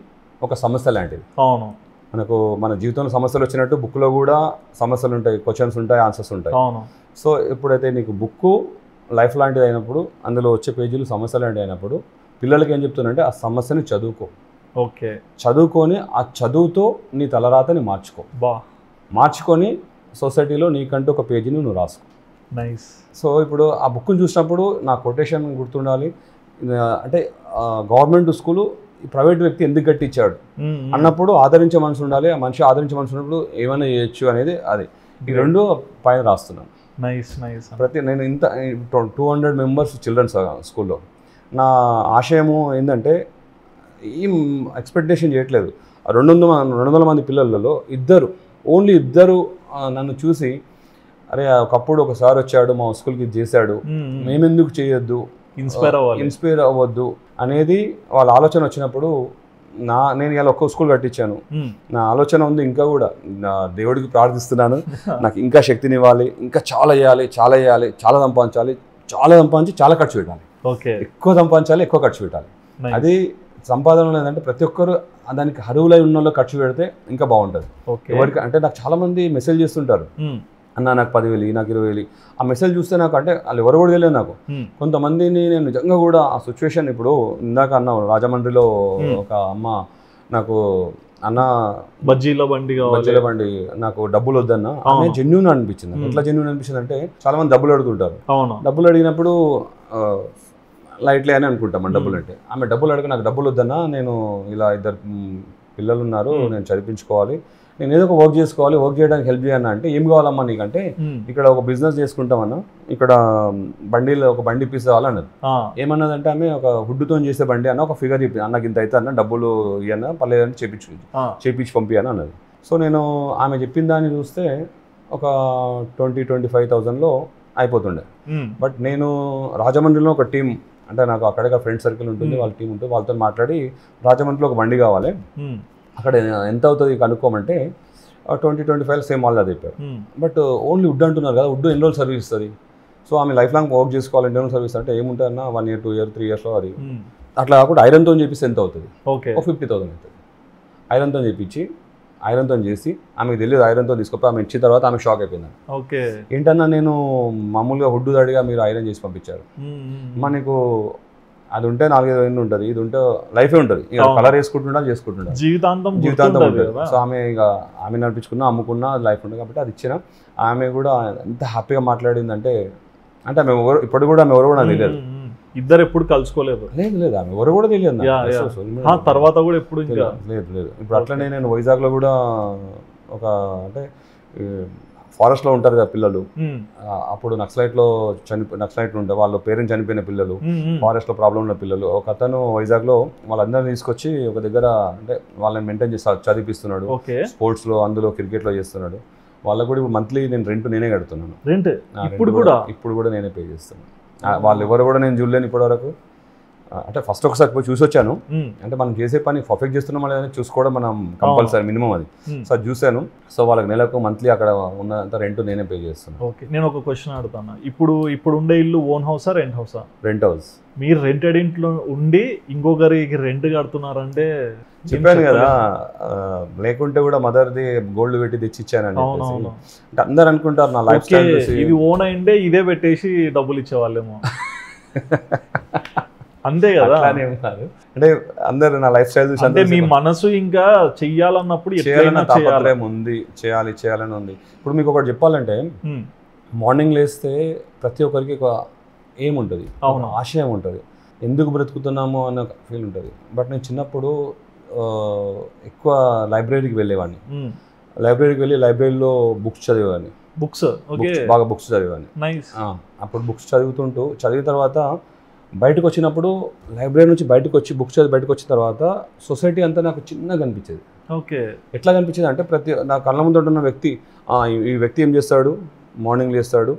ఒక సమస్య లాంటిది. అవును, మనకు మన జీవితంలో సమస్యలు వచ్చినట్టు బుక్లో కూడా సమస్యలు ఉంటాయి, క్వశ్చన్స్ ఉంటాయి, ఆన్సర్స్ ఉంటాయి. అవును. సో ఎప్పుడైతే నీకు బుక్ లైఫ్ లాంటిది అయినప్పుడు అందులో వచ్చే పేజీలు సమస్య లాంటివి అయినప్పుడు పిల్లలకి ఏం చెప్తున్నానంటే ఆ సమస్యని చదువుకో. ఓకే, చదువుకొని ఆ చదువుతో నీ తలరాతని మార్చుకో. బా మార్చుకొని సొసైటీలో నీకంటూ ఒక పేజీని నువ్వు రాసుకో. నైస్. సో ఇప్పుడు ఆ బుక్ను చూసినప్పుడు నా కొటేషన్ గుర్తుండాలి, అంటే గవర్నమెంట్ స్కూలు ప్రైవేట్ వ్యక్తి ఎందుకు కట్టించాడు అన్నప్పుడు ఆదరించే మనిషి ఉండాలి, ఆ మనిషి ఆదరించే మనిషి ఉన్నప్పుడు ఏమైనా చేయొచ్చు అనేది అది ఈ రెండు పైన రాస్తున్నాను. Nice nice. ప్రతి నేను ఇంత టూ హండ్రెడ్ మెంబర్స్ చిల్డ్రన్స్ స్కూల్లో నా ఆశయము ఏంటంటే ఏం ఎక్స్పెక్టేషన్ చేయట్లేదు, రెండు వందల రెండు వందల మంది పిల్లలలో ఇద్దరు ఓన్లీ ఇద్దరు నన్ను చూసి అరే ఒకప్పుడు ఒక సార్ వచ్చాడు మా స్కూల్కి చేశాడు మేమెందుకు చేయొద్దు, ఇన్స్పైర్ అవ్వాలి, ఇన్స్పైర్ అవ్వద్దు అనేది వాళ్ళ ఆలోచన వచ్చినప్పుడు నా నేను ఇలా ఒక్క స్కూల్ కట్టించాను. నా ఆలోచన ఉంది ఇంకా కూడా, నా దేవుడికి ప్రార్థిస్తున్నాను నాకు ఇంకా శక్తిని ఇవ్వాలి, ఇంకా చాలా చేయాలి చాలా చేయాలి చాలా సంపాదించాలి చాలా సంపాదించి చాలా ఖర్చు పెట్టాలి. ఓకే, ఎక్కువ సంపాదించాలి ఎక్కువ ఖర్చు పెట్టాలి. అది సంపాదన ఏంటంటే ప్రతి ఒక్కరు దానికి అరువులై ఉన్న ఖర్చు పెడితే ఇంకా బాగుంటుంది. ఎవరికి అంటే నాకు చాలా మంది మెసేజ్ చేస్తుంటారు అన్న నాకు పదివేలు నాకు ఇరవై వేలు, ఆ మెసేజ్ చూస్తే నాకు అంటే వాళ్ళు ఎవరు కూడా తెలియదు నాకు. కొంతమందిని నేను నిజంగా కూడా ఆ సిచ్యువేషన్ ఇప్పుడు ఇందాక అన్న రాజమండ్రిలో ఒక అమ్మ నాకు అన్న బజ్జీల బండి బజ్జీల బండి నాకు డబ్బులు వద్దన్న జెన్యూన్ అనిపించింది. ఎట్లా జెన్యూన్ అనిపించింది అంటే చాలా మంది డబ్బులు అడుగుతుంటారు, డబ్బులు అడిగినప్పుడు లైట్లే అని అనుకుంటాం మన డబ్బులు అంటే. ఆమె డబ్బులు అడిగి నాకు డబ్బులు వద్దన్నా నేను ఇలా ఇద్దరు పిల్లలు ఉన్నారు నేను చదివించుకోవాలి, నేను ఏదో ఒక వర్క్ చేసుకోవాలి, వర్క్ చేయడానికి హెల్ప్ చేయన్నా అంటే ఏం కావాలమ్మా నీకంటే ఇక్కడ ఒక బిజినెస్ చేసుకుంటామన్నా ఇక్కడ బండిలో ఒక బండి పీస్ కావాలన్నది. ఏమన్నదంటే ఆమె ఒక హుడ్డుతో చేసే బండి అన్న ఒక ఫిగర్ చెప్పి అన్నకి ఇంత అయితే అన్న డబ్బులు ఇవన్నా పర్లేదు అని చేపించు చేపించి పంపియాను అన్నది. సో నేను ఆమె చెప్పిన దాన్ని చూస్తే ఒక ట్వంటీ ట్వంటీ ఫైవ్ థౌజండ్లో అయిపోతుండే. బట్ నేను రాజమండ్రిలో ఒక టీం అంటే నాకు అక్కడక్కడ ఫ్రెండ్ సర్కిల్ ఉంటుంది, వాళ్ళ టీం ఉంటుంది, వాళ్ళతో మాట్లాడి రాజమండ్రిలో ఒక బండి కావాలి అక్కడ ఎంత అవుతుంది కనుక్కోమంటే ట్వంటీ ట్వంటీ ఫైవ్ సేమ్ వాళ్ళు అది చెప్పారు. బట్ ఓన్లీ వుడ్ అంటున్నారు కదా, వుడ్ ఎన్ని రోజులు సర్వీస్ ఇస్తుంది, సో ఆమె లైఫ్ లాంగ్ వర్క్ చేసుకోవాలి ఎన్ని రోజులు సర్వీస్ అంటే ఏముంటుందన్నా one year two year three ఇయర్స్లో అది. అట్లా కాకుండా ఐరన్తో చెప్పేసి ఎంత అవుతుంది, ఓకే ఓ ఫిఫ్టీ థౌసండ్ అవుతుంది ఐరన్తో చెప్పించి ఐరన్తో చేసి ఆమెకు తెలియదు ఐరన్తో తీసుకొస్తే ఆమె ఇచ్చిన తర్వాత ఆమె షాక్ అయిపోయింది. ఓకే ఏంటన్నా నేను మామూలుగా హుడ్డు దాడిగా మీరు ఐరన్ చేసి పంపించారు, మనకు అది ఉంటే నాలుగైదు ఎన్ని ఉంటుంది, ఇది ఉంటే లైఫే ఉంటుంది, ఇక కలర్ వేసుకుంటుండా చేసుకుంటుండ జీవితాంతం జీవితాంతం ఉంటుంది. సో ఆమె ఇక ఆమె నడిపించుకున్నా అమ్ముకున్నా లైఫ్ ఉంటుంది కాబట్టి అది ఇచ్చిన ఆమె కూడా ఎంత హ్యాపీగా మాట్లాడిందంటే అంటే ఆమె ఎవరు ఇప్పుడు కూడా ఆమె ఎవరు కూడా తెలియదు, ఇద్దరు ఎప్పుడు కలుసుకోలేదు లేదు లేదు ఆమె ఎవరు కూడా తెలియదు తర్వాత కూడా ఎప్పుడు లేదు లేదు. ఇప్పుడు అట్లనే నేను వైజాగ్లో కూడా ఒక అంటే ఫారెస్ట్లో ఉంటారు కదా పిల్లలు, అప్పుడు నక్సలైట్లో చనిపో నక్సలైట్లు ఉంటారు వాళ్ళ పేరెంట్స్ చనిపోయిన పిల్లలు ఫారెస్ట్లో ప్రాబ్లం ఉన్న పిల్లలు ఒక అతను వైజాగ్లో వాళ్ళందరినీ తీసుకొచ్చి ఒక దగ్గర అంటే వాళ్ళని మెయింటైన్ చేసి చదివిస్తున్నాడు, స్పోర్ట్స్లో అందులో క్రికెట్లో చేస్తున్నాడు. వాళ్ళకు కూడా ఇప్పుడు మంత్లీ నేను రెంట్ నేనే కడుతున్నాను, రెంట్ ఇప్పుడు కూడా ఇప్పుడు కూడా నేనే పే చేస్తున్నాను. వాళ్ళు ఎవరు కూడా నేను చూడలేను ఇప్పటివరకు, అంటే ఫస్ట్ ఒకసారి పోయి చూసి వచ్చాను, అంటే మనం చేసే పని పర్ఫెక్ట్ చేస్తున్నాం లేదని చూసుకోవడం మనం కంపల్సరీ మినిమం అది. సో అది చూశాను. సో వాళ్ళకి నెలకు మంత్లీ అక్కడ ఉన్నంత రెంట్ నేనే పే చేస్తున్నాను. ఓకే, నేను ఒక క్వశ్చన్ అడుగుతాను, ఇప్పుడు ఇప్పుడు ఉండే ఇల్లు ఓన్ హౌసా రెంట్ హౌసా? Rent house. మీరు రెంటెడ్ ఇంట్లో ఉండి ఇంకొకరికి రెంట్ కడుతున్నారంటే చెప్పాను కదా, లేకుంటే కూడా మదర్ది గోల్డ్ పెట్టి తెచ్చిచ్చానండి అంటే అందరు అనుకుంటారు నా లైఫ్ స్టైల్ ఇది ఓన్ అయిందే ఇదే పెట్టేసి డబ్బులు ఇచ్చేవాళ్ళేమో అంతే కదా అంటే అందరు నా లైఫ్ స్టైల్ చూసి అంటే మీ మనసు ఇంకా చెయ్యాలన్నప్పుడు చేయాలన్న తాపత్రయం ఉంది, చేయాలి చేయాలని ఉంది. ఇప్పుడు మీకు ఒకటి చెప్పాలంటే మార్నింగ్ లేస్తే ప్రతి ఒక్కరికి ఒక ఏం ఉంటుంది, ఆశయం ఉంటుంది, ఎందుకు బ్రతుకుతున్నాము అన్న ఫీల్ ఉంటుంది. బట్ నేను చిన్నప్పుడు ఎక్కువ లైబ్రరీకి వెళ్ళేవాడిని, లైబ్రరీకి వెళ్ళి లైబ్రరీలో బుక్స్ చదివేవాడిని, బుక్స్ బాగా బుక్స్ చదివేవాడిని. అప్పుడు బుక్స్ చదువుతుంటూ చదివిన తర్వాత బయటకు వచ్చినప్పుడు లైబ్రరీ నుంచి బయటకు వచ్చి బుక్స్ చదివి బయటకు వచ్చిన తర్వాత సొసైటీ అంతా నాకు చిన్నగా అనిపించేది. ఓకే, ఎట్లా కనిపించేది అంటే ప్రతి నా కళ్ళ ముందు ఉన్న వ్యక్తి ఈ వ్యక్తి ఏం చేస్తాడు, మార్నింగ్ లేస్తాడు,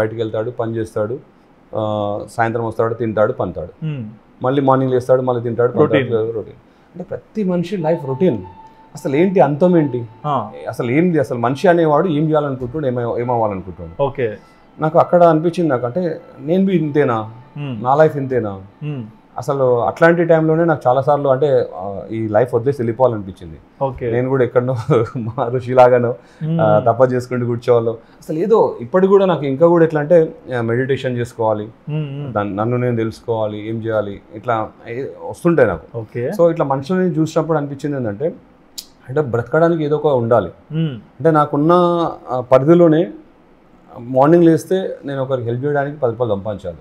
బయటకు వెళ్తాడు, పని చేస్తాడు, సాయంత్రం వస్తాడు, తింటాడు, పంతాడు, మళ్ళీ మార్నింగ్ లేస్తాడు, మళ్ళీ తింటాడు, రొటీన్ రొటీన్ అంటే ప్రతి మనిషి లైఫ్ రొటీన్. అసలు ఏంటి అంతం ఏంటి, అసలు ఏంది అసలు మనిషి అనేవాడు ఏం చేయాలనుకుంటున్నాడు, ఏమై ఏమవ్వాలనుకుంటున్నాడు. ఓకే, నాకు అక్కడ అనిపించింది నాకు అంటే నేను బి ఇంతేనా, నా లైఫ్ ఇంతేనా, అసలు అట్లాంటి టైంలోనే నాకు చాలాసార్లు అంటే ఈ లైఫ్ వదిలేసి వెళ్ళిపోవాలనిపించింది. నేను కూడా ఎక్కడో మా ఋషిలాగానో తప్ప చేసుకుంటూ కూర్చోవాలో అసలు ఏదో ఇప్పటికి కూడా నాకు ఇంకా కూడా ఎట్లా అంటే మెడిటేషన్ చేసుకోవాలి, నన్ను నేను తెలుసుకోవాలి, ఏం చేయాలి, ఇట్లా వస్తుంటాయి నాకు. సో ఇట్లా మనుషులని చూసినప్పుడు అనిపించింది ఏంటంటే అంటే బ్రతకడానికి ఏదో ఒక ఉండాలి. అంటే నాకున్న పరిధిలోనే మార్నింగ్ లేస్తే నేను ఒకరికి హెల్ప్ చేయడానికి పది రూపాయలు సంపాదించాలి.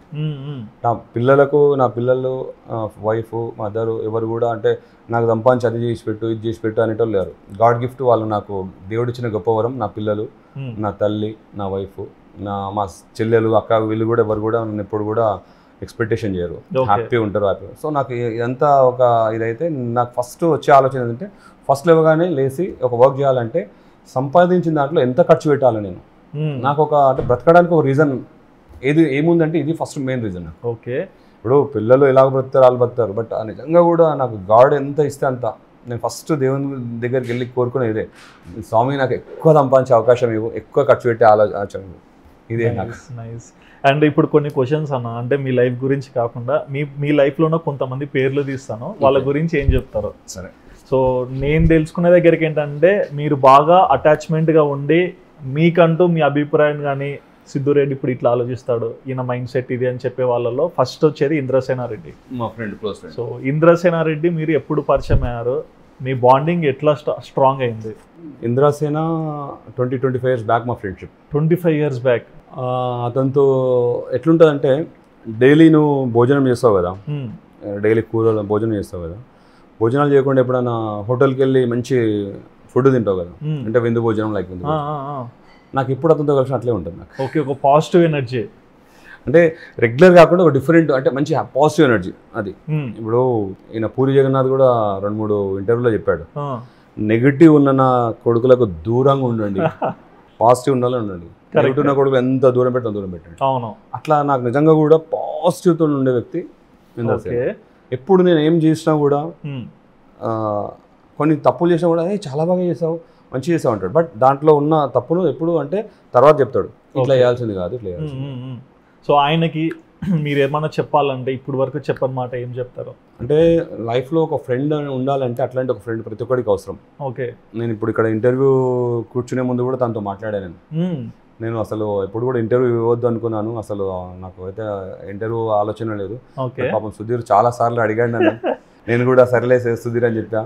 నా పిల్లలకు, నా పిల్లలు, వైఫ్, మదరు ఎవరు కూడా అంటే నాకు సంపాదించి అది చేసి పెట్టు, ఇది చేసి పెట్టు అనేటోళ్ళు లేరు. గాడ్ గిఫ్ట్ వాళ్ళు, నాకు దేవుడు ఇచ్చిన గొప్ప వరం. నా పిల్లలు, నా తల్లి, నా వైఫ్, నా మా చెల్లెలు, అక్క వీళ్ళు కూడా ఎవరు కూడా నన్ను ఎప్పుడు కూడా ఎక్స్పెక్టేషన్ చేయరు. హ్యాపీగా ఉంటారు, హ్యాపీగా. సో నాకు ఇదంతా ఒక ఇదైతే నాకు ఫస్ట్ వచ్చే ఆలోచన ఏంటంటే ఫస్ట్ లేవగానే లేచి ఒక వర్క్ చేయాలంటే సంపాదించిన దాంట్లో ఎంత ఖర్చు పెట్టాలి నేను, నాకు ఒక అంటే బ్రతకడానికి ఒక రీజన్ ఏది ఏముందంటే ఇది ఫస్ట్ మెయిన్ రీజన్. ఓకే, ఇప్పుడు పిల్లలు ఎలా బ్రతుకుతారు వాళ్ళు బ్రతుకుతారు, బట్ నిజంగా కూడా నాకు గాడ్ ఎంత ఇస్తే అంత నేను ఫస్ట్ దేవుని దగ్గరికి వెళ్ళి కోరుకునేదే, స్వామి నాకు ఎక్కువ సంపాదించే అవకాశం ఇవ్వు, ఎక్కువ ఖర్చు పెట్టే ఆలోచన ఇవ్వు, ఇదే నాకు. నైస్. అండ్ ఇప్పుడు కొన్ని క్వశ్చన్స్ అన్న, అంటే మీ లైఫ్ గురించి కాకుండా మీ మీ లైఫ్లోనూ కొంతమంది పేర్లు తీస్తాను, వాళ్ళ గురించి ఏం చెప్తారో. సరే, సో నేను తెలుసుకునే దగ్గరికి ఏంటంటే మీరు బాగా అటాచ్మెంట్గా ఉండి మీకంటూ మీ అభిప్రాయం కానీ సిద్ధురెడ్డి ఇప్పుడు ఇట్లా ఆలోచిస్తాడు, ఈయన మైండ్ సెట్ ఇది అని చెప్పే వాళ్ళలో ఫస్ట్ వచ్చేది ఇంద్రసేనా రెడ్డి, మా friend, close friend. So Indrasena Reddy మీరు ఎప్పుడు పరిచయం అయ్యారు, మీ బాండింగ్ ఎట్లా స్ట్రాంగ్ అయింది? Indrasena twenty twenty five years back మా friendship, twenty five years back. అతనితో ఎట్లుంటుందంటే డైలీ నువ్వు భోజనం చేస్తావు కదా, డైలీ కూరలో భోజనం చేస్తావు కదా, భోజనాలు చేయకుండా ఎప్పుడైనా హోటల్కి వెళ్ళి మంచి ఫుడ్ తింటావు కదా, అంటే విందు భోజనం లైక్ విందు. నాకు ఇప్పుడు అతనితో కలిసి అట్లే ఉంటుంది నాకు. ఓకే, ఒక పాజిటివ్ ఎనర్జీ, అంటే రెగ్యులర్ కాకుండా ఒక డిఫరెంట్ అంటే మంచి పాజిటివ్ ఎనర్జీ అది. ఇప్పుడు ఈయన పూరి జగన్నాథ్ కూడా రెండు మూడు ఇంటర్వ్యూలో చెప్పాడు, నెగిటివ్ ఉన్న నా కొడుకులకు దూరంగా ఉండండి, పాజిటివ్ ఉండాలి ఉండండి, నెగిటివ్ ఉన్న కొడుకులు ఎంత దూరం పెట్టినా దూరం పెట్టండి. అవును, అట్లా నాకు నిజంగా కూడా పాజిటివ్తో ఉండే వ్యక్తి. ఎప్పుడు నేను ఏం చేసినా కూడా కొన్ని తప్పులు చేసినా కూడా చాలా బాగా చేసావు, మంచి చేసావు అంటాడు. బట్ దాంట్లో ఉన్న తప్పును ఎప్పుడు అంటే తర్వాత చెప్తాడు, ఇట్లా చేయాల్సింది కాదు, ఇట్లా చేయాల్సింది. సో ఆయనకి మీరు ఏమైనా చెప్పాలంటే ఇప్పుడు వరకు చెప్పని మాట ఏం చెప్తారు? అంటే లైఫ్లో ఒక ఫ్రెండ్ ఉండాలంటే అట్లాంటి ఒక ఫ్రెండ్ ప్రతి ఒక్కరికి అవసరం. ఓకే, నేను ఇప్పుడు ఇక్కడ ఇంటర్వ్యూ కూర్చునే ముందు కూడా తనతో మాట్లాడాను నేను. నేను అసలు ఎప్పుడు కూడా ఇంటర్వ్యూ ఇవ్వద్దు అనుకున్నాను, అసలు నాకు అయితే ఇంటర్వ్యూ ఆలోచన లేదు. పాపం సుధీర్ చాలా సార్లు అడిగాడు నన్ను, నేను కూడా సరేలే సుధీర్ అని చెప్పా.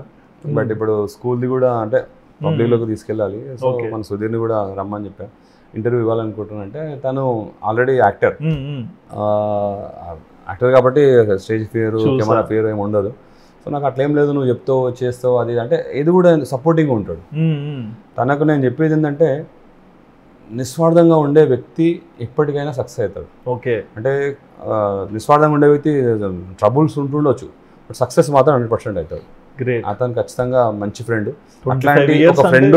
బట్ ఇప్పుడు స్కూల్ది కూడా అంటే పబ్లిక్లోకి తీసుకెళ్ళాలి, సో మన సుధీర్ని కూడా రమ్మని చెప్పా. ఇంటర్వ్యూ ఇవ్వాలనుకుంటున్నాను అంటే తను ఆల్రెడీ యాక్టర్, యాక్టర్ కాబట్టి స్టేజ్ ఫియర్, కెమెరా ఫియర్ ఏమి ఉండదు. సో నాకు అట్లేం లేదు, నువ్వు చెప్తావు చేస్తావు అది అంటే ఏది కూడా సపోర్టింగ్ ఉంటాడు. తనకు నేను చెప్పేది ఏంటంటే నిస్వార్థంగా ఉండే వ్యక్తి ఎప్పటికైనా సక్సెస్ అవుతాడు. ఓకే, అంటే నిస్వార్థంగా ఉండే వ్యక్తి ట్రబుల్స్ ఉంటుండొచ్చు, బట్ సక్సెస్ మాత్రం హండ్రెడ్ పర్సెంట్ అవుతాడు. గ్రేట్, అతను ఖచ్చితంగా మంచి ఫ్రెండ్. అట్లాంటి ఒక ఫ్రెండ్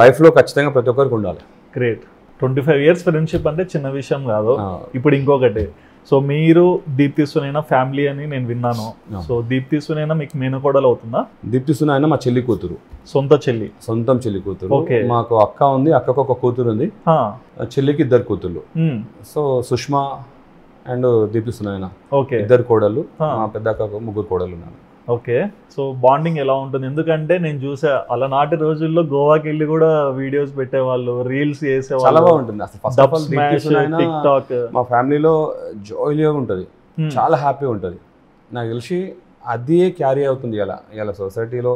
లైఫ్లో ఖచ్చితంగా ప్రతి ఒక్కరికి ఉండాలి. Great. Twenty five years friendship అంటే చిన్న విషయం కాదు. ఇప్పుడు ఇంకొకటి, సో మీరు దీప్తి సునైనా ఫ్యామిలీ అని నేను విన్నాను, సో దీప్తి సునైనా మీకు మేనకోడలు అవుతుందా? దీప్తి సునైనా మా చెల్లి కూతురు, సొంత చెల్లి, సొంతం చెల్లి కూతురు. మాకు అక్క ఉంది, అక్కకు ఒక కూతురు ఉంది, చెల్లికి ఇద్దరు కూతుర్లు. సో సుష్మా అండ్ దీప్తి సునైనా ఇద్దరు కోడళ్ళు, మా పెద్ద అక్కకు ముగ్గురు కోడళ్ళు ఉన్నారు. ఓకే, సో బాండింగ్ ఎలా ఉంటుంది? ఎందుకంటే నేను చూసా అలనాటి రోజుల్లో గోవాకి వెళ్ళి కూడా వీడియోస్ పెట్టేవాళ్ళు, రీల్స్ చేసేవాళ్ళు, చాలా బాగుంటుంది. అసలు first of all TikTok మా ఫ్యామిలీలో జాలీగా ఉంటుంది, చాలా హ్యాపీగా ఉంటుంది. నాకు తెలిసి అదే క్యారీ అవుతుంది ఇలా ఇలా సొసైటీలో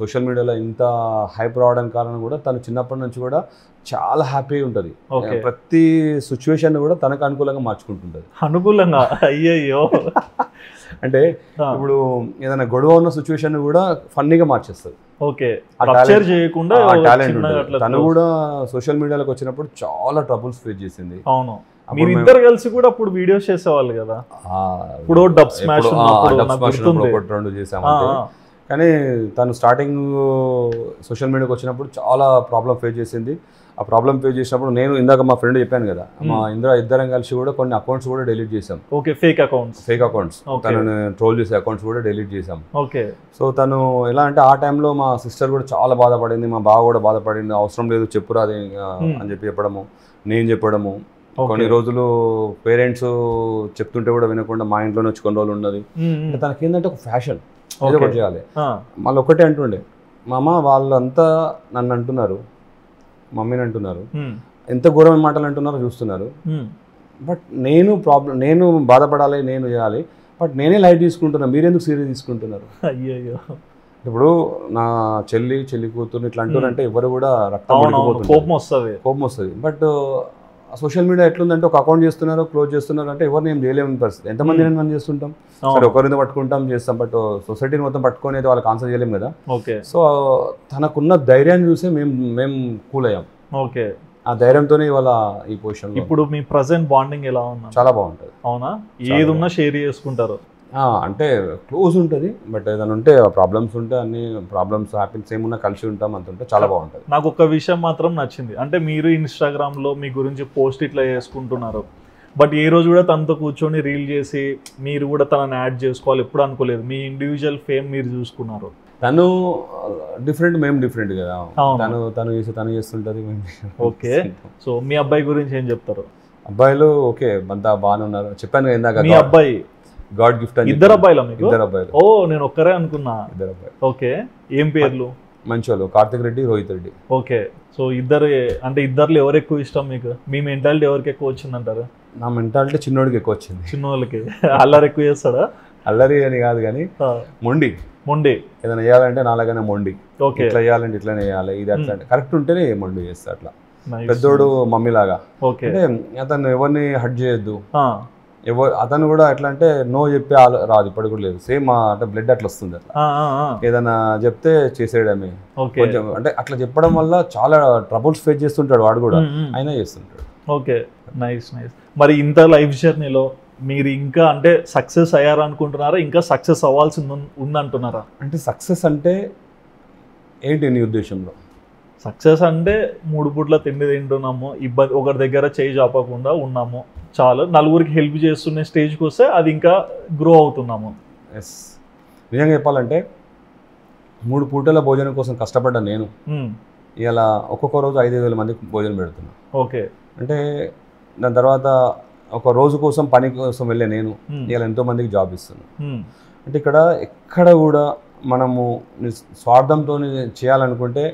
సోషల్ మీడియాలో ఇంత హైప్ రావడానికి కారణం కూడా తను చిన్నప్పటి నుంచి కూడా చాలా హ్యాపీగా ఉంటుంది. ప్రతి సిచ్యువేషన్ కూడా తనకు అనుకూలంగా మార్చుకుంటుంటుంది. అనుకూలంగా? అయ్యయ్యో, అంటే ఇప్పుడు ఏదైనా గొడవ ఉన్న సిచ్యువేషన్ కూడా ఫన్నీగా మార్చేస్తుంది. ఓకే, చేయకుండా టాలెంట్. తను కూడా సోషల్ మీడియాలోకి వచ్చినప్పుడు చాలా ట్రబుల్స్ ఫేస్ చేసింది. అవును, మీరు ఇద్దరు కలిసి కూడా అప్పుడు వీడియోస్ చేసేవాళ్ళు కదా, ఇప్పుడు డబ్ స్మాష్ రెండు చేసాము. కానీ తను స్టార్టింగ్ సోషల్ మీడియాకి వచ్చినప్పుడు చాలా ప్రాబ్లం ఫేస్ చేసింది. ఆ ప్రాబ్లం ఫేస్ చేసినప్పుడు నేను ఇందాక మా ఫ్రెండ్ చెప్పాను కదా, మా ఇంద్ర ఇద్దరం కలిసి కూడా కొన్ని అకౌంట్స్ కూడా డిలీట్ చేసాం. Okay, fake accounts, fake accounts తను ట్రోల్ చేసే అకౌంట్స్ కూడా డిలీట్ చేసాం. ఓకే, సో తను ఎలా అంటే ఆ టైంలో మా సిస్టర్ కూడా చాలా బాధపడింది, మా బావ కూడా బాధపడింది. అవసరం లేదు చెప్పురా అని చెప్పి చెప్పడము, నేను చెప్పడము, కొన్ని రోజులు పేరెంట్స్ చెప్తుంటే కూడా వినకుండా మా ఇంట్లోనే వచ్చి కొన్ని రోజులు ఉన్నది. తనకి ఏంటంటే ఒక ఫ్యాషన్ ఒకటి చేయాలి. మళ్ళీ ఒకటే అంటుండే, మా అమ్మ వాళ్ళంతా నన్ను అంటున్నారు, మమ్మీని అంటున్నారు, ఎంత ఘోరమైన మాటలు అంటున్నారో చూస్తున్నారు. బట్ నేను ప్రాబ్లం, నేను బాధపడాలి, నేను చేయాలి, బట్ నేనే లైట్ తీసుకుంటున్నాను, మీరెందుకు సీరియస్ తీసుకుంటున్నారు. అయ్యో ఇప్పుడు నా చెల్లి చెల్లి కూతురు ఇట్లా అంటున్నారంటే ఎవరు కూడా రక్తం కోపం వస్తుంది కోపం వస్తుంది బట్ సోషల్ మీడియా ఎట్లుందంటే ఒక అకౌంట్ చేస్తున్నారు, క్లోజ్ చేస్తున్నారు, అంటే ఎవరిని ఏం చేయలేని పరిస్థితి. ఎంతమంది నేను మనం చేస్తుంటాం, సరే ఒకరిని పట్టుకుంటాం చేస్తాం, బట్ సొసైటీని మొత్తం పట్టుకునేది వాళ్ళకి ఆన్సర్ చేయలేము కదా. సో తనకున్న ధైర్యాన్ని చూసి మేము మేము కూల్ అయ్యాం. ఓకే, ఆ ధైర్యంతోనే ఇవాళ ఈ పొజిషన్. ఇప్పుడు మీ ప్రెసెంట్ బాండింగ్ ఎలా ఉన్నా చాలా బాగుంటుంది. అవునా, ఏది ఉన్నా షేర్ చేసుకుంటారు, అంటే క్లోజ్ ఉంటుంది. బట్ ఏదైనా ఉంటే ప్రాబ్లమ్స్ ఉంటే అన్ని ప్రాబ్లమ్స్ హ్యాపీన్స్ ఏమున్నా కలిసి ఉంటాం, అంత ఉంటే చాలా బాగుంటుంది. నాకు ఒక విషయం మాత్రం నచ్చింది, అంటే మీరు ఇన్స్టాగ్రామ్లో మీ గురించి పోస్ట్ ఇట్లా చేసుకుంటున్నారు, బట్ ఏ రోజు కూడా తనతో కూర్చొని రీల్ చేసి మీరు కూడా తనని యాడ్ చేసుకోవాలి ఎప్పుడు అనుకోలేదు. మీ ఇండివిజువల్ ఫేమ్ మీరు చూసుకున్నారు. తను డిఫరెంట్, మేము డిఫరెంట్ కదా, తను తను చేసి తను చేస్తుంటుంది. ఓకే, సో మీ అబ్బాయి గురించి ఏం చెప్తారు? అబ్బాయిలు ఓకే అంతా బాగానే ఉన్నారు. చెప్పాను కదా ఇందాక మీ అబ్బాయి గాడ్ గిఫ్ట్ అని. ఇద్దరు అబ్బాయిలు? ఇద్దరు అబ్బాయిలు. ఓ నేను ఒక్కరే అనుకున్నా. ఇద్దరు అబ్బాయిలు. ఓకే, ఏం పేర్లు? మంచి వాళ్ళు, కార్తిక్ రెడ్డి, రోహిత్ రెడ్డి. ఓకే, సో ఇద్దరు అంటే ఇద్దరులో ఎవరు ఎక్కువ ఇష్టం మీకు? మీ మెంటాలిటీ ఎవరికి ఎక్కువ వచ్చింది అంటారు? నా మెంటాలిటీ చిన్నోడికి ఎక్కువ వచ్చింది. చిన్నోళ్ళకి అల్లరి ఎక్కువ చేస్తాడా? అల్లరి అని కాదు కానీ మొండి. మొండి ఏదైనా చేయాలంటే నాలాగానే మొండి. ఓకే, ఇట్లా చేయాలంటే ఇట్లానే చేయాలి, ఇది అట్లా అంటే కరెక్ట్ ఉంటేనే మొండి చేస్తా. అట్లా పెద్దోడు మమ్మీలాగా. ఓకే, అతను ఎవరిని హట్ చేయొద్దు, ఎవరు అతను కూడా ఎట్లా అంటే నో చెప్పే రాదు, ఇప్పుడు కూడా లేదు. సేమ్ అంటే బ్లడ్ అట్లా వస్తుంది, అట్లా ఏదైనా చెప్తే చేసేయడమే. కొంచెం అంటే అట్లా చెప్పడం వల్ల చాలా ట్రబుల్స్ ఫేస్ చేస్తుంటాడు వాడు కూడా, అయినా చేస్తుంటాడు. Okay, nice nice. మరి ఇంత లైఫ్ జర్నీలో మీరు ఇంకా అంటే సక్సెస్ అయ్యారనుకుంటున్నారా, ఇంకా సక్సెస్ అవ్వాల్సి ఉందంటున్నారా? అంటే సక్సెస్ అంటే ఏంటి నీ ఉద్దేశంలో? సక్సెస్ అంటే మూడు పూట్ల తిండి తింటున్నాము, ఇబ్బంది ఒకరి దగ్గర చేయి చాపకుండా ఉన్నాము, చాలు నలుగురికి హెల్ప్ చేస్తున్న స్టేజ్కి వస్తే అది ఇంకా గ్రో అవుతున్నాము. ఎస్, నిజంగా చెప్పాలంటే మూడు పూటల భోజనం కోసం కష్టపడ్డా నేను ఇలా ఒక్కొక్క రోజు ఐదు వేల మందికి భోజనం పెడుతున్నా. ఓకే, అంటే దాని తర్వాత ఒక రోజు కోసం పని కోసం వెళ్ళే నేను ఇలా ఎంతో మందికి జాబ్ ఇస్తున్నా. అంటే ఇక్కడ ఎక్కడ కూడా మనము స్వార్థంతో చేయాలనుకుంటే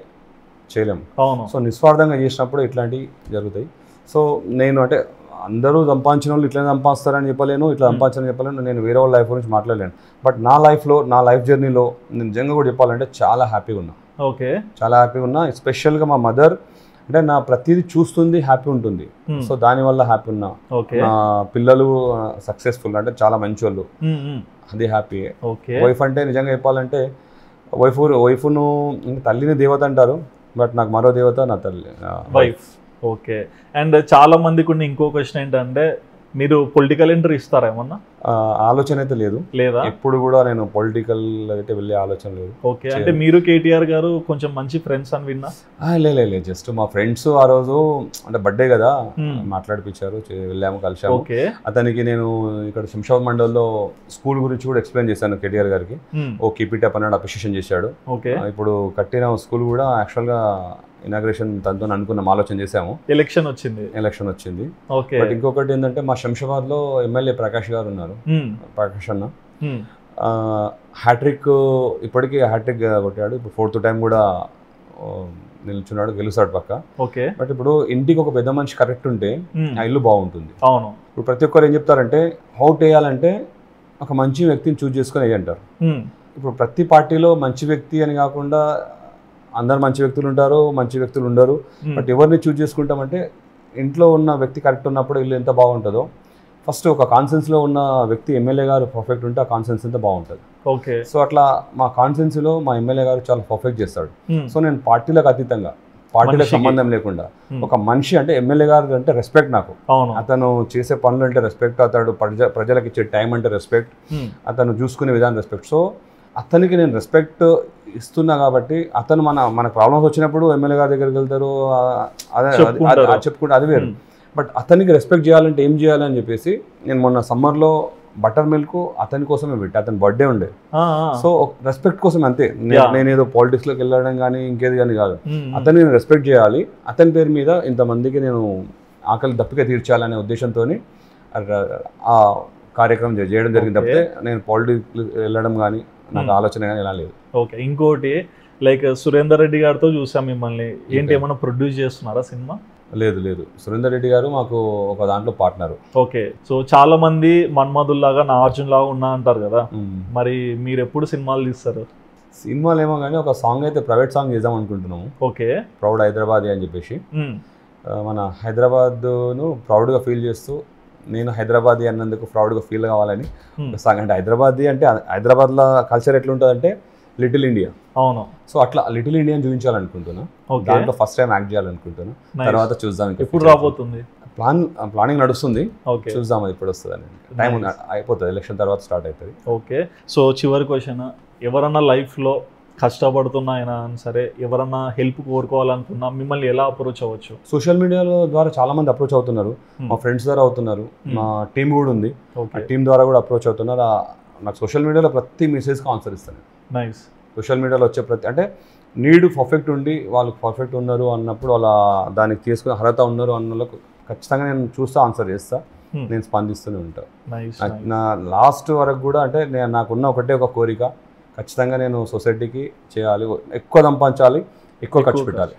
చేయలేము. సో నిస్వార్థంగా చేసినప్పుడు ఇట్లాంటివి జరుగుతాయి. సో నేను అంటే అందరూ సంపాదించిన వాళ్ళు ఇట్లా సంపాదిస్తారని చెప్పలేను, ఇట్లా సంపాదించాలని చెప్పలేను, నేను వేరే వాళ్ళ లైఫ్ గురించి మాట్లాడలేను. బట్ నా లైఫ్లో నా లైఫ్ జర్నీలో నేను నిజంగా కూడా చెప్పాలంటే చాలా హ్యాపీగా ఉన్నా. ఓకే, చాలా హ్యాపీగా ఉన్నా. ఎస్పెషల్గా మా మదర్ అంటే నా ప్రతిదీ చూస్తుంది, హ్యాపీ ఉంటుంది. సో దానివల్ల హ్యాపీ ఉన్నా. నా పిల్లలు సక్సెస్ఫుల్ అంటే చాలా మంచి వాళ్ళు, అది హ్యాపీ. వైఫ్ అంటే నిజంగా చెప్పాలంటే వైఫ్ వైఫ్ను తల్లిని దేవత అంటారు, బట్ నాకు మరో దేవత నా తల్లి వైఫ్. ఓకే, అండ్ చాలా మందికి ఉన్న ఇంకో క్వశ్చన్ ఏంటంటే మీరు పొలిటికల్ ఎంట్రీ ఇస్తారా ఏమన్నా? ఆలోచన అయితే లేదు, లేదా ఎప్పుడు కూడా నేను పొలిటికల్ అయితే వెళ్ళే ఆలోచన లేదు. ఓకే, అంటే మీరు కేటీఆర్ గారు కొంచెం మంచి ఫ్రెండ్స్ అని విన్నా. లేదు, జస్ట్ మా ఫ్రెండ్స్ ఆ రోజు అంటే బర్త్డే కదా మాట్లాడిపించారు, వెళ్ళాము, కలిసాము. అతనికి నేను ఇక్కడ శంషాబాద్ మండల్లో స్కూల్ గురించి కూడా ఎక్స్ప్లెయిన్ చేశాను కేటీఆర్ గారికి. ఓ కీపీట్ అప్ అన్నాడు, అప్రిషియేషన్ చేశాడు. ఇప్పుడు కట్టిన స్కూల్ కూడా యాక్చువల్గా ఇనాగ్రేషన్ తనతో అనుకున్నాం, ఆలోచన చేసాము. ఎలక్షన్ వచ్చింది. ఎలక్షన్ వచ్చింది. బట్ ఇంకొకటి ఏంటంటే మా శంషాబాద్ లో ఎమ్మెల్యే ప్రకాష్ గారు ఉన్నారు, ప్రకాష్ అన్న హ్యాట్రిక్, ఇప్పటికీ హ్యాట్రిక్ కొట్టాడు, ఇప్పుడు ఫోర్త్ టైం కూడా నిల్చున్నాడు, గెలుస్తాడు పక్క. ఓకే, బట్ ఇప్పుడు ఇంటికి ఒక పెద్ద మనిషి కరెక్ట్ ఉంటే ఆ ఇల్లు బాగుంటుంది. అవును, ఇప్పుడు ప్రతి ఒక్కరు ఏం చెప్తారంటే అవుట్ వేయాలంటే ఒక మంచి వ్యక్తిని చూజ్ చేసుకుని వేయంటారు. ఇప్పుడు ప్రతి పార్టీలో మంచి వ్యక్తి అని కాకుండా అందరు మంచి వ్యక్తులు ఉంటారు, మంచి వ్యక్తులు ఉండరు. బట్ ఎవరిని చూజ్ చేసుకుంటామంటే ఇంట్లో ఉన్న వ్యక్తి కరెక్ట్ ఉన్నప్పుడు ఇల్లు ఎంత బాగుంటుందో, ఫస్ట్ ఒక కాన్సెన్స్లో ఉన్న వ్యక్తి ఎమ్మెల్యే గారు పర్ఫెక్ట్ ఉంటే ఆ కాన్సెన్స్ ఎంత బాగుంటుంది. ఓకే, సో అట్లా మా కాన్సెన్స్లో మా ఎమ్మెల్యే గారు చాలా పర్ఫెక్ట్ చేస్తాడు. సో నేను పార్టీలకు అతీతంగా, పార్టీలకు సంబంధం లేకుండా ఒక మనిషి అంటే ఎమ్మెల్యే గారు అంటే రెస్పెక్ట్ నాకు, అతను చేసే పనులు అంటే రెస్పెక్ట్, అతడు ప్రజ ప్రజలకు ఇచ్చే టైం అంటే రెస్పెక్ట్, అతను చూసుకునే విధానం రెస్పెక్ట్. సో అతనికి నేను రెస్పెక్ట్ ఇస్తున్నా కాబట్టి అతను మన మన ప్రాబ్లమ్స్ వచ్చినప్పుడు ఎమ్మెల్యే గారి దగ్గరికి వెళ్తారు, అదే చెప్పుకుంటే అది వేరు. బట్ అతనికి రెస్పెక్ట్ చేయాలంటే ఏం చేయాలని చెప్పేసి నేను మొన్న సమ్మర్లో బటర్ మిల్క్ అతని కోసమే పెట్టి, అతని బర్త్డే ఉండే. సో రెస్పెక్ట్ కోసం అంతే, నేను ఏదో పాలిటిక్స్లోకి వెళ్ళడం కానీ ఇంకేది కానీ కాదు, అతన్ని నేను రెస్పెక్ట్ చేయాలి, అతని పేరు మీద ఇంతమందికి నేను ఆకలి దప్పిక తీర్చాలనే ఉద్దేశంతో ఆ కార్యక్రమం చేయడం జరిగింది తప్పితే నేను పాలిటిక్స్ వెళ్ళడం కానీ నాకు ఆలోచన కానీ ఎలా లేదు. ఓకే, ఇంకోటి లైక్ సురేందర్ రెడ్డి గారితో చూసాం మిమ్మల్ని, ఏంటి ఏమైనా ప్రొడ్యూస్ చేస్తున్నారా సినిమా? లేదు లేదు, సురేందర్ రెడ్డి గారు మాకు ఒక దాంట్లో పార్ట్నర్. ఓకే, సో చాలా మంది మన్మధుల్లాగా నాగార్జున లాగా ఉన్నా అంటారు కదా, మరి మీరు ఎప్పుడు సినిమాలు తీస్తారు? సినిమాలు ఏమో కానీ ఒక సాంగ్ అయితే ప్రైవేట్ సాంగ్ చేద్దాం అనుకుంటున్నాము. ఓకే, ప్రౌడ్ హైదరాబాద్ అని చెప్పేసి మన హైదరాబాద్ను ప్రౌడ్గా ఫీల్ చేస్తూ నేను హైదరాబాదీ అన్నందుకు ప్రౌడ్గా ఫీల్ కావాలని సాంగ్. అంటే హైదరాబాదీ అంటే హైదరాబాద్లో కల్చర్ ఎట్లుంటుందంటే లిటిల్ ఇండియా. అవును, సో అట్లా లిటిల్ ఇండియాని చూపించాలనుకుంటున్నా, దాంట్లో ఫస్ట్ టైం యాక్ట్ చేయాలనుకుంటున్నా, తర్వాత చూద్దాం. ఇప్పుడు రాబోతుంది ప్లాన్, ప్లానింగ్ నడుస్తుంది, చూద్దాం అది ఇప్పుడు వస్తుంది అని. టైం అయిపోతుంది, ఎలక్షన్ తర్వాత స్టార్ట్ అవుతుంది. ఓకే, సో చివరి క్వశ్చన్, ఎవరన్నా లైఫ్లో కష్టపడుతున్నా అయినా సరే ఎవరన్నా హెల్ప్ కోరుకోవాలనుకున్నా మిమ్మల్ని ఎలా అప్రోచ్ అవ్వచ్చు? సోషల్ మీడియా ద్వారా చాలా మంది అప్రోచ్ అవుతున్నారు, మా ఫ్రెండ్స్ ద్వారా అవుతున్నారు, మా టీం కూడా ఉంది, టీం ద్వారా కూడా అప్రోచ్ అవుతున్నారు. నాకు సోషల్ మీడియాలో ప్రతి మెసేజ్కి ఆన్సర్ ఇస్తాను. నైస్, సోషల్ మీడియాలో వచ్చే ప్రతి అంటే నీడు పర్ఫెక్ట్ ఉండి వాళ్ళు పర్ఫెక్ట్ ఉన్నారు అన్నప్పుడు అలా దానికి తీసుకునే అర్హత ఉన్నారు అన్న ఖచ్చితంగా నేను చూస్తా ఆన్సర్ చేస్తా, నేను స్పందిస్తూనే ఉంటాను నా లాస్ట్ వరకు కూడా. అంటే నేను నాకున్న ఒకటే ఒక కోరిక, ఖచ్చితంగా నేను సొసైటీకి చేయాలి, ఎక్కువ సంపాదించాలి, ఎక్కువ ఖర్చు పెట్టాలి.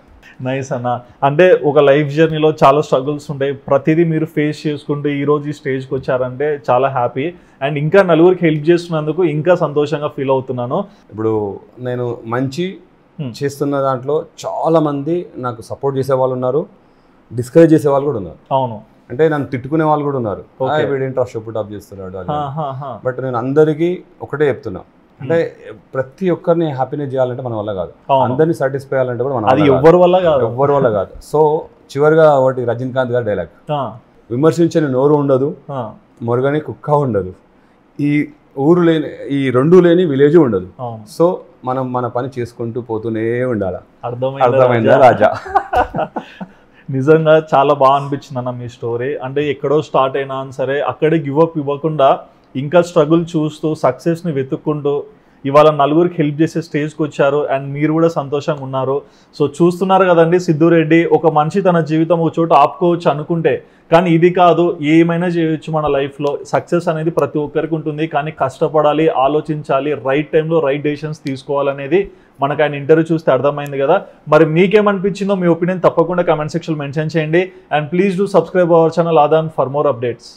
నైస్ అన్న, అంటే ఒక లైఫ్ జర్నీలో చాలా స్ట్రగుల్స్ ఉంటాయి, ప్రతిదీ మీరు ఫేస్ చేసుకుంటూ ఈరోజు ఈ స్టేజ్కి వచ్చారంటే చాలా హ్యాపీ, అండ్ ఇంకా నలుగురికి హెల్ప్ చేస్తున్నందుకు ఇంకా సంతోషంగా ఫీల్ అవుతున్నాను. ఇప్పుడు నేను మంచి చేస్తున్న దాంట్లో చాలామంది నాకు సపోర్ట్ చేసే వాళ్ళు ఉన్నారు, డిస్కరేజ్ చేసే వాళ్ళు కూడా ఉన్నారు. అవును, అంటే నన్ను తిట్టుకునే వాళ్ళు కూడా ఉన్నారు, వీడేంటి షో పుట్ ఆఫ్ చేస్తున్నాడు. బట్ నేను అందరికీ ఒకటే చెప్తున్నా, అంటే ప్రతి ఒక్కరిని హ్యాపీనెస్ చేయాలంటే మన వల్ల కాదు, అందరినీ సాటిస్ఫై చేయాలంటే కూడా మనం ఎవరి వల్ల కాదు, ఎవరి వల్ల కాదు. సో చివరిగా ఒకటి రజనీకాంత్ గారి డైలాగ్, విమర్శించని నోరు ఉండదు, మొరగని కుక్క ఉండదు, ఈ ఊరు లేని ఈ రెండు లేని విలేజ్ ఉండదు. సో మనం మన పని చేసుకుంటూ పోతూనే ఉండాలి. అర్థమైందా రాజా? నిజంగా చాలా బాగా అనిపించింది అన్న మీ స్టోరీ. అంటే ఎక్కడో స్టార్ట్ అయినా సరే అక్కడే గివ్ అప్ ఇవ్వకుండా ఇంకా స్ట్రగుల్ చూస్తూ సక్సెస్ని వెతుక్కుంటూ ఇవాళ నలుగురికి హెల్ప్ చేసే స్టేజ్కి వచ్చారు, అండ్ మీరు కూడా సంతోషంగా ఉన్నారు. సో చూస్తున్నారు కదండి, సిద్ధు రెడ్డి ఒక మనిషి తన జీవితం ఒక చోట ఆపుకోవచ్చు అనుకుంటే, కానీ ఇది కాదు, ఏమైనా చేయొచ్చు మన లైఫ్లో. సక్సెస్ అనేది ప్రతి ఒక్కరికి ఉంటుంది, కానీ కష్టపడాలి, ఆలోచించాలి, రైట్ టైంలో రైట్ డెసిషన్స్ తీసుకోవాలనేది మనకు ఆయన ఇంటర్వ్యూ చూస్తే అర్థమైంది కదా. మరి మీకేమనిపించిందో మీ ఒపీనియన్ తప్పకుండా కామెంట్ సెక్షన్లో మెన్షన్ చేయండి, and please do subscribe our channel Aadhan for more updates.